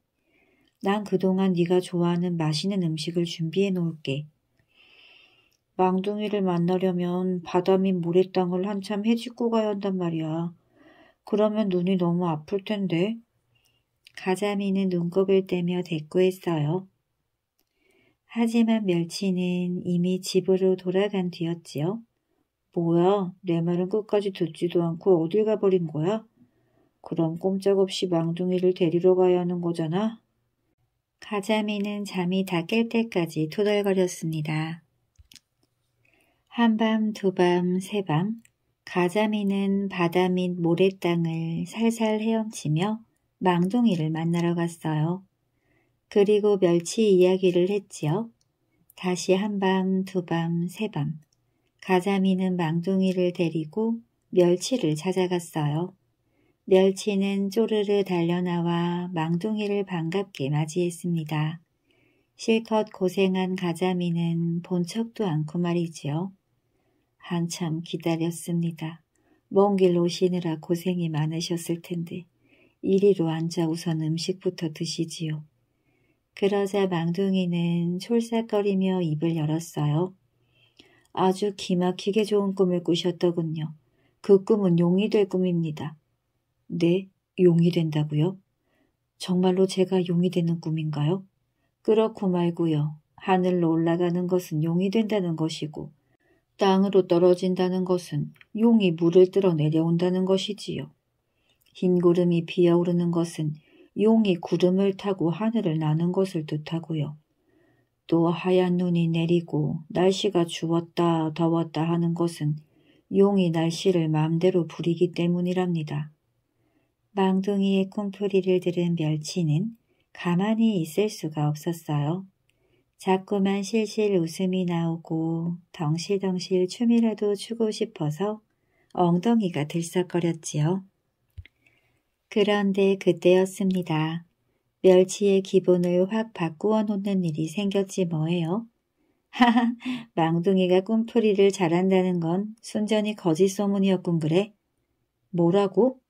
난 그동안 네가 좋아하는 맛있는 음식을 준비해 놓을게. 망둥이를 만나려면 바다 및 모래땅을 한참 헤집고 가야 한단 말이야. 그러면 눈이 너무 아플 텐데. 가자미는 눈곱을 떼며 대꾸했어요. 하지만 멸치는 이미 집으로 돌아간 뒤였지요. 뭐야, 내 말은 끝까지 듣지도 않고 어딜 가버린 거야? 그럼 꼼짝없이 망둥이를 데리러 가야 하는 거잖아. 가자미는 잠이 다 깰 때까지 투덜거렸습니다. 한밤, 두밤, 세밤 가자미는 바다 및 모래땅을 살살 헤엄치며 망둥이를 만나러 갔어요. 그리고 멸치 이야기를 했지요. 다시 한밤, 두밤, 세밤. 가자미는 망둥이를 데리고 멸치를 찾아갔어요. 멸치는 쪼르르 달려나와 망둥이를 반갑게 맞이했습니다. 실컷 고생한 가자미는 본 척도 않고 말이지요. 한참 기다렸습니다. 먼 길 오시느라 고생이 많으셨을 텐데 이리로 앉아 우선 음식부터 드시지요. 그러자 망둥이는 촐싹거리며 입을 열었어요. 아주 기막히게 좋은 꿈을 꾸셨더군요. 그 꿈은 용이 될 꿈입니다. 네, 용이 된다고요? 정말로 제가 용이 되는 꿈인가요? 그렇고 말고요. 하늘로 올라가는 것은 용이 된다는 것이고 땅으로 떨어진다는 것은 용이 물을 뚫어 내려온다는 것이지요. 흰 구름이 피어오르는 것은 용이 구름을 타고 하늘을 나는 것을 뜻하고요. 또 하얀 눈이 내리고 날씨가 추웠다 더웠다 하는 것은 용이 날씨를 마음대로 부리기 때문이랍니다. 망둥이의 꿈풀이를 들은 멸치는 가만히 있을 수가 없었어요. 자꾸만 실실 웃음이 나오고 덩실덩실 춤이라도 추고 싶어서 엉덩이가 들썩거렸지요. 그런데 그때였습니다. 멸치의 기분을 확 바꾸어 놓는 일이 생겼지 뭐예요. 하하, 망둥이가 꿈풀이를 잘한다는 건 순전히 거짓 소문이었군 그래? 뭐라고?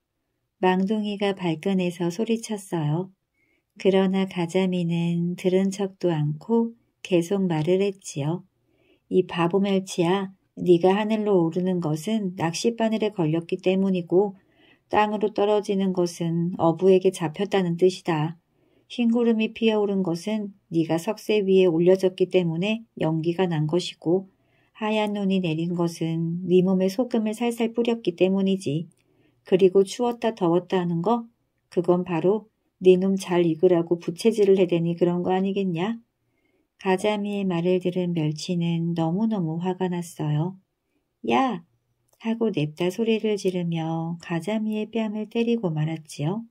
망둥이가 발끈해서 소리쳤어요. 그러나 가자미는 들은 척도 않고 계속 말을 했지요. 이 바보 멸치야, 네가 하늘로 오르는 것은 낚싯바늘에 걸렸기 때문이고 땅으로 떨어지는 것은 어부에게 잡혔다는 뜻이다. 흰 구름이 피어오른 것은 네가 석쇠 위에 올려졌기 때문에 연기가 난 것이고 하얀 눈이 내린 것은 네 몸에 소금을 살살 뿌렸기 때문이지. 그리고 추웠다 더웠다 하는 거? 그건 바로 네 놈 잘 익으라고 부채질을 해대니 그런 거 아니겠냐? 가자미의 말을 들은 멸치는 너무너무 화가 났어요. 야! 하고 냅다 소리를 지르며 가자미의 뺨을 때리고 말았지요.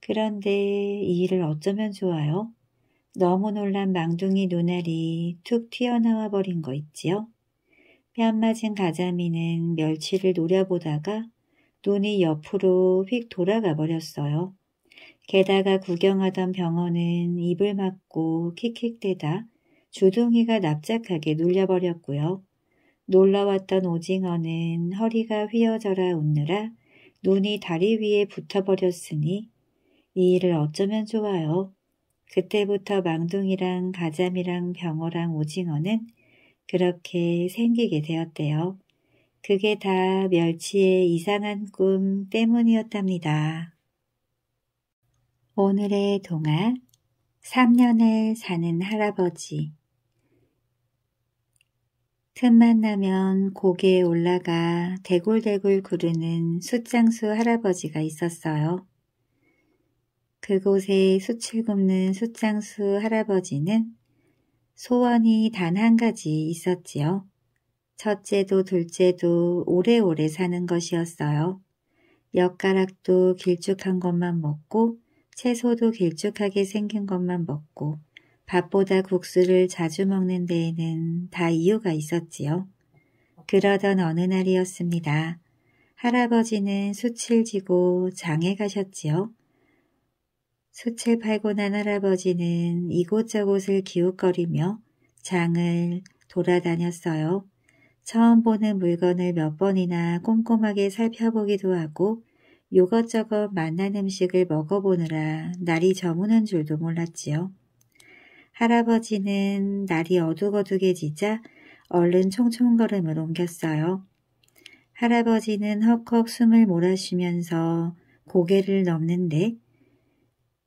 그런데 이 일을 어쩌면 좋아요? 너무 놀란 망둥이 눈알이 툭 튀어나와 버린 거 있지요. 뺨 맞은 가자미는 멸치를 노려보다가 눈이 옆으로 휙 돌아가 버렸어요. 게다가 구경하던 병어는 입을 막고 킥킥대다 주둥이가 납작하게 눌려버렸고요. 놀러왔던 오징어는 허리가 휘어져라 웃느라 눈이 다리 위에 붙어버렸으니 이 일을 어쩌면 좋아요. 그때부터 망둥이랑 가자미랑 병어랑 오징어는 그렇게 생기게 되었대요. 그게 다 멸치의 이상한 꿈 때문이었답니다. 오늘의 동화 3년을 사는 할아버지. 틈만 나면 고개에 올라가 대굴대굴 구르는 숯장수 할아버지가 있었어요. 그곳에 숯을 굽는 숯장수 할아버지는 소원이 단 한 가지 있었지요. 첫째도 둘째도 오래오래 사는 것이었어요. 엿가락도 길쭉한 것만 먹고 채소도 길쭉하게 생긴 것만 먹고 밥보다 국수를 자주 먹는 데에는 다 이유가 있었지요. 그러던 어느 날이었습니다. 할아버지는 숯을 지고 장에 가셨지요. 숯을 팔고 난 할아버지는 이곳저곳을 기웃거리며 장을 돌아다녔어요. 처음 보는 물건을 몇 번이나 꼼꼼하게 살펴보기도 하고 요것저것 맛난 음식을 먹어보느라 날이 저무는 줄도 몰랐지요. 할아버지는 날이 어둑어둑해지자 얼른 총총걸음을 옮겼어요. 할아버지는 헉헉 숨을 몰아쉬면서 고개를 넘는데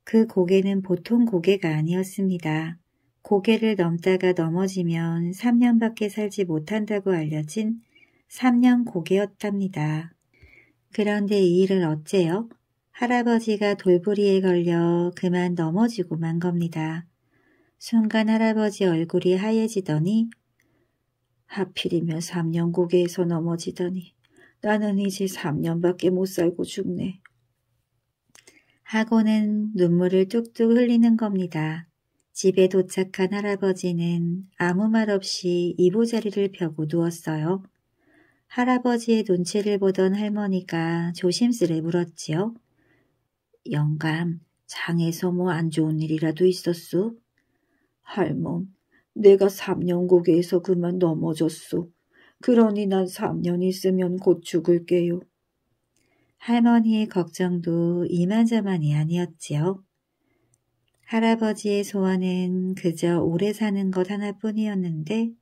그 고개는 보통 고개가 아니었습니다. 고개를 넘다가 넘어지면 3년밖에 살지 못한다고 알려진 3년 고개였답니다. 그런데 이 일을 어째요? 할아버지가 돌부리에 걸려 그만 넘어지고 만 겁니다. 순간 할아버지 얼굴이 하얘지더니 하필이면 3년 고개에서 넘어지더니 나는 이제 3년밖에 못 살고 죽네. 하고는 눈물을 뚝뚝 흘리는 겁니다. 집에 도착한 할아버지는 아무 말 없이 이부자리를 펴고 누웠어요. 할아버지의 눈치를 보던 할머니가 조심스레 물었지요. 영감, 장에서 뭐 안 좋은 일이라도 있었소? 할멈, 내가 3년 고개에서 그만 넘어졌소. 그러니 난 3년 있으면 곧 죽을게요. 할머니의 걱정도 이만저만이 아니었지요. 할아버지의 소원은 그저 오래 사는 것 하나뿐이었는데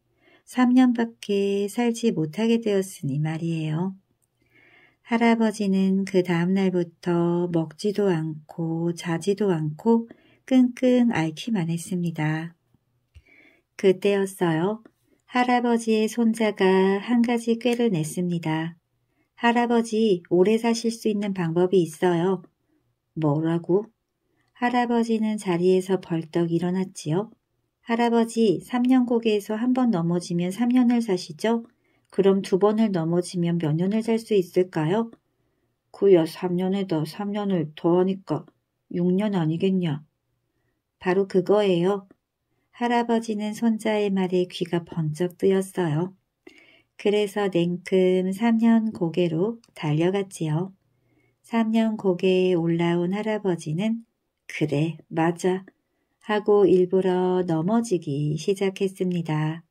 3년밖에 살지 못하게 되었으니 말이에요. 할아버지는 그 다음 날부터 먹지도 않고 자지도 않고 끙끙 앓기만 했습니다. 그때였어요. 할아버지의 손자가 한 가지 꾀를 냈습니다. 할아버지, 오래 사실 수 있는 방법이 있어요. 뭐라고? 할아버지는 자리에서 벌떡 일어났지요. 할아버지, 3년 고개에서 한 번 넘어지면 3년을 사시죠? 그럼 두 번을 넘어지면 몇 년을 살 수 있을까요? 그야 3년에다 3년을 더하니까 6년 아니겠냐? 바로 그거예요. 할아버지는 손자의 말에 귀가 번쩍 뜨였어요. 그래서 냉큼 3년 고개로 달려갔지요. 3년 고개에 올라온 할아버지는 그래, 맞아 하고 일부러 넘어지기 시작했습니다.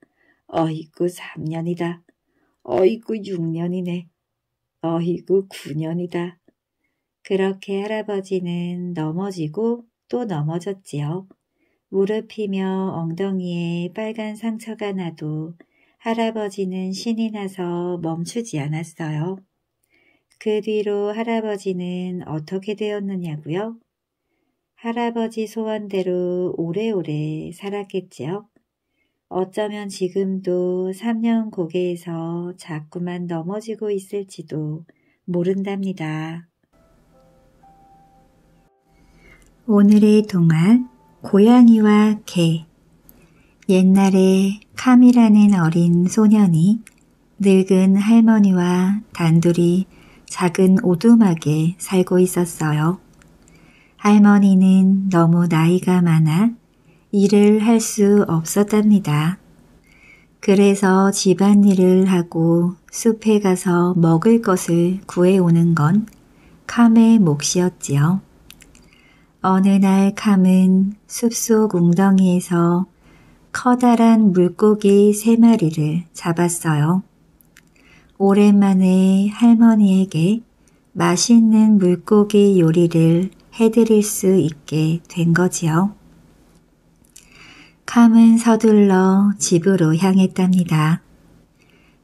어이구 3년이다. 어이구 6년이네. 어이구 9년이다. 그렇게 할아버지는 넘어지고 또 넘어졌지요. 무릎이며 엉덩이에 빨간 상처가 나도 할아버지는 신이 나서 멈추지 않았어요. 그 뒤로 할아버지는 어떻게 되었느냐고요? 할아버지 소원대로 오래오래 살았겠지요. 어쩌면 지금도 3년 고개에서 자꾸만 넘어지고 있을지도 모른답니다. 오늘의 동화 고양이와 개. 옛날에 캄이라는 어린 소년이 늙은 할머니와 단둘이 작은 오두막에 살고 있었어요. 할머니는 너무 나이가 많아 일을 할 수 없었답니다. 그래서 집안일을 하고 숲에 가서 먹을 것을 구해오는 건 캄의 몫이었지요. 어느 날 캄은 숲속 웅덩이에서 커다란 물고기 3마리를 잡았어요. 오랜만에 할머니에게 맛있는 물고기 요리를 해드릴 수 있게 된 거지요. 캄은 서둘러 집으로 향했답니다.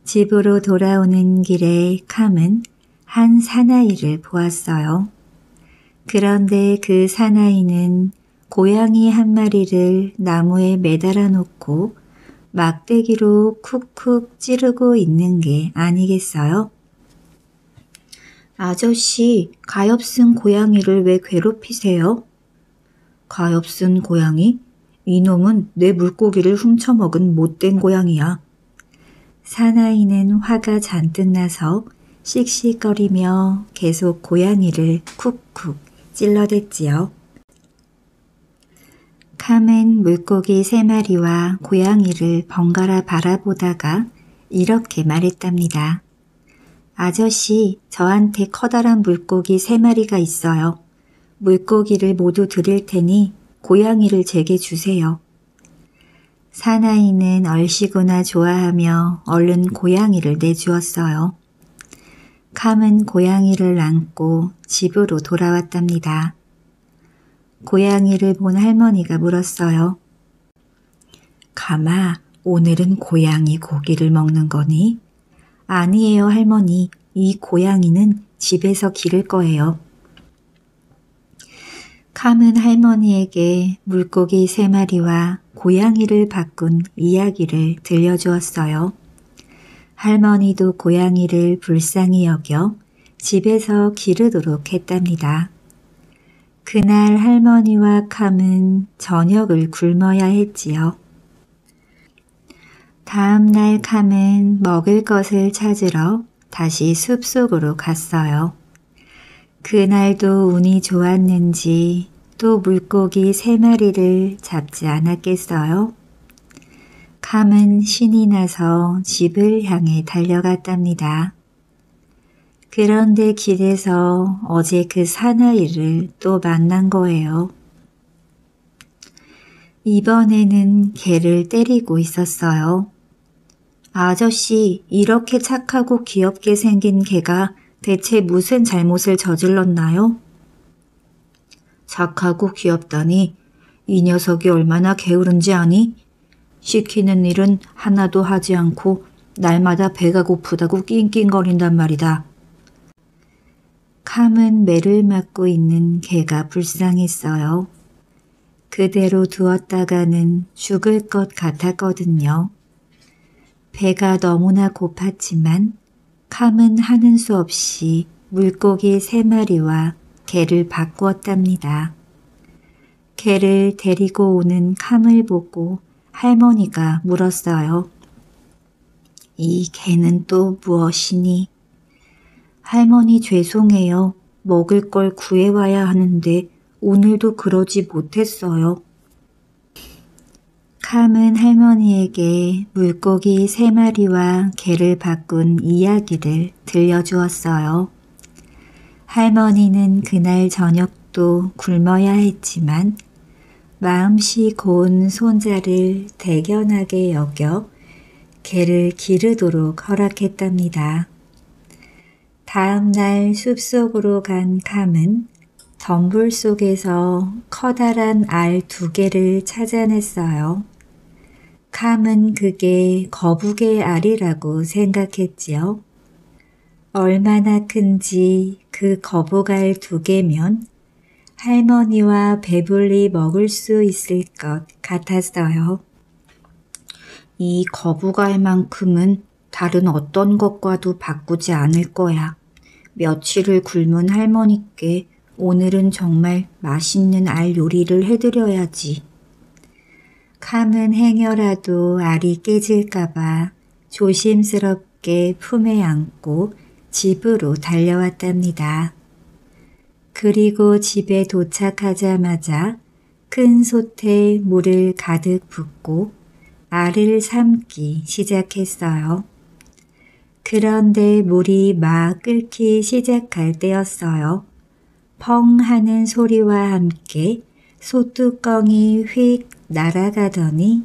집으로 돌아오는 길에 캄은 한 사나이를 보았어요. 그런데 그 사나이는 고양이 1마리를 나무에 매달아 놓고 막대기로 쿡쿡 찌르고 있는 게 아니겠어요? 아저씨, 가엾은 고양이를 왜 괴롭히세요? 가엾은 고양이? 이놈은 내 물고기를 훔쳐먹은 못된 고양이야. 사나이는 화가 잔뜩 나서 씩씩거리며 계속 고양이를 쿡쿡 찔러댔지요. 캄은 물고기 3마리와 고양이를 번갈아 바라보다가 이렇게 말했답니다. 아저씨, 저한테 커다란 물고기 3마리가 있어요. 물고기를 모두 드릴 테니 고양이를 제게 주세요. 사나이는 얼씨구나 좋아하며 얼른 고양이를 내주었어요. 캄은 고양이를 안고 집으로 돌아왔답니다. 고양이를 본 할머니가 물었어요. 캄아, 오늘은 고양이 고기를 먹는 거니? 아니에요, 할머니. 이 고양이는 집에서 기를 거예요. 캄은 할머니에게 물고기 3마리와 고양이를 바꾼 이야기를 들려주었어요. 할머니도 고양이를 불쌍히 여겨 집에서 기르도록 했답니다. 그날 할머니와 캄은 저녁을 굶어야 했지요. 다음 날 캄은 먹을 것을 찾으러 다시 숲속으로 갔어요. 그날도 운이 좋았는지 또 물고기 3마리를 잡지 않았겠어요? 캄은 신이 나서 집을 향해 달려갔답니다. 그런데 길에서 어제 그 사나이를 또 만난 거예요. 이번에는 개를 때리고 있었어요. 아저씨, 이렇게 착하고 귀엽게 생긴 개가 대체 무슨 잘못을 저질렀나요? 착하고 귀엽다니, 이 녀석이 얼마나 게으른지 아니? 시키는 일은 하나도 하지 않고 날마다 배가 고프다고 낑낑거린단 말이다. 캄은 매를 맞고 있는 개가 불쌍했어요. 그대로 두었다가는 죽을 것 같았거든요. 배가 너무나 고팠지만 캄은 하는 수 없이 물고기 3마리와 개를 바꾸었답니다. 개를 데리고 오는 캄을 보고 할머니가 물었어요. 이 개는 또 무엇이니? 할머니 죄송해요. 먹을 걸 구해와야 하는데 오늘도 그러지 못했어요. 캄은 할머니에게 물고기 3마리와 개를 바꾼 이야기를 들려주었어요. 할머니는 그날 저녁도 굶어야 했지만 마음씨 고운 손자를 대견하게 여겨 개를 기르도록 허락했답니다. 다음 날 숲속으로 간 캄은 덤불 속에서 커다란 알 2개를 찾아냈어요. 캄은 그게 거북의 알이라고 생각했지요. 얼마나 큰지 그 거북알 2개면 할머니와 배불리 먹을 수 있을 것 같았어요. 이 거북알만큼은 다른 어떤 것과도 바꾸지 않을 거야. 며칠을 굶은 할머니께 오늘은 정말 맛있는 알 요리를 해드려야지. 캄은 행여라도 알이 깨질까봐 조심스럽게 품에 안고 집으로 달려왔답니다. 그리고 집에 도착하자마자 큰 솥에 물을 가득 붓고 알을 삶기 시작했어요. 그런데 물이 막 끓기 시작할 때였어요. 펑 하는 소리와 함께 솥뚜껑이 휙 날아가더니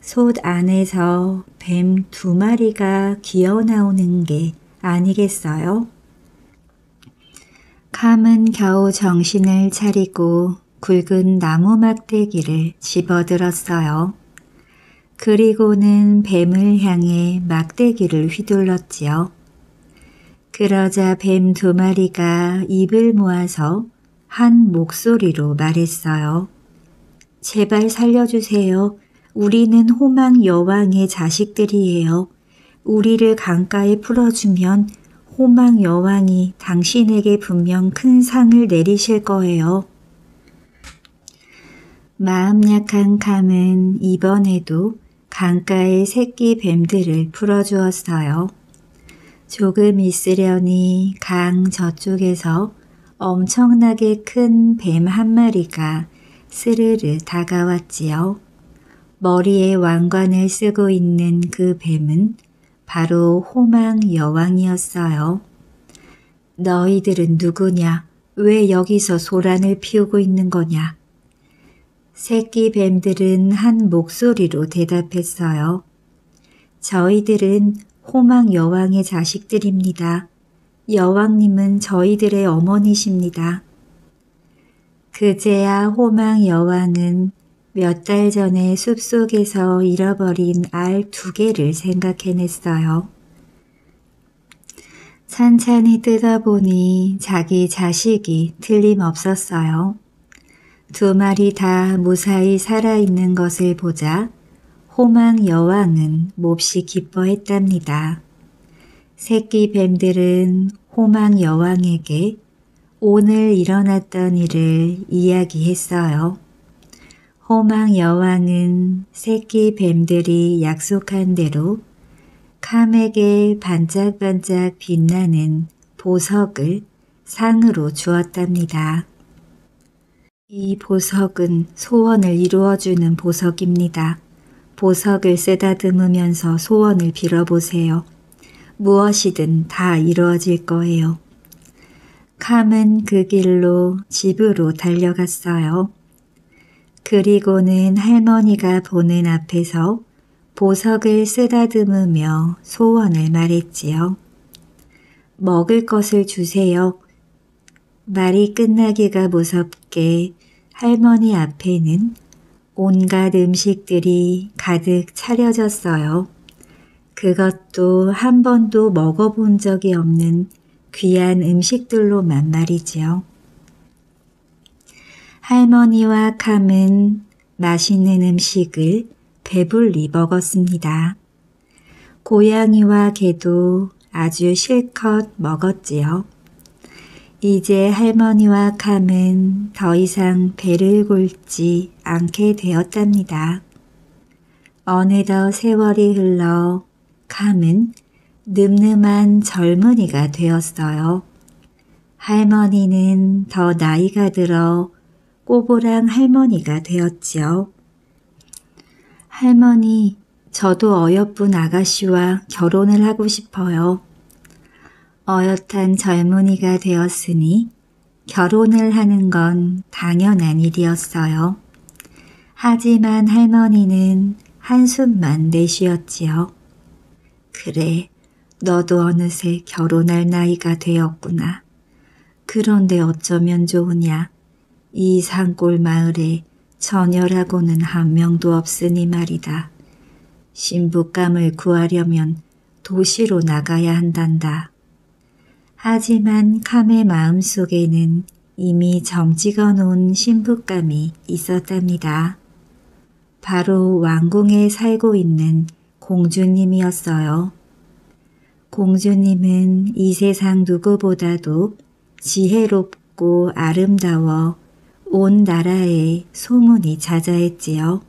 솥 안에서 뱀 2마리가 기어나오는 게 아니겠어요? 캄은 겨우 정신을 차리고 굵은 나무 막대기를 집어들었어요. 그리고는 뱀을 향해 막대기를 휘둘렀지요. 그러자 뱀 2마리가 입을 모아서 한 목소리로 말했어요. 제발 살려주세요. 우리는 호망 여왕의 자식들이에요. 우리를 강가에 풀어주면 호망 여왕이 당신에게 분명 큰 상을 내리실 거예요. 마음 약한 캄은 이번에도 강가의 새끼 뱀들을 풀어주었어요. 조금 있으려니 강 저쪽에서 엄청나게 큰 뱀 1마리가 스르르 다가왔지요. 머리에 왕관을 쓰고 있는 그 뱀은 바로 호망 여왕이었어요. 너희들은 누구냐? 왜 여기서 소란을 피우고 있는 거냐? 새끼 뱀들은 한 목소리로 대답했어요. 저희들은 호망 여왕의 자식들입니다. 여왕님은 저희들의 어머니십니다. 그제야 호망 여왕은 몇 달 전에 숲속에서 잃어버린 알 2개를 생각해냈어요. 찬찬히 뜯어보니 자기 자식이 틀림없었어요. 2마리 다 무사히 살아있는 것을 보자 호망 여왕은 몹시 기뻐했답니다. 새끼 뱀들은 호망 여왕에게 오늘 일어났던 일을 이야기했어요. 호망 여왕은 새끼 뱀들이 약속한 대로 캄에게 반짝반짝 빛나는 보석을 상으로 주었답니다. 이 보석은 소원을 이루어주는 보석입니다. 보석을 쓰다듬으면서 소원을 빌어보세요. 무엇이든 다 이루어질 거예요. 캄은 그 길로 집으로 달려갔어요. 그리고는 할머니가 보는 앞에서 보석을 쓰다듬으며 소원을 말했지요. 먹을 것을 주세요. 말이 끝나기가 무섭게 할머니 앞에는 온갖 음식들이 가득 차려졌어요. 그것도 한 번도 먹어본 적이 없는 귀한 음식들로만 말이지요. 할머니와 캄은 맛있는 음식을 배불리 먹었습니다. 고양이와 개도 아주 실컷 먹었지요. 이제 할머니와 캄은 더 이상 배를 굴지 않게 되었답니다. 어느덧 세월이 흘러 캄은 늠름한 젊은이가 되었어요. 할머니는 더 나이가 들어 꼬부랑 할머니가 되었지요. 할머니, 저도 어여쁜 아가씨와 결혼을 하고 싶어요. 어엿한 젊은이가 되었으니 결혼을 하는 건 당연한 일이었어요. 하지만 할머니는 한숨만 내쉬었지요. 그래, 너도 어느새 결혼할 나이가 되었구나. 그런데 어쩌면 좋으냐. 이 산골 마을에 처녀라고는 한 명도 없으니 말이다. 신부감을 구하려면 도시로 나가야 한단다. 하지만 캄의 마음속에는 이미 정찍어 놓은 신부감이 있었답니다. 바로 왕궁에 살고 있는 공주님이었어요. 공주님은 이 세상 누구보다도 지혜롭고 아름다워 온 나라에 소문이 자자했지요.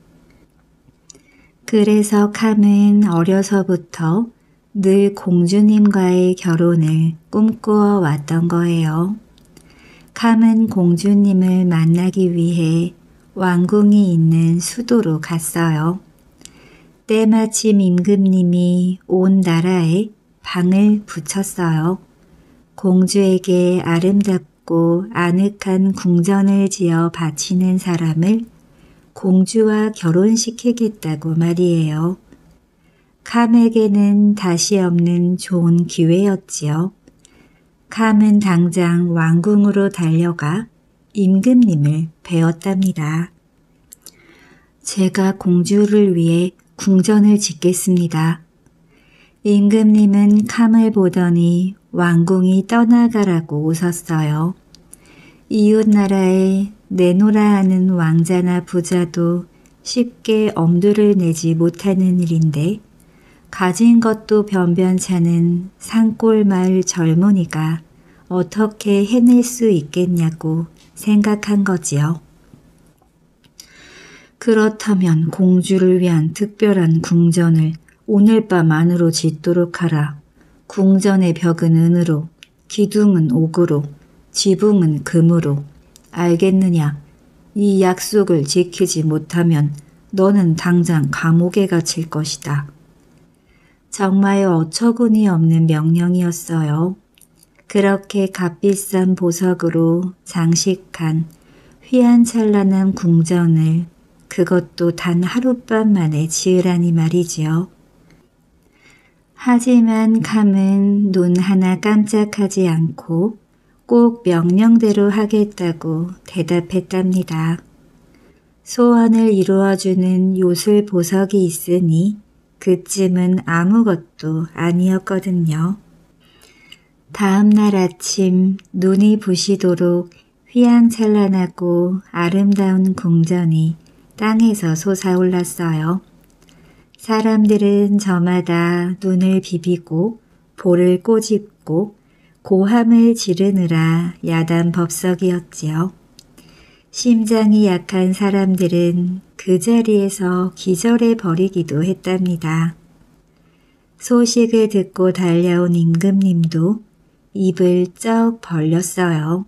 그래서 캄은 어려서부터 늘 공주님과의 결혼을 꿈꾸어 왔던 거예요. 캄은 공주님을 만나기 위해 왕궁이 있는 수도로 갔어요. 때마침 임금님이 온 나라에 방을 붙였어요. 공주에게 아름답고 아늑한 궁전을 지어 바치는 사람을 공주와 결혼시키겠다고 말이에요. 캄에게는 다시 없는 좋은 기회였지요. 캄은 당장 왕궁으로 달려가 임금님을 배웠답니다. 제가 공주를 위해 궁전을 짓겠습니다. 임금님은 캄을 보더니 왕궁이 떠나가라고 웃었어요. 이웃나라에 내노라 하는 왕자나 부자도 쉽게 엄두를 내지 못하는 일인데 가진 것도 변변찮은 산골마을 젊은이가 어떻게 해낼 수 있겠냐고 생각한 거지요. 그렇다면 공주를 위한 특별한 궁전을 오늘 밤 안으로 짓도록 하라. 궁전의 벽은 은으로, 기둥은 옥으로, 지붕은 금으로. 알겠느냐? 이 약속을 지키지 못하면 너는 당장 감옥에 갇힐 것이다. 정말 어처구니 없는 명령이었어요. 그렇게 값비싼 보석으로 장식한 휘황찬란한 궁전을 그것도 단 하룻밤 만에 지으라니 말이지요. 하지만 캄은 눈 하나 깜짝하지 않고 꼭 명령대로 하겠다고 대답했답니다. 소원을 이루어주는 요술 보석이 있으니 그쯤은 아무것도 아니었거든요. 다음 날 아침 눈이 부시도록 휘황찬란하고 아름다운 궁전이 땅에서 솟아올랐어요. 사람들은 저마다 눈을 비비고 볼을 꼬집고 고함을 지르느라 야단 법석이었지요. 심장이 약한 사람들은 그 자리에서 기절해 버리기도 했답니다. 소식을 듣고 달려온 임금님도 입을 쩍 벌렸어요.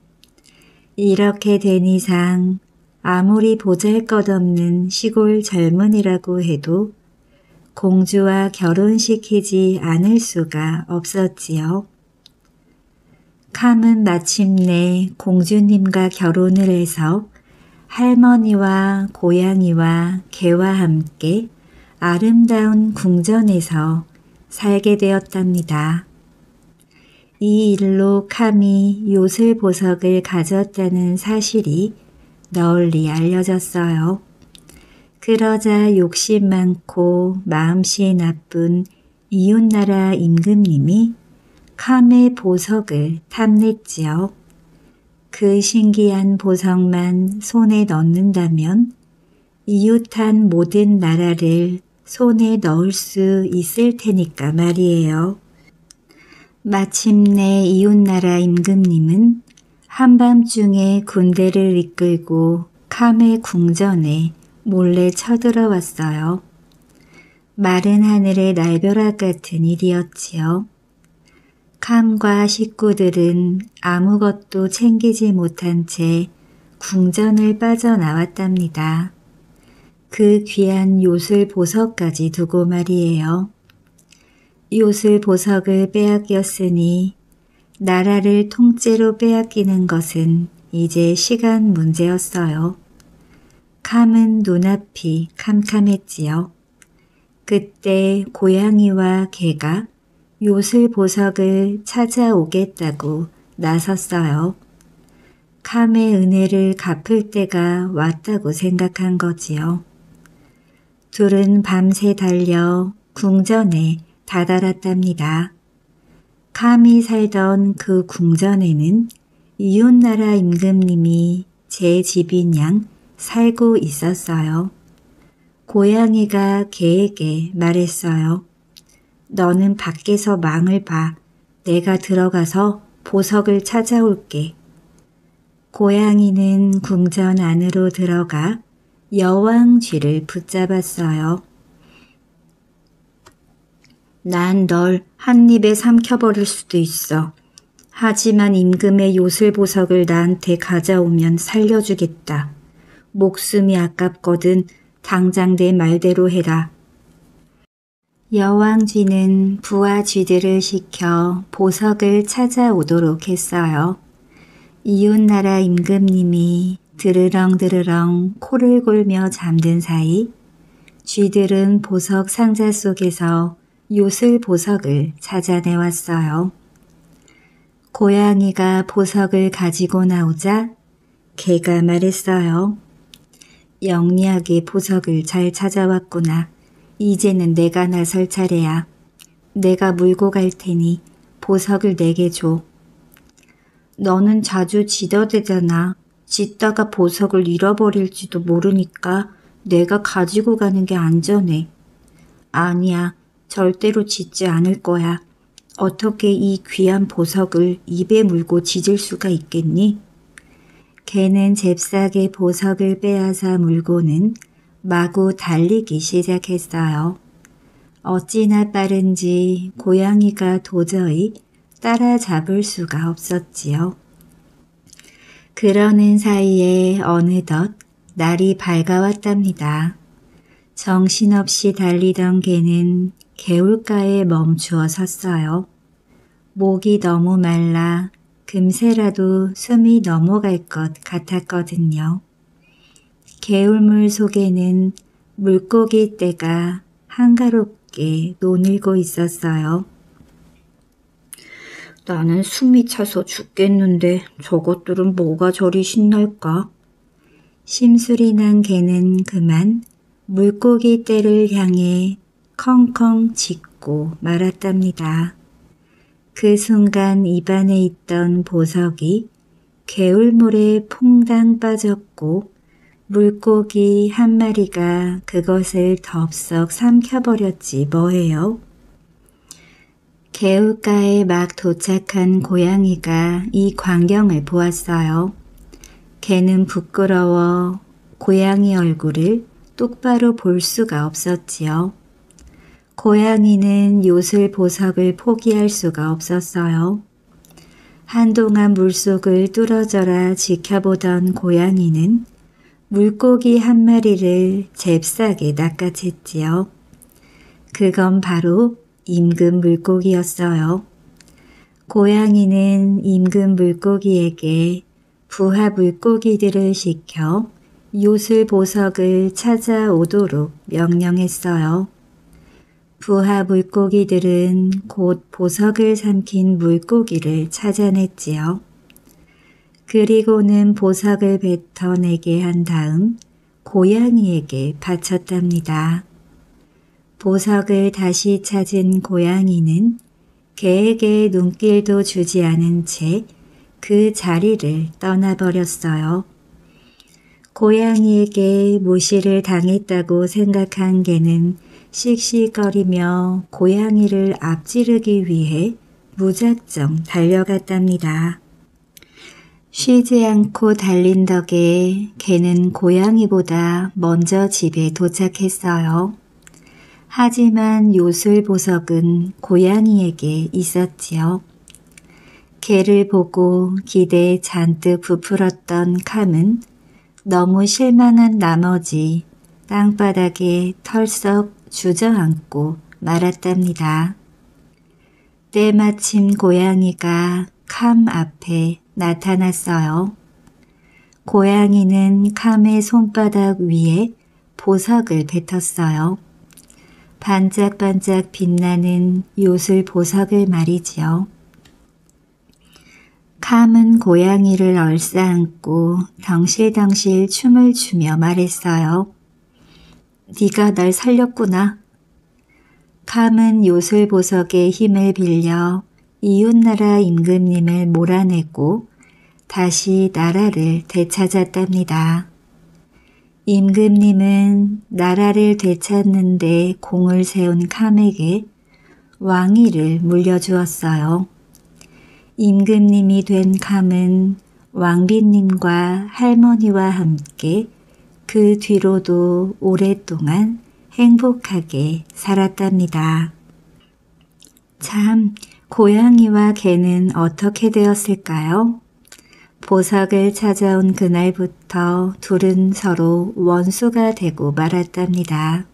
이렇게 된 이상 아무리 보잘것없는 시골 젊은이라고 해도 공주와 결혼시키지 않을 수가 없었지요. 캄은 마침내 공주님과 결혼을 해서 할머니와 고양이와 개와 함께 아름다운 궁전에서 살게 되었답니다. 이 일로 캄이 요술 보석을 가졌다는 사실이 널리 알려졌어요. 그러자 욕심 많고 마음씨 나쁜 이웃나라 임금님이 캄의 보석을 탐냈지요. 그 신기한 보석만 손에 넣는다면 이웃한 모든 나라를 손에 넣을 수 있을 테니까 말이에요. 마침내 이웃나라 임금님은 한밤중에 군대를 이끌고 캄의 궁전에 몰래 쳐들어왔어요. 마른 하늘의 날벼락 같은 일이었지요. 캄과 식구들은 아무것도 챙기지 못한 채 궁전을 빠져나왔답니다. 그 귀한 요술 보석까지 두고 말이에요. 요술 보석을 빼앗겼으니 나라를 통째로 빼앗기는 것은 이제 시간 문제였어요. 캄은 눈앞이 캄캄했지요. 그때 고양이와 개가 요술 보석을 찾아오겠다고 나섰어요. 캄의 은혜를 갚을 때가 왔다고 생각한 거지요. 둘은 밤새 달려 궁전에 다다랐답니다. 캄이 살던 그 궁전에는 이웃나라 임금님이 제 집인 양 살고 있었어요. 고양이가 개에게 말했어요. 너는 밖에서 망을 봐. 내가 들어가서 보석을 찾아올게. 고양이는 궁전 안으로 들어가 여왕 쥐를 붙잡았어요. 난 널 한 입에 삼켜버릴 수도 있어. 하지만 임금의 요술보석을 나한테 가져오면 살려주겠다. 목숨이 아깝거든 당장 내 말대로 해라. 여왕쥐는 부하 쥐들을 시켜 보석을 찾아오도록 했어요. 이웃나라 임금님이 드르렁드르렁 코를 골며 잠든 사이 쥐들은 보석 상자 속에서 요술 보석을 찾아내왔어요. 고양이가 보석을 가지고 나오자 개가 말했어요. 영리하게 보석을 잘 찾아왔구나. 이제는 내가 나설 차례야. 내가 물고 갈 테니 보석을 내게 줘. 너는 자주 지더대잖아. 짓다가 보석을 잃어버릴지도 모르니까 내가 가지고 가는 게 안전해. 아니야, 절대로 짓지 않을 거야. 어떻게 이 귀한 보석을 입에 물고 짖을 수가 있겠니? 개는 잽싸게 보석을 빼앗아 물고는 마구 달리기 시작했어요. 어찌나 빠른지 고양이가 도저히 따라잡을 수가 없었지요. 그러는 사이에 어느덧 날이 밝아왔답니다. 정신없이 달리던 개는 개울가에 멈추어 섰어요. 목이 너무 말라 금세라도 숨이 넘어갈 것 같았거든요. 개울물 속에는 물고기 떼가 한가롭게 노늘고 있었어요. 나는 숨이 차서 죽겠는데 저것들은 뭐가 저리 신날까? 심술이 난 개는 그만 물고기 떼를 향해 컹컹 짖고 말았답니다. 그 순간 입안에 있던 보석이 개울물에 퐁당 빠졌고 물고기 한 마리가 그것을 덥석 삼켜버렸지 뭐예요. 개울가에 막 도착한 고양이가 이 광경을 보았어요. 개는 부끄러워 고양이 얼굴을 똑바로 볼 수가 없었지요. 고양이는 요술 보석을 포기할 수가 없었어요. 한동안 물속을 뚫어져라 지켜보던 고양이는 물고기 한 마리를 잽싸게 낚아챘지요. 그건 바로 임금 물고기였어요. 고양이는 임금 물고기에게 부하 물고기들을 시켜 요술 보석을 찾아오도록 명령했어요. 부하 물고기들은 곧 보석을 삼킨 물고기를 찾아냈지요. 그리고는 보석을 뱉어내게 한 다음 고양이에게 바쳤답니다. 보석을 다시 찾은 고양이는 개에게 눈길도 주지 않은 채 그 자리를 떠나버렸어요. 고양이에게 무시를 당했다고 생각한 개는 씩씩거리며 고양이를 앞지르기 위해 무작정 달려갔답니다. 쉬지 않고 달린 덕에 개는 고양이보다 먼저 집에 도착했어요. 하지만 요술 보석은 고양이에게 있었지요. 개를 보고 기대에 잔뜩 부풀었던 캄은 너무 실망한 나머지 땅바닥에 털썩 주저앉고 말았답니다. 때마침 고양이가 캄 앞에 나타났어요. 고양이는 캄의 손바닥 위에 보석을 뱉었어요. 반짝반짝 빛나는 요술 보석을 말이지요. 캄은 고양이를 얼싸안고 덩실덩실 춤을 추며 말했어요. 네가 날 살렸구나. 캄은 요술 보석의 힘을 빌려 이웃나라 임금님을 몰아내고 다시 나라를 되찾았답니다. 임금님은 나라를 되찾는데 공을 세운 캄에게 왕위를 물려주었어요. 임금님이 된 캄은 왕비님과 할머니와 함께 그 뒤로도 오랫동안 행복하게 살았답니다. 참, 고양이와 개는 어떻게 되었을까요? 보석을 찾아온 그날부터 둘은 서로 원수가 되고 말았답니다.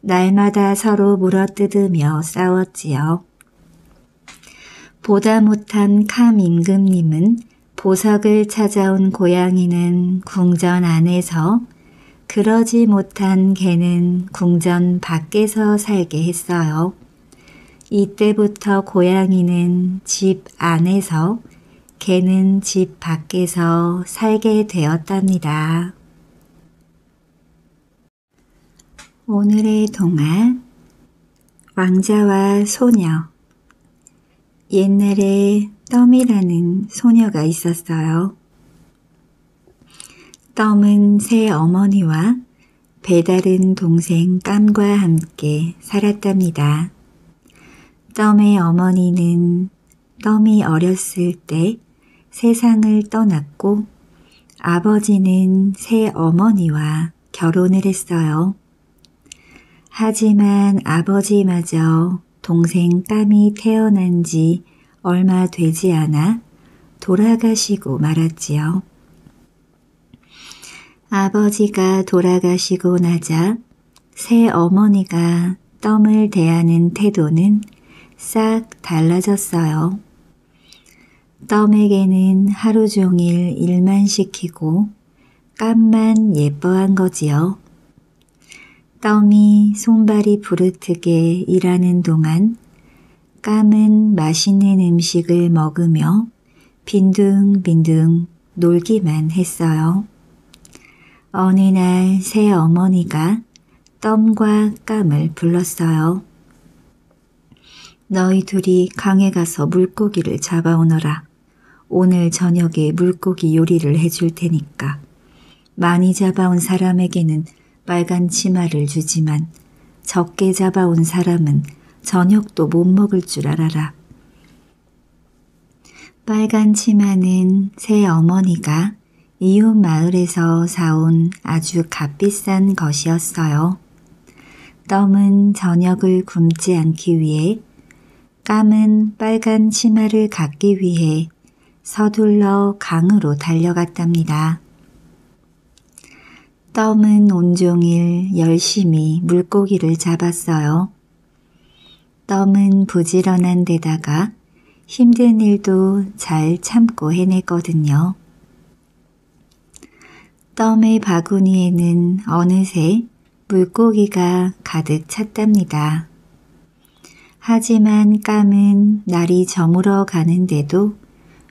날마다 서로 물어뜯으며 싸웠지요. 보다 못한 캄 임금님은 보석을 찾아온 고양이는 궁전 안에서, 그러지 못한 개는 궁전 밖에서 살게 했어요. 이때부터 고양이는 집 안에서, 개는 집 밖에서 살게 되었답니다. 오늘의 동화, 왕자와 소녀. 옛날에 떄이라는 소녀가 있었어요. 떄은 새 어머니와 배다른 동생 깜과 함께 살았답니다. 떄의 어머니는 떄이 어렸을 때 세상을 떠났고, 아버지는 새 어머니와 결혼을 했어요. 하지만 아버지마저 동생 깜이 태어난 지 얼마 되지 않아 돌아가시고 말았지요. 아버지가 돌아가시고 나자 새 어머니가 떄을 대하는 태도는 싹 달라졌어요. 떄에게는 하루 종일 일만 시키고 깜만 예뻐한 거지요. 떄이 손발이 부르트게 일하는 동안 깜은 맛있는 음식을 먹으며 빈둥빈둥 놀기만 했어요. 어느 날 새 어머니가 떄과 깜을 불렀어요. 너희 둘이 강에 가서 물고기를 잡아오너라. 오늘 저녁에 물고기 요리를 해줄 테니까. 많이 잡아온 사람에게는 빨간 치마를 주지만 적게 잡아온 사람은 저녁도 못 먹을 줄 알아라. 빨간 치마는 새 어머니가 이웃 마을에서 사온 아주 값비싼 것이었어요. 떄은 저녁을 굶지 않기 위해, 깜은 빨간 치마를 갖기 위해 서둘러 강으로 달려갔답니다. 떄은 온종일 열심히 물고기를 잡았어요. 떄은 부지런한 데다가 힘든 일도 잘 참고 해냈거든요. 떄의 바구니에는 어느새 물고기가 가득 찼답니다. 하지만 깜은 날이 저물어 가는데도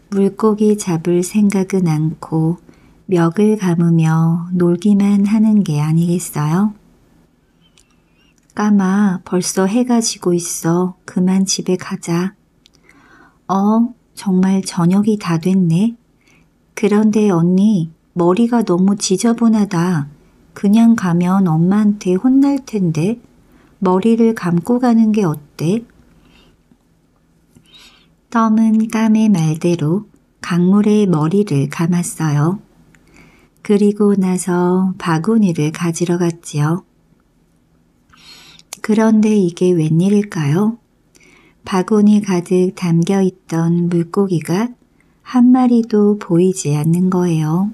물고기 잡을 생각은 않고 멱을 감으며 놀기만 하는 게 아니겠어요? 깜아, 벌써 해가 지고 있어. 그만 집에 가자. 정말 저녁이 다 됐네. 그런데 언니, 머리가 너무 지저분하다. 그냥 가면 엄마한테 혼날 텐데. 머리를 감고 가는 게 어때? 떄은 깜의 말대로 강물에 머리를 감았어요. 그리고 나서 바구니를 가지러 갔지요. 그런데 이게 웬일일까요? 바구니 가득 담겨있던 물고기가 한 마리도 보이지 않는 거예요.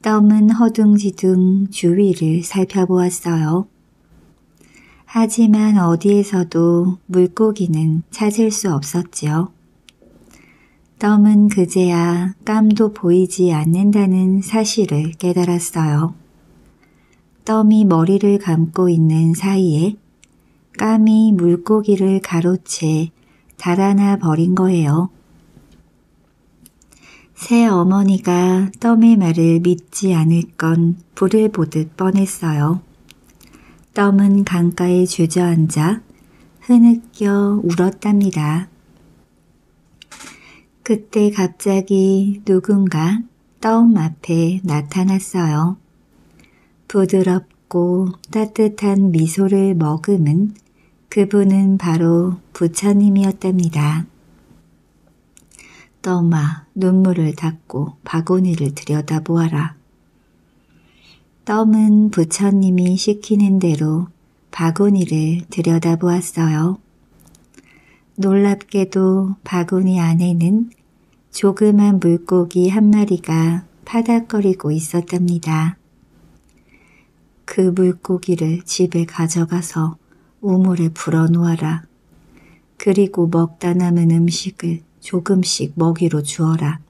떄은 허둥지둥 주위를 살펴보았어요. 하지만 어디에서도 물고기는 찾을 수 없었지요. 떄은 그제야 깜도 보이지 않는다는 사실을 깨달았어요. 떄이 머리를 감고 있는 사이에 깜이 물고기를 가로채 달아나 버린 거예요. 새 어머니가 떄의 말을 믿지 않을 건 불을 보듯 뻔했어요. 떄은 강가에 주저앉아 흐느껴 울었답니다. 그때 갑자기 누군가 떄 앞에 나타났어요. 부드럽고 따뜻한 미소를 머금은 그분은 바로 부처님이었답니다. 떄아, 눈물을 닦고 바구니를 들여다보아라. 떄은 부처님이 시키는 대로 바구니를 들여다보았어요. 놀랍게도 바구니 안에는 조그만 물고기 한 마리가 파닥거리고 있었답니다. 그 물고기를 집에 가져가서 우물에 불어놓아라. 그리고 먹다 남은 음식을 조금씩 먹이로 주어라.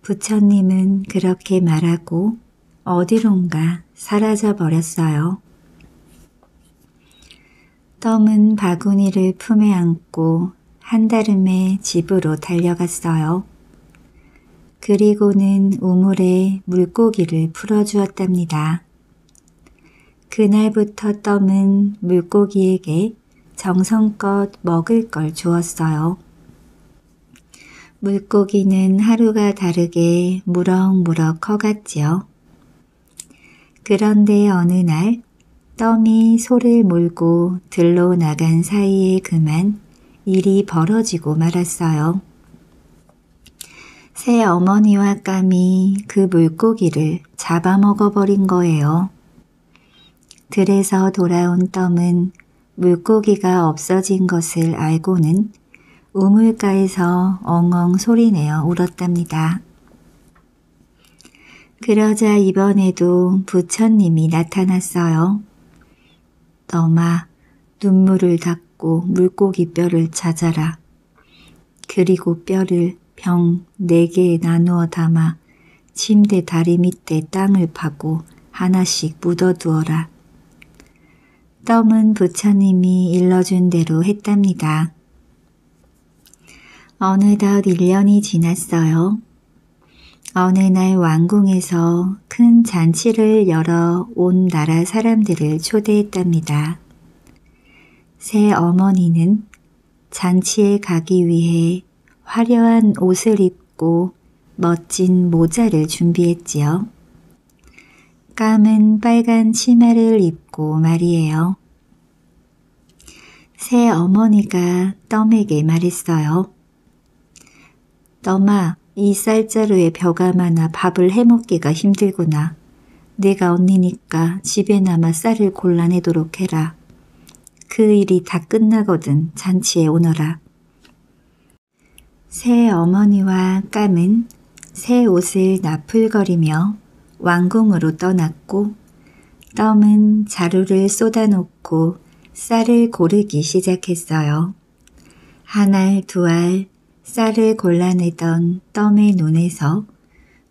부처님은 그렇게 말하고 어디론가 사라져버렸어요. 덤은 바구니를 품에 안고 한달음에 집으로 달려갔어요. 그리고는 우물에 물고기를 풀어주었답니다. 그날부터 덤은 물고기에게 정성껏 먹을 걸 주었어요. 물고기는 하루가 다르게 무럭무럭 커갔지요. 그런데 어느 날 덤이 소를 몰고 들로 나간 사이에 그만 일이 벌어지고 말았어요. 새 어머니와 깜이 그 물고기를 잡아먹어버린 거예요. 들에서 돌아온 덤은 물고기가 없어진 것을 알고는 우물가에서 엉엉 소리내어 울었답니다. 그러자 이번에도 부처님이 나타났어요. 너마 눈물을 닦고 물고기 뼈를 찾아라. 그리고 뼈를 병 4개에 나누어 담아 침대 다리 밑에 땅을 파고 하나씩 묻어두어라. 덤은 부처님이 일러준 대로 했답니다. 어느덧 1년이 지났어요. 어느 날 왕궁에서 큰 잔치를 열어 온 나라 사람들을 초대했답니다. 새 어머니는 잔치에 가기 위해 화려한 옷을 입고 멋진 모자를 준비했지요. 깜은 빨간 치마를 입고 말이에요. 새 어머니가 덤에게 말했어요. 덤아, 이 쌀자루에 벼가 많아 밥을 해먹기가 힘들구나. 내가 언니니까 집에 남아 쌀을 골라내도록 해라. 그 일이 다 끝나거든 잔치에 오너라. 새 어머니와 깜은 새 옷을 나풀거리며 왕궁으로 떠났고, 덤은 자루를 쏟아놓고 쌀을 고르기 시작했어요. 한 알, 두 알 쌀을 골라내던 덤의 눈에서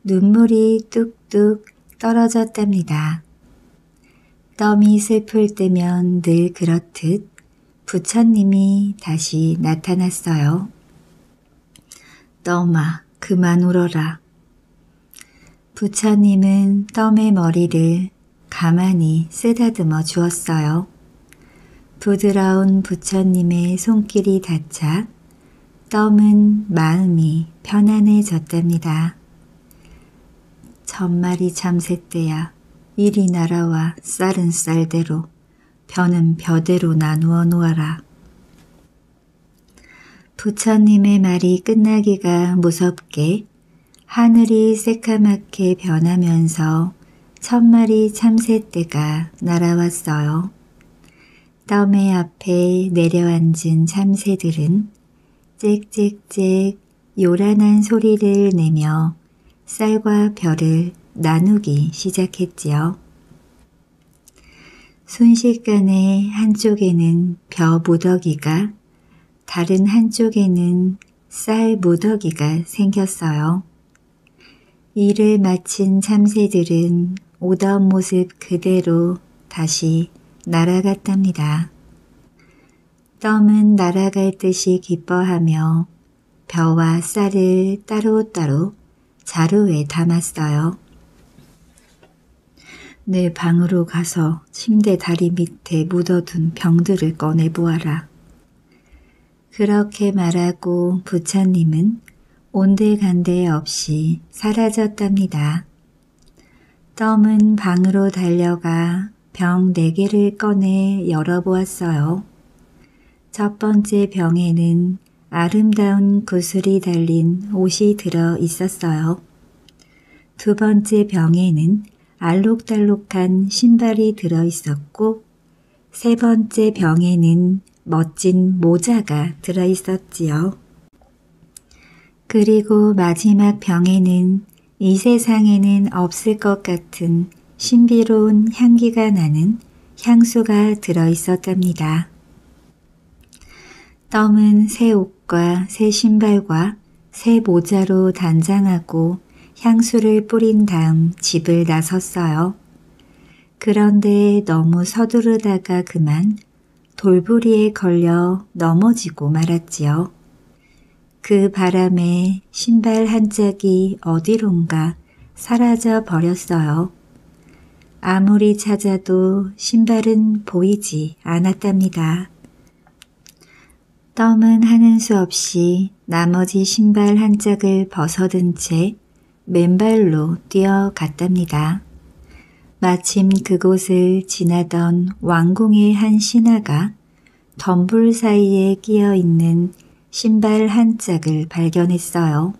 눈물이 뚝뚝 떨어졌답니다. 덤이 슬플 때면 늘 그렇듯 부처님이 다시 나타났어요. 덤아, 그만 울어라. 부처님은 덤의 머리를 가만히 쓰다듬어 주었어요. 부드러운 부처님의 손길이 닿자 덤은 마음이 편안해졌답니다. 전말이 참새떼야, 이리 날아와 쌀은 쌀대로, 벼는 벼대로 나누어 놓아라. 부처님의 말이 끝나기가 무섭게 하늘이 새카맣게 변하면서 1000마리 참새떼가 날아왔어요. 덤의 앞에 내려앉은 참새들은 짹짹짹 요란한 소리를 내며 쌀과 벼를 나누기 시작했지요. 순식간에 한쪽에는 벼 무더기가, 다른 한쪽에는 쌀 무더기가 생겼어요. 일을 마친 참새들은 오던 모습 그대로 다시 날아갔답니다. 덤은 날아갈 듯이 기뻐하며 벼와 쌀을 따로따로 자루에 담았어요. 내 방으로 가서 침대 다리 밑에 묻어둔 병들을 꺼내보아라. 그렇게 말하고 부처님은 온데간데 없이 사라졌답니다. 덤은 방으로 달려가 병 4개를 꺼내 열어보았어요. 첫 번째 병에는 아름다운 구슬이 달린 옷이 들어 있었어요. 두 번째 병에는 알록달록한 신발이 들어 있었고, 세 번째 병에는 멋진 모자가 들어있었지요. 그리고 마지막 병에는 이 세상에는 없을 것 같은 신비로운 향기가 나는 향수가 들어있었답니다. 덤은 새 옷과 새 신발과 새 모자로 단장하고 향수를 뿌린 다음 집을 나섰어요. 그런데 너무 서두르다가 그만 돌부리에 걸려 넘어지고 말았지요. 그 바람에 신발 한 짝이 어디론가 사라져 버렸어요. 아무리 찾아도 신발은 보이지 않았답니다. 덤은 하는 수 없이 나머지 신발 한 짝을 벗어든 채 맨발로 뛰어갔답니다. 마침 그곳을 지나던 왕궁의 한 신하가 덤불 사이에 끼어 있는 신발 한 짝을 발견했어요.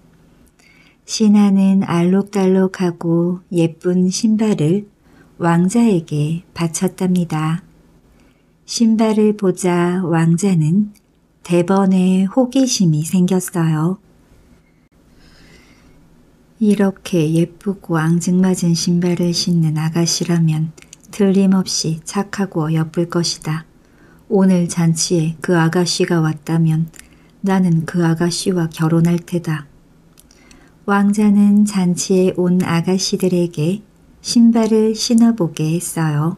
신하는 알록달록하고 예쁜 신발을 왕자에게 바쳤답니다. 신발을 보자 왕자는 대번에 호기심이 생겼어요. 이렇게 예쁘고 앙증맞은 신발을 신는 아가씨라면 틀림없이 착하고 예쁠 것이다. 오늘 잔치에 그 아가씨가 왔다면 나는 그 아가씨와 결혼할 테다. 왕자는 잔치에 온 아가씨들에게 신발을 신어보게 했어요.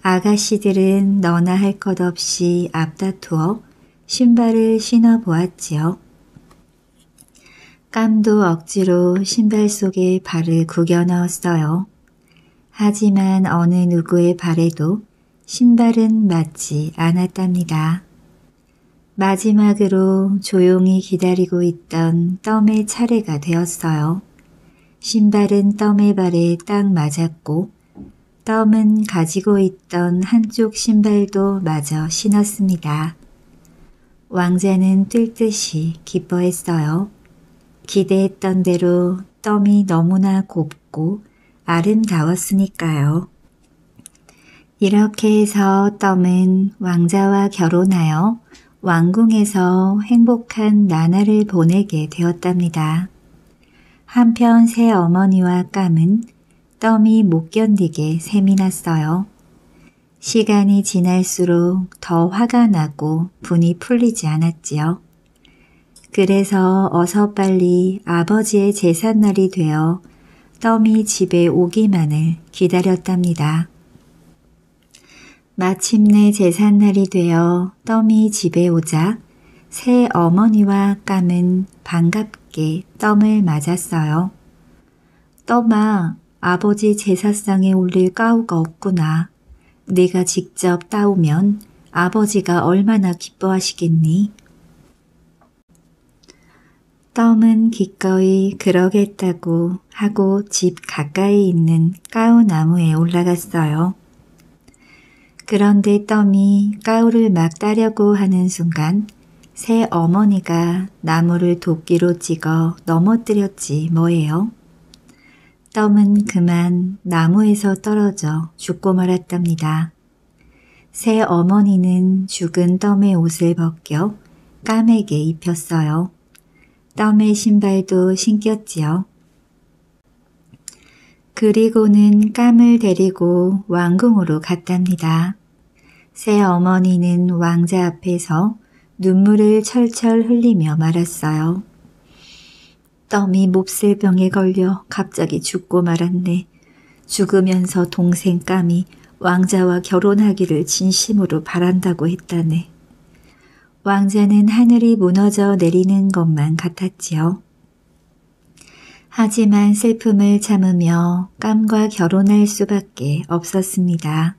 아가씨들은 너나 할 것 없이 앞다투어 신발을 신어보았지요. 깜도 억지로 신발 속에 발을 구겨 넣었어요. 하지만 어느 누구의 발에도 신발은 맞지 않았답니다. 마지막으로 조용히 기다리고 있던 덤의 차례가 되었어요. 신발은 덤의 발에 딱 맞았고 덤은 가지고 있던 한쪽 신발도 마저 신었습니다. 왕자는 뛸 듯이 기뻐했어요. 기대했던 대로 덤이 너무나 곱고 아름다웠으니까요. 이렇게 해서 덤은 왕자와 결혼하여 왕궁에서 행복한 나날을 보내게 되었답니다. 한편 새 어머니와 깜은 덤이 못 견디게 셈이 났어요. 시간이 지날수록 더 화가 나고 분이 풀리지 않았지요. 그래서 어서 빨리 아버지의 제삿날이 되어 덤이 집에 오기만을 기다렸답니다. 마침내 제삿날이 되어 덤이 집에 오자 새 어머니와 깜은 반갑게 덤을 맞았어요. 덤아, 아버지 제사상에 올릴 까우가 없구나. 네가 직접 따오면 아버지가 얼마나 기뻐하시겠니? 덤은 기꺼이 그러겠다고 하고 집 가까이 있는 까우나무에 올라갔어요. 그런데 덤이 까우를 막 따려고 하는 순간 새 어머니가 나무를 도끼로 찍어 넘어뜨렸지 뭐예요. 덤은 그만 나무에서 떨어져 죽고 말았답니다. 새 어머니는 죽은 덤의 옷을 벗겨 깜에게 입혔어요. 덤의 신발도 신겼지요. 그리고는 깜을 데리고 왕궁으로 갔답니다. 새 어머니는 왕자 앞에서 눈물을 철철 흘리며 말았어요. 덤이 몹쓸 병에 걸려 갑자기 죽고 말았네. 죽으면서 동생 깜이 왕자와 결혼하기를 진심으로 바란다고 했다네. 왕자는 하늘이 무너져 내리는 것만 같았지요. 하지만 슬픔을 참으며 깜과 결혼할 수밖에 없었습니다.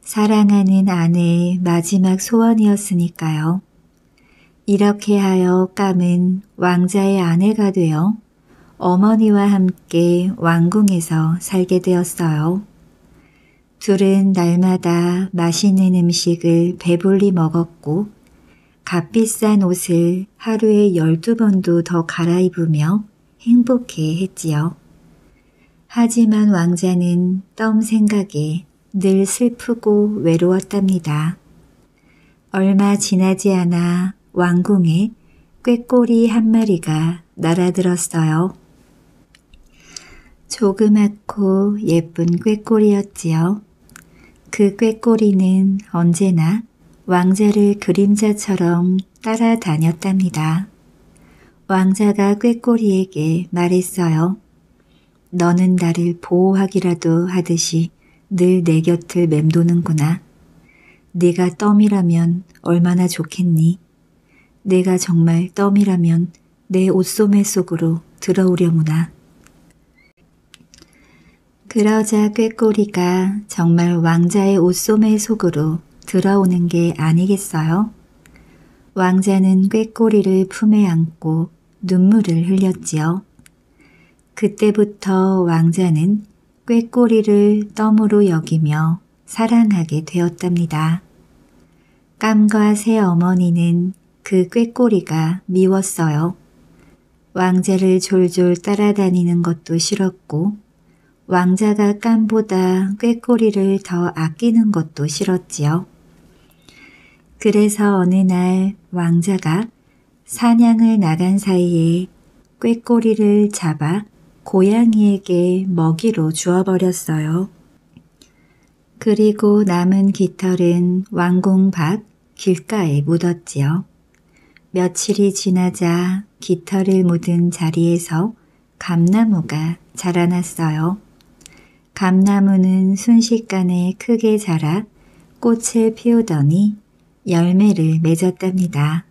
사랑하는 아내의 마지막 소원이었으니까요. 이렇게 하여 깜은 왕자의 아내가 되어 어머니와 함께 왕궁에서 살게 되었어요. 둘은 날마다 맛있는 음식을 배불리 먹었고 값비싼 옷을 하루에 12번도 더 갈아입으며 행복해 했지요. 하지만 왕자는 덤 생각에 늘 슬프고 외로웠답니다. 얼마 지나지 않아 왕궁에 꾀꼬리 한 마리가 날아들었어요. 조그맣고 예쁜 꾀꼬리였지요. 그 꾀꼬리는 언제나 왕자를 그림자처럼 따라다녔답니다. 왕자가 꾀꼬리에게 말했어요. 너는 나를 보호하기라도 하듯이 늘 내 곁을 맴도는구나. 네가 떄이라면 얼마나 좋겠니? 내가 정말 떄이라면 내 옷소매 속으로 들어오려무나. 그러자 꾀꼬리가 정말 왕자의 옷소매 속으로 들어오는 게 아니겠어요? 왕자는 꾀꼬리를 품에 안고 눈물을 흘렸지요. 그때부터 왕자는 꾀꼬리를 떄으로 여기며 사랑하게 되었답니다. 깜과 새 어머니는 그 꾀꼬리가 미웠어요. 왕자를 졸졸 따라다니는 것도 싫었고 왕자가 깜보다 꾀꼬리를 더 아끼는 것도 싫었지요. 그래서 어느 날 왕자가 사냥을 나간 사이에 꾀꼬리를 잡아 고양이에게 먹이로 주어버렸어요. 그리고 남은 깃털은 왕궁 밖 길가에 묻었지요. 며칠이 지나자 깃털을 묻은 자리에서 감나무가 자라났어요. 감나무는 순식간에 크게 자라 꽃을 피우더니 열매를 맺었답니다.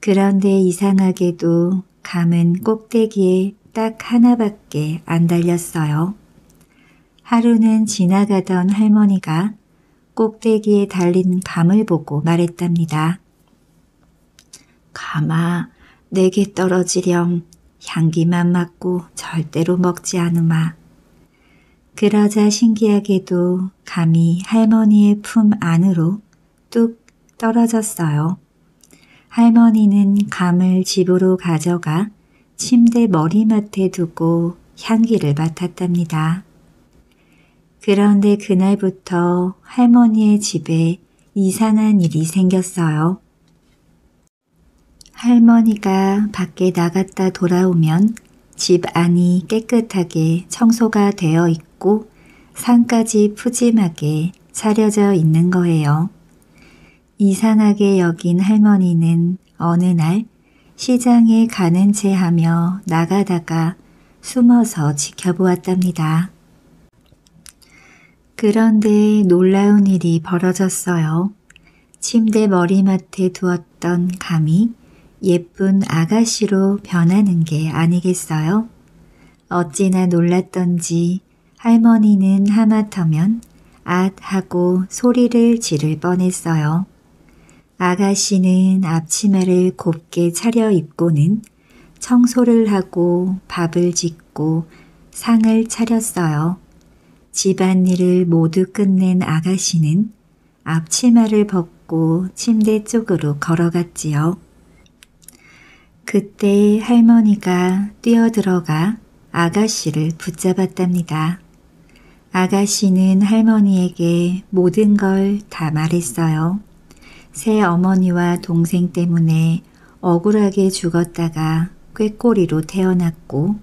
그런데 이상하게도 감은 꼭대기에 딱 하나밖에 안 달렸어요. 하루는 지나가던 할머니가 꼭대기에 달린 감을 보고 말했답니다. 감아, 내게 떨어지렴. 향기만 맡고 절대로 먹지 않으마. 그러자 신기하게도 감이 할머니의 품 안으로 뚝 떨어졌어요. 할머니는 감을 집으로 가져가 침대 머리맡에 두고 향기를 맡았답니다. 그런데 그날부터 할머니의 집에 이상한 일이 생겼어요. 할머니가 밖에 나갔다 돌아오면 집 안이 깨끗하게 청소가 되어 있고 상까지 푸짐하게 차려져 있는 거예요. 이상하게 여긴 할머니는 어느 날 시장에 가는 채 하며 나가다가 숨어서 지켜보았답니다. 그런데 놀라운 일이 벌어졌어요. 침대 머리맡에 두었던 감이 예쁜 아가씨로 변하는 게 아니겠어요? 어찌나 놀랐던지 할머니는 하마터면 앗 하고 소리를 지를 뻔했어요. 아가씨는 앞치마를 곱게 차려입고는 청소를 하고 밥을 짓고 상을 차렸어요. 집안일을 모두 끝낸 아가씨는 앞치마를 벗고 침대 쪽으로 걸어갔지요. 그때 할머니가 뛰어들어가 아가씨를 붙잡았답니다. 아가씨는 할머니에게 모든 걸 다 말했어요. 새 어머니와 동생 때문에 억울하게 죽었다가 꾀꼬리로 태어났고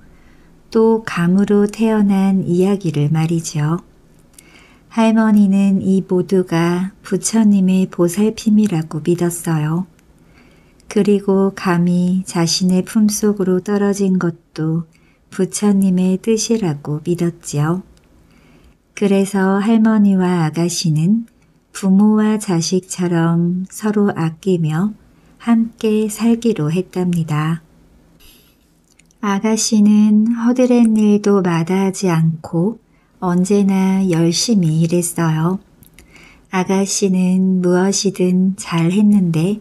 또 감으로 태어난 이야기를 말이죠. 할머니는 이 모두가 부처님의 보살핌이라고 믿었어요. 그리고 감이 자신의 품속으로 떨어진 것도 부처님의 뜻이라고 믿었지요. 그래서 할머니와 아가씨는 부모와 자식처럼 서로 아끼며 함께 살기로 했답니다. 아가씨는 허드렛 일도 마다하지 않고 언제나 열심히 일했어요. 아가씨는 무엇이든 잘했는데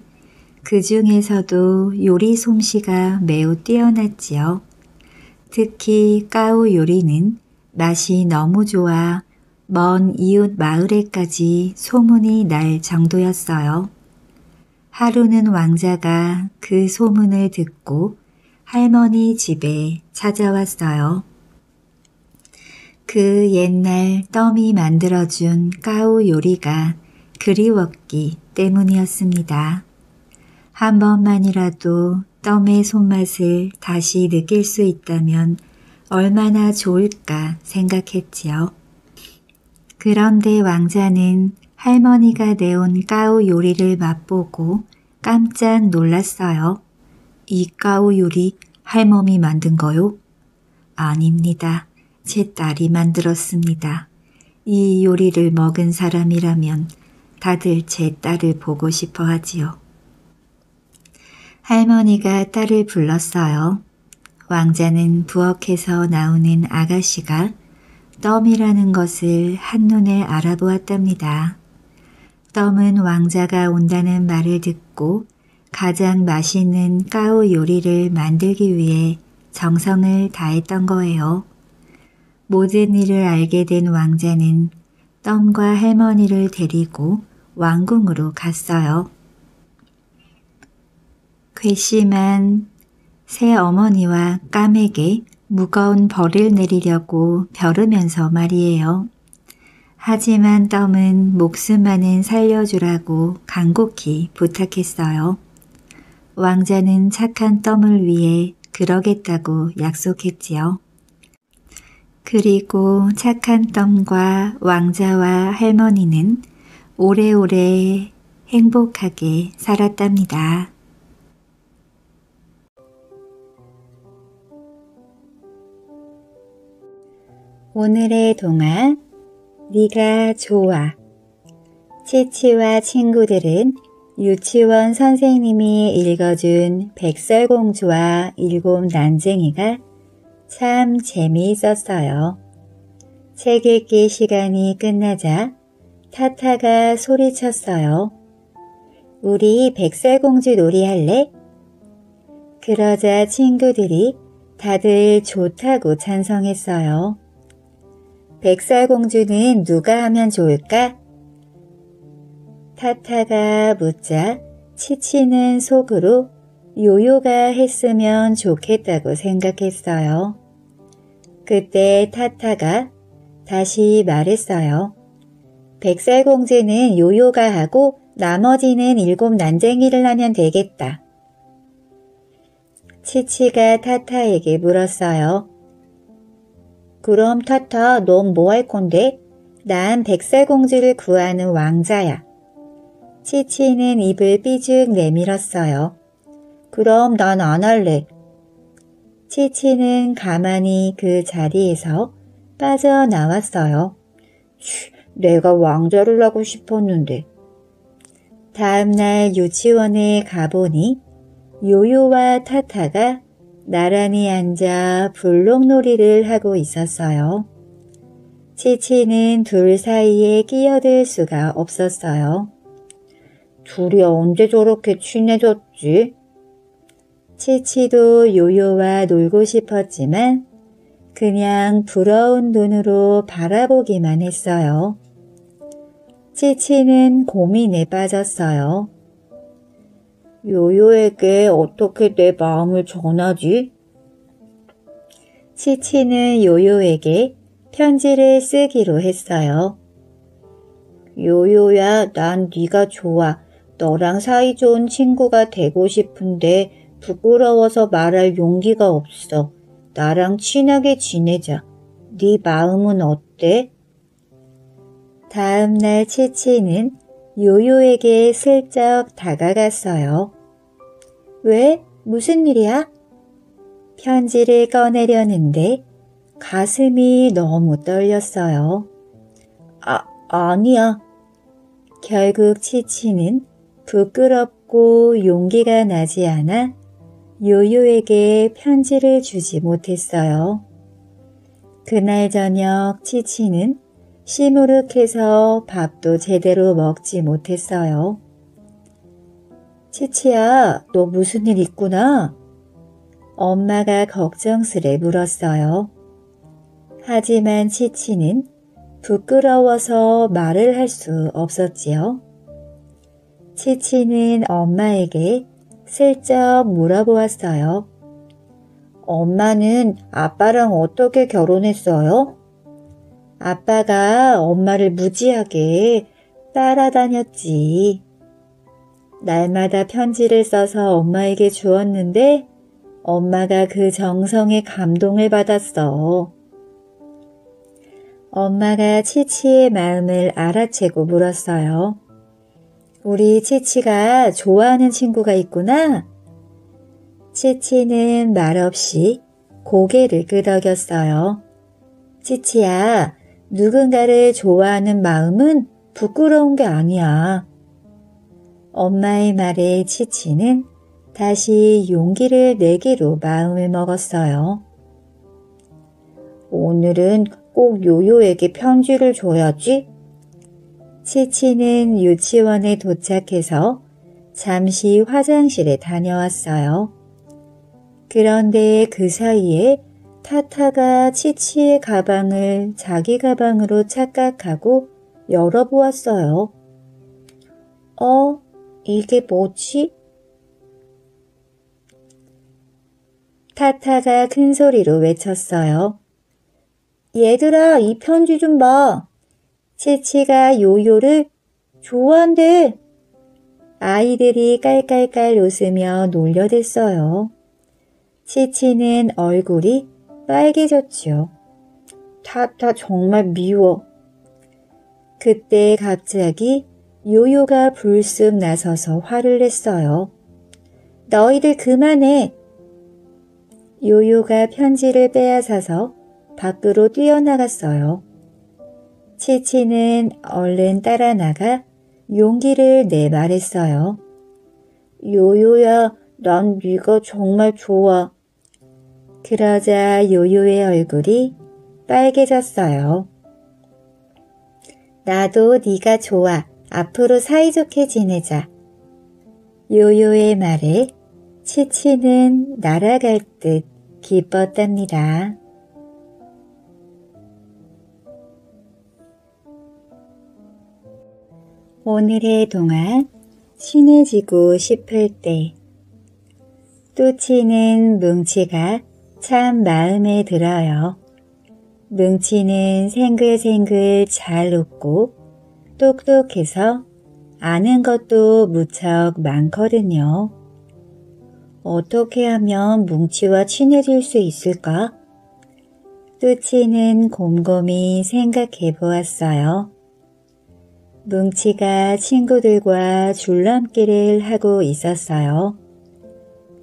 그 중에서도 요리 솜씨가 매우 뛰어났지요. 특히 까우 요리는 맛이 너무 좋아 먼 이웃 마을에까지 소문이 날 정도였어요. 하루는 왕자가 그 소문을 듣고 할머니 집에 찾아왔어요. 그 옛날 떄이 만들어준 까우 요리가 그리웠기 때문이었습니다. 한 번만이라도 떄의 손맛을 다시 느낄 수 있다면 얼마나 좋을까 생각했지요. 그런데 왕자는 할머니가 내온 까우 요리를 맛보고 깜짝 놀랐어요. 이 까우 요리 할멈이 만든 거요? 아닙니다. 제 딸이 만들었습니다. 이 요리를 먹은 사람이라면 다들 제 딸을 보고 싶어 하지요. 할머니가 딸을 불렀어요. 왕자는 부엌에서 나오는 아가씨가 떄이라는 것을 한눈에 알아보았답니다. 떄은 왕자가 온다는 말을 듣고 가장 맛있는 까우 요리를 만들기 위해 정성을 다했던 거예요. 모든 일을 알게 된 왕자는 떄과 할머니를 데리고 왕궁으로 갔어요. 괘씸한 새어머니와 깜에게 무거운 벌을 내리려고 벼르면서 말이에요. 하지만 떄은 목숨만은 살려주라고 간곡히 부탁했어요. 왕자는 착한 떄을 위해 그러겠다고 약속했지요. 그리고 착한 떄과 왕자와 할머니는 오래오래 행복하게 살았답니다. 오늘의 동화 네가 좋아. 치치와 친구들은 유치원 선생님이 읽어준 백설공주와 일곱 난쟁이가 참 재미있었어요. 책 읽기 시간이 끝나자 타타가 소리쳤어요. 우리 백설공주 놀이 할래? 그러자 친구들이 다들 좋다고 찬성했어요. 백설공주는 누가 하면 좋을까? 타타가 묻자 치치는 속으로 요요가 했으면 좋겠다고 생각했어요. 그때 타타가 다시 말했어요. 백설공주는 요요가 하고 나머지는 일곱 난쟁이를 하면 되겠다. 치치가 타타에게 물었어요. 그럼 타타 넌 뭐 할 건데? 난 백설공주를 구하는 왕자야. 치치는 입을 삐죽 내밀었어요. 그럼 난 안 할래. 치치는 가만히 그 자리에서 빠져나왔어요. 내가 왕자를 하고 싶었는데. 다음날 유치원에 가보니 요요와 타타가 나란히 앉아 블록놀이를 하고 있었어요. 치치는 둘 사이에 끼어들 수가 없었어요. 둘이 언제 저렇게 친해졌지? 치치도 요요와 놀고 싶었지만 그냥 부러운 눈으로 바라보기만 했어요. 치치는 고민에 빠졌어요. 요요에게 어떻게 내 마음을 전하지? 치치는 요요에게 편지를 쓰기로 했어요. 요요야, 난 네가 좋아. 너랑 사이좋은 친구가 되고 싶은데 부끄러워서 말할 용기가 없어. 나랑 친하게 지내자. 네 마음은 어때? 다음날 치치는 요요에게 슬쩍 다가갔어요. 왜? 무슨 일이야? 편지를 꺼내려는데 가슴이 너무 떨렸어요. 아니야. 결국 치치는 부끄럽고 용기가 나지 않아 요요에게 편지를 주지 못했어요. 그날 저녁 치치는 시무룩해서 밥도 제대로 먹지 못했어요. 치치야, 너 무슨 일 있구나? 엄마가 걱정스레 물었어요. 하지만 치치는 부끄러워서 말을 할 수 없었지요. 치치는 엄마에게 슬쩍 물어보았어요. 엄마는 아빠랑 어떻게 결혼했어요? 아빠가 엄마를 무지하게 따라다녔지. 날마다 편지를 써서 엄마에게 주었는데 엄마가 그 정성에 감동을 받았어. 엄마가 치치의 마음을 알아채고 물었어요. 우리 치치가 좋아하는 친구가 있구나? 치치는 말없이 고개를 끄덕였어요. 치치야, 누군가를 좋아하는 마음은 부끄러운 게 아니야. 엄마의 말에 치치는 다시 용기를 내기로 마음을 먹었어요. 오늘은 꼭 요요에게 편지를 줘야지. 치치는 유치원에 도착해서 잠시 화장실에 다녀왔어요. 그런데 그 사이에 타타가 치치의 가방을 자기 가방으로 착각하고 열어보았어요. 이게 뭐지? 타타가 큰 소리로 외쳤어요. 얘들아, 이 편지 좀 봐. 치치가 요요를 좋아한대. 아이들이 깔깔깔 웃으며 놀려댔어요. 치치는 얼굴이 빨개졌지요. 타타 정말 미워. 그때 갑자기 요요가 불쑥 나서서 화를 냈어요. 너희들 그만해. 요요가 편지를 빼앗아서 밖으로 뛰어나갔어요. 치치는 얼른 따라 나가 용기를 내 말했어요. 요요야, 난 네가 정말 좋아. 그러자 요요의 얼굴이 빨개졌어요. 나도 네가 좋아. 앞으로 사이좋게 지내자. 요요의 말에 치치는 날아갈 듯 기뻤답니다. 오늘의 동안 친해지고 싶을 때. 뚜치는 뭉치가 참 마음에 들어요. 뭉치는 생글생글 잘 웃고 똑똑해서 아는 것도 무척 많거든요. 어떻게 하면 뭉치와 친해질 수 있을까? 뚜치는 곰곰이 생각해 보았어요. 뭉치가 친구들과 줄넘기를 하고 있었어요.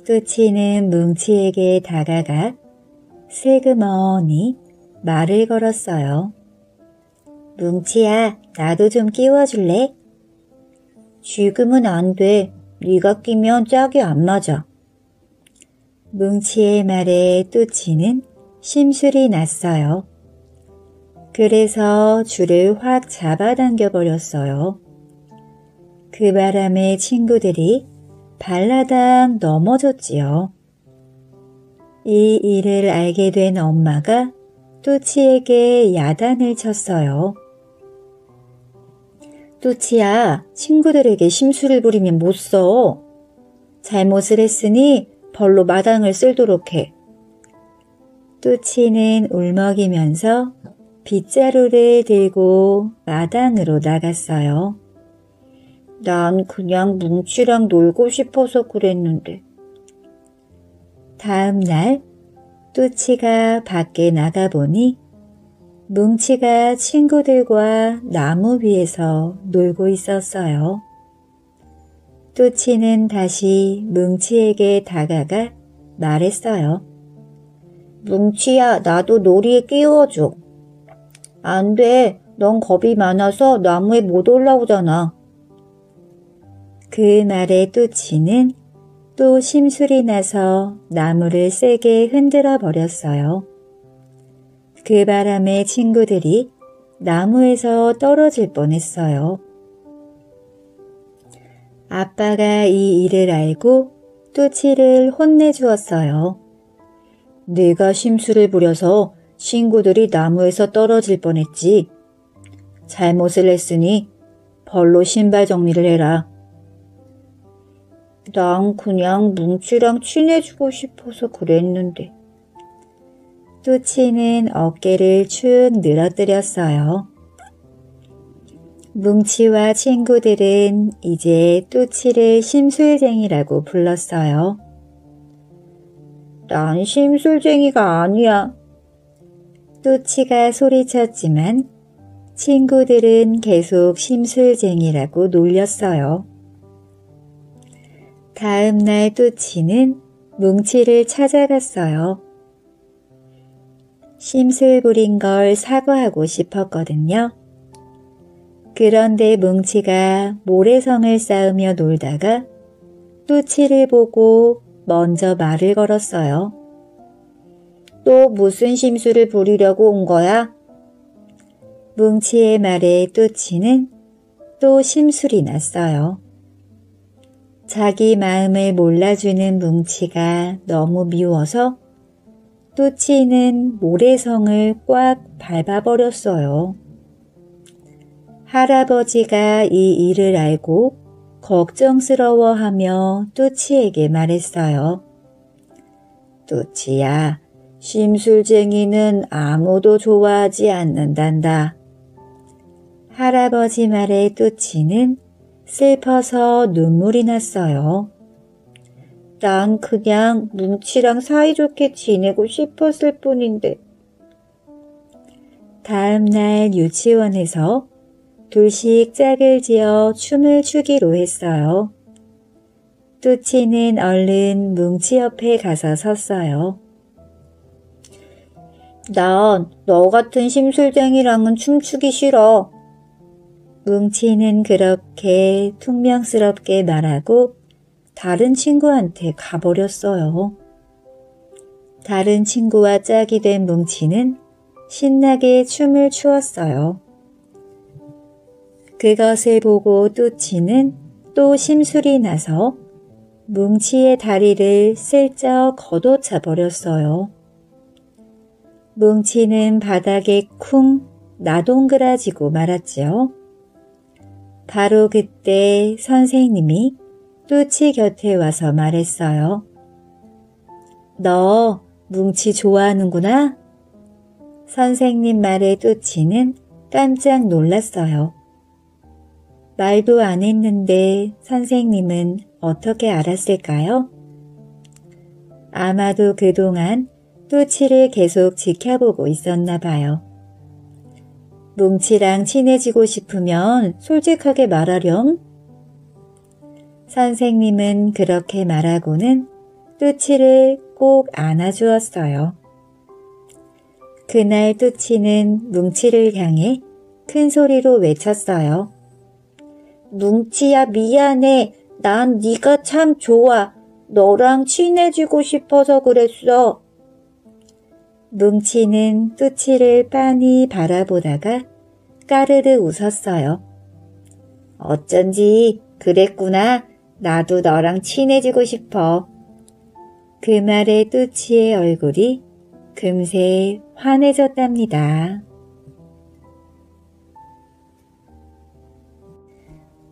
뚜치는 뭉치에게 다가가 슬그머니 말을 걸었어요. 뭉치야, 나도 좀 끼워줄래? 지금은 안 돼. 네가 끼면 짝이 안 맞아. 뭉치의 말에 뚜치는 심술이 났어요. 그래서 줄을 확 잡아당겨 버렸어요. 그 바람에 친구들이 발라당 넘어졌지요. 이 일을 알게 된 엄마가 뚜치에게 야단을 쳤어요. 뚜치야, 친구들에게 심술을 부리면 못 써. 잘못을 했으니 벌로 마당을 쓸도록 해. 뚜치는 울먹이면서 빗자루를 들고 마당으로 나갔어요. 난 그냥 뭉치랑 놀고 싶어서 그랬는데. 다음 날 뚜치가 밖에 나가보니 뭉치가 친구들과 나무 위에서 놀고 있었어요. 뚜치는 다시 뭉치에게 다가가 말했어요. 뭉치야, 나도 놀이에 끼워줘. 안 돼. 넌 겁이 많아서 나무에 못 올라오잖아. 그 말에 뚜치는 또 심술이 나서 나무를 세게 흔들어 버렸어요. 그 바람에 친구들이 나무에서 떨어질 뻔했어요. 아빠가 이 일을 알고 뚜치를 혼내주었어요. 네가 심술을 부려서 친구들이 나무에서 떨어질 뻔했지. 잘못을 했으니 벌로 신발 정리를 해라. 난 그냥 뭉치랑 친해지고 싶어서 그랬는데. 뚜치는 어깨를 축 늘어뜨렸어요. 뭉치와 친구들은 이제 뚜치를 심술쟁이라고 불렀어요. 난 심술쟁이가 아니야. 뚜치가 소리쳤지만 친구들은 계속 심술쟁이라고 놀렸어요. 다음 날 뚜치는 뭉치를 찾아갔어요. 심술 부린 걸 사과하고 싶었거든요. 그런데 뭉치가 모래성을 쌓으며 놀다가 뚜치를 보고 먼저 말을 걸었어요. 또 무슨 심술을 부리려고 온 거야? 뭉치의 말에 뚜치는 또 심술이 났어요. 자기 마음을 몰라주는 뭉치가 너무 미워서 뚜치는 모래성을 꽉 밟아버렸어요. 할아버지가 이 일을 알고 걱정스러워하며 뚜치에게 말했어요. 뚜치야, 심술쟁이는 아무도 좋아하지 않는단다. 할아버지 말에 뚜치는 슬퍼서 눈물이 났어요. 난 그냥 뭉치랑 사이좋게 지내고 싶었을 뿐인데. 다음 날 유치원에서 둘씩 짝을 지어 춤을 추기로 했어요. 뚜치는 얼른 뭉치 옆에 가서 섰어요. 난 너 같은 심술쟁이랑은 춤추기 싫어. 뭉치는 그렇게 퉁명스럽게 말하고 다른 친구한테 가버렸어요. 다른 친구와 짝이 된 뭉치는 신나게 춤을 추었어요. 그것을 보고 뚜치는 또 심술이 나서 뭉치의 다리를 슬쩍 걷어차 버렸어요. 뭉치는 바닥에 쿵 나동그라지고 말았지요. 바로 그때 선생님이 뚜치 곁에 와서 말했어요. 너 뭉치 좋아하는구나? 선생님 말에 뚜치는 깜짝 놀랐어요. 말도 안 했는데 선생님은 어떻게 알았을까요? 아마도 그동안 뚜치를 계속 지켜보고 있었나 봐요. 뭉치랑 친해지고 싶으면 솔직하게 말하렴. 선생님은 그렇게 말하고는 뚜치를 꼭 안아주었어요. 그날 뚜치는 뭉치를 향해 큰 소리로 외쳤어요. 뭉치야, 미안해. 난 네가 참 좋아. 너랑 친해지고 싶어서 그랬어. 뭉치는 뚜치를 빤히 바라보다가 까르르 웃었어요. 어쩐지 그랬구나. 나도 너랑 친해지고 싶어. 그 말에 뚜치의 얼굴이 금세 환해졌답니다.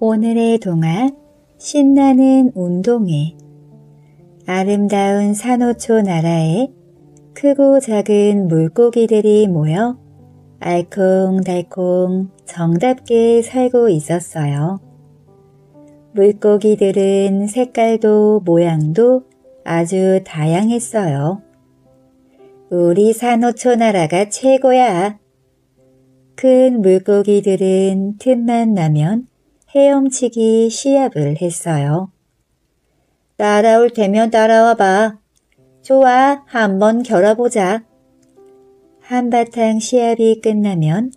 오늘의 동화 신나는 운동회. 아름다운 산호초 나라에 크고 작은 물고기들이 모여 알콩달콩 정답게 살고 있었어요. 물고기들은 색깔도 모양도 아주 다양했어요. 우리 산호초 나라가 최고야. 큰 물고기들은 틈만 나면 헤엄치기 시합을 했어요. 따라올 테면 따라와봐. 좋아, 한번 겨뤄보자. 한바탕 시합이 끝나면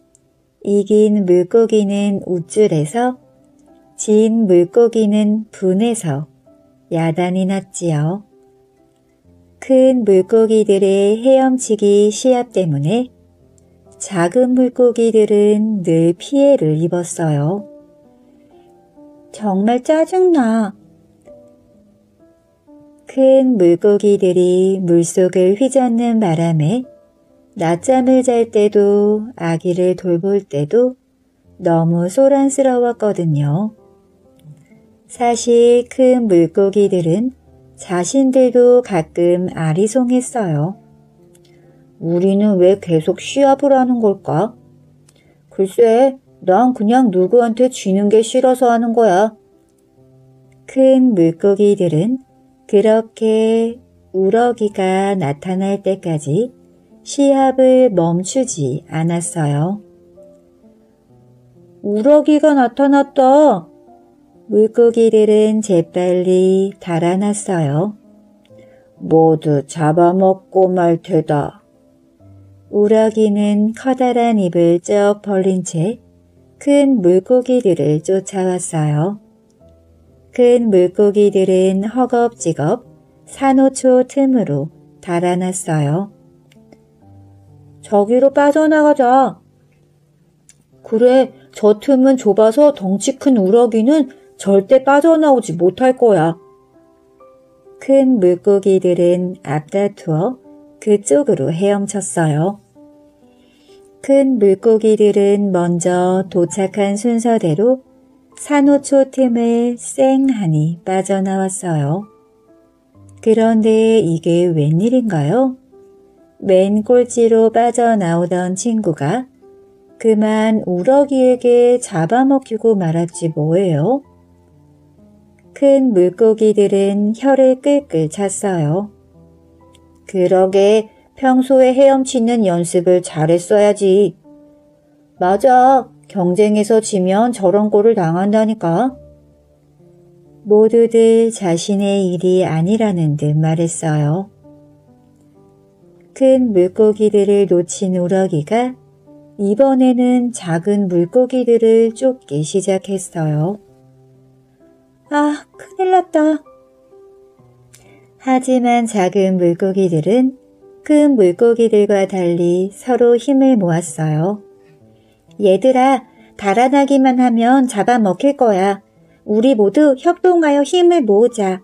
이긴 물고기는 우쭐해서 진 물고기는 분해서 야단이 났지요. 큰 물고기들의 헤엄치기 시합 때문에 작은 물고기들은 늘 피해를 입었어요. 정말 짜증나. 큰 물고기들이 물속을 휘젓는 바람에 낮잠을 잘 때도 아기를 돌볼 때도 너무 소란스러웠거든요. 사실 큰 물고기들은 자신들도 가끔 아리송했어요. 우리는 왜 계속 시합을 하는 걸까? 글쎄, 난 그냥 누구한테 지는 게 싫어서 하는 거야. 큰 물고기들은 그렇게 우러기가 나타날 때까지 시합을 멈추지 않았어요. 우러기가 나타났다. 물고기들은 재빨리 달아났어요. 모두 잡아먹고 말 테다. 우러기는 커다란 입을 쩍 벌린 채 큰 물고기들을 쫓아왔어요. 큰 물고기들은 허겁지겁 산호초 틈으로 달아났어요. 저기로 빠져나가자. 그래, 저 틈은 좁아서 덩치 큰 우러기는 절대 빠져나오지 못할 거야. 큰 물고기들은 앞다투어 그쪽으로 헤엄쳤어요. 큰 물고기들은 먼저 도착한 순서대로 산호초 틈을 쌩하니 빠져나왔어요. 그런데 이게 웬일인가요? 맨 꼴찌로 빠져나오던 친구가 그만 우러기에게 잡아먹히고 말았지 뭐예요? 큰 물고기들은 혀를 끌끌 찼어요. 그러게, 평소에 헤엄치는 연습을 잘했어야지. 맞아, 경쟁에서 지면 저런 꼴을 당한다니까. 모두들 자신의 일이 아니라는 듯 말했어요. 큰 물고기들을 놓친 우러기가 이번에는 작은 물고기들을 쫓기 시작했어요. 아, 큰일 났다. 하지만 작은 물고기들은 큰 물고기들과 달리 서로 힘을 모았어요. 얘들아, 달아나기만 하면 잡아먹힐 거야. 우리 모두 협동하여 힘을 모으자.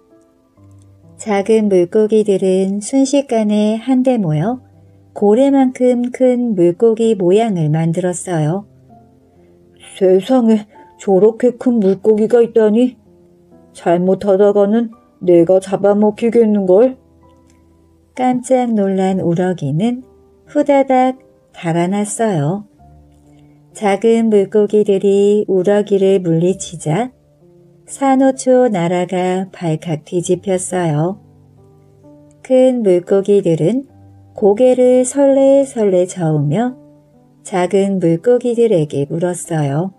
작은 물고기들은 순식간에 한데 모여 고래만큼 큰 물고기 모양을 만들었어요. 세상에, 저렇게 큰 물고기가 있다니. 잘못하다가는 내가 잡아먹히겠는걸? 깜짝 놀란 우러기는 후다닥 달아났어요. 작은 물고기들이 우러기를 물리치자 산호초 나라가 발칵 뒤집혔어요. 큰 물고기들은 고개를 설레설레 저으며 작은 물고기들에게 물었어요.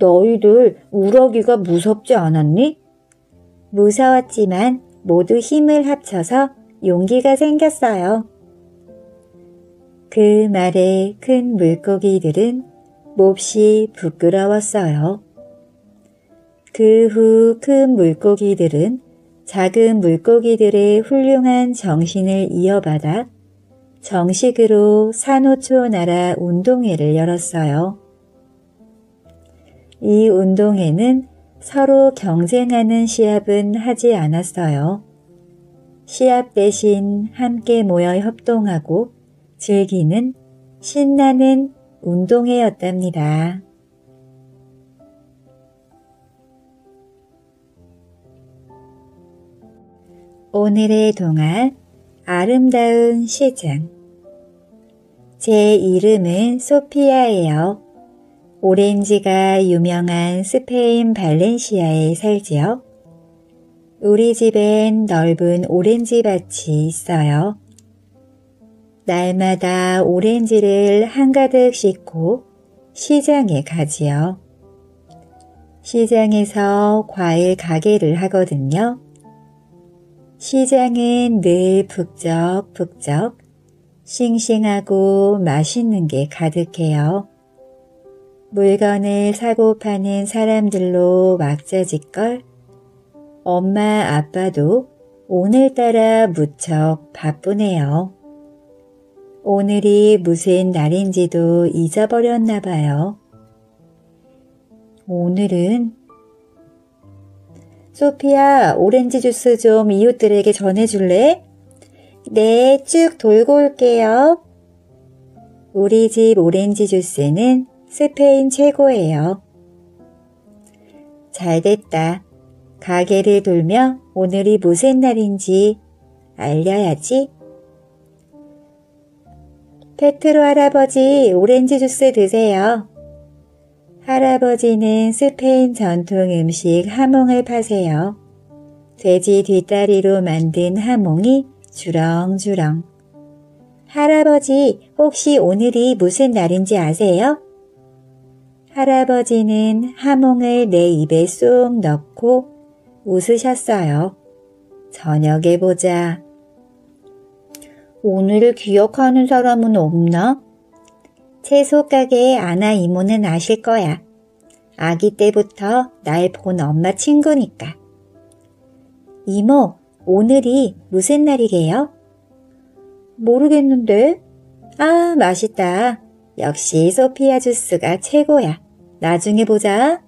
너희들 우러기가 무섭지 않았니? 무서웠지만 모두 힘을 합쳐서 용기가 생겼어요. 그 말에 큰 물고기들은 몹시 부끄러웠어요. 그 후 큰 물고기들은 작은 물고기들의 훌륭한 정신을 이어받아 정식으로 산호초 나라 운동회를 열었어요. 이 운동회는 서로 경쟁하는 시합은 하지 않았어요. 시합 대신 함께 모여 협동하고 즐기는 신나는 운동회였답니다. 오늘의 동화, 아름다운 시장. 제 이름은 소피아예요. 오렌지가 유명한 스페인 발렌시아에 살지요. 우리 집엔 넓은 오렌지밭이 있어요. 날마다 오렌지를 한가득 싣고 시장에 가지요. 시장에서 과일 가게를 하거든요. 시장은 늘 북적북적 싱싱하고 맛있는 게 가득해요. 물건을 사고 파는 사람들로 왁자지껄 엄마 아빠도 오늘따라 무척 바쁘네요. 오늘이 무슨 날인지도 잊어버렸나 봐요. 오늘은 소피아, 오렌지 주스 좀 이웃들에게 전해줄래? 네, 쭉 돌고 올게요. 우리 집 오렌지 주스는 스페인 최고예요. 잘됐다. 가게를 돌며 오늘이 무슨 날인지 알려야지. 페트로 할아버지, 오렌지 주스 드세요. 할아버지는 스페인 전통 음식 하몽을 파세요. 돼지 뒷다리로 만든 하몽이 주렁주렁. 할아버지, 혹시 오늘이 무슨 날인지 아세요? 할아버지는 하몽을 내 입에 쏙 넣고 웃으셨어요. 저녁에 보자. 오늘을 기억하는 사람은 없나? 채소가게 아나 이모는 아실 거야. 아기 때부터 날 본 엄마 친구니까. 이모, 오늘이 무슨 날이게요? 모르겠는데. 아, 맛있다. 역시 소피아 주스가 최고야. 나중에 보자.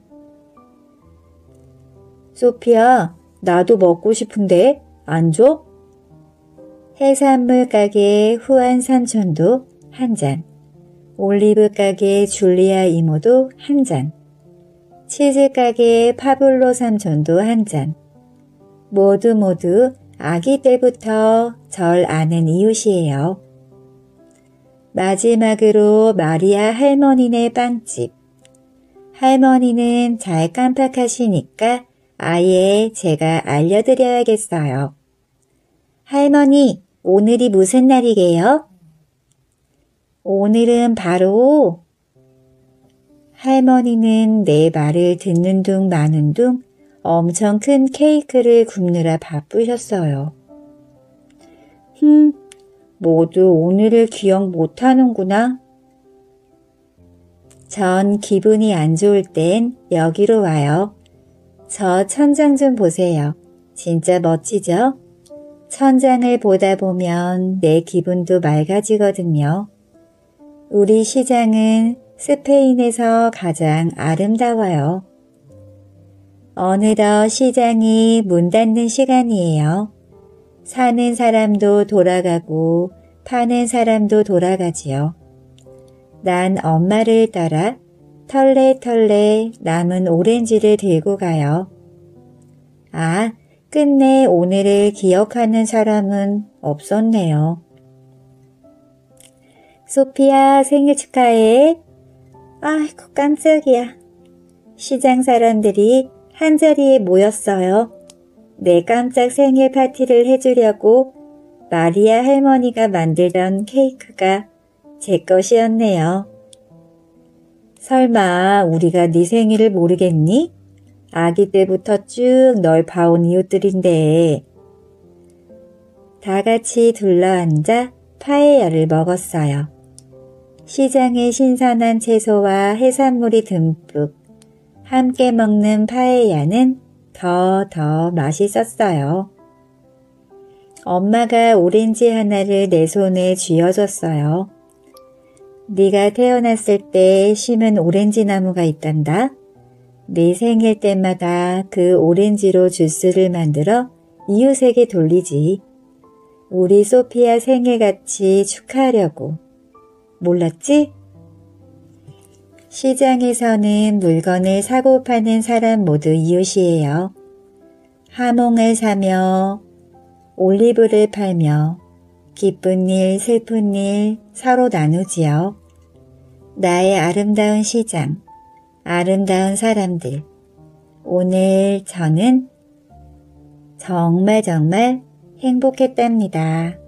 소피아, 나도 먹고 싶은데 안 줘? 해산물 가게 후안 삼촌도 한 잔. 올리브 가게 줄리아 이모도 한 잔. 치즈 가게 파블로 삼촌도 한 잔. 모두 모두 아기 때부터 절 아는 이웃이에요. 마지막으로 마리아 할머니네 빵집. 할머니는 잘 깜빡하시니까 아예 제가 알려드려야겠어요. 할머니, 오늘이 무슨 날이게요? 오늘은 바로... 할머니는 내 말을 듣는 둥 마는 둥 엄청 큰 케이크를 굽느라 바쁘셨어요. 모두 오늘을 기억 못하는구나. 전 기분이 안 좋을 땐 여기로 와요. 저 천장 좀 보세요. 진짜 멋지죠? 천장을 보다 보면 내 기분도 맑아지거든요. 우리 시장은 스페인에서 가장 아름다워요. 어느덧 시장이 문 닫는 시간이에요. 사는 사람도 돌아가고 파는 사람도 돌아가지요. 난 엄마를 따라 털레털레 남은 오렌지를 들고 가요. 아, 끝내 오늘을 기억하는 사람은 없었네요. 소피아 생일 축하해. 아이고, 깜짝이야. 시장 사람들이 한자리에 모였어요. 내 깜짝 생일 파티를 해주려고 마리아 할머니가 만들던 케이크가 제 것이었네요. 설마 우리가 네 생일을 모르겠니? 아기 때부터 쭉 널 봐온 이웃들인데. 다 같이 둘러앉아 파에야를 먹었어요. 시장의 신선한 채소와 해산물이 듬뿍. 함께 먹는 파에야는 더 맛있었어요. 엄마가 오렌지 하나를 내 손에 쥐어줬어요. 네가 태어났을 때 심은 오렌지 나무가 있단다. 네 생일 때마다 그 오렌지로 주스를 만들어 이웃에게 돌리지. 우리 소피아 생일같이 축하하려고. 몰랐지? 시장에서는 물건을 사고 파는 사람 모두 이웃이에요. 하몽을 사며 올리브를 팔며 기쁜 일, 슬픈 일 서로 나누지요. 나의 아름다운 시장, 아름다운 사람들. 오늘 저는 정말 행복했답니다.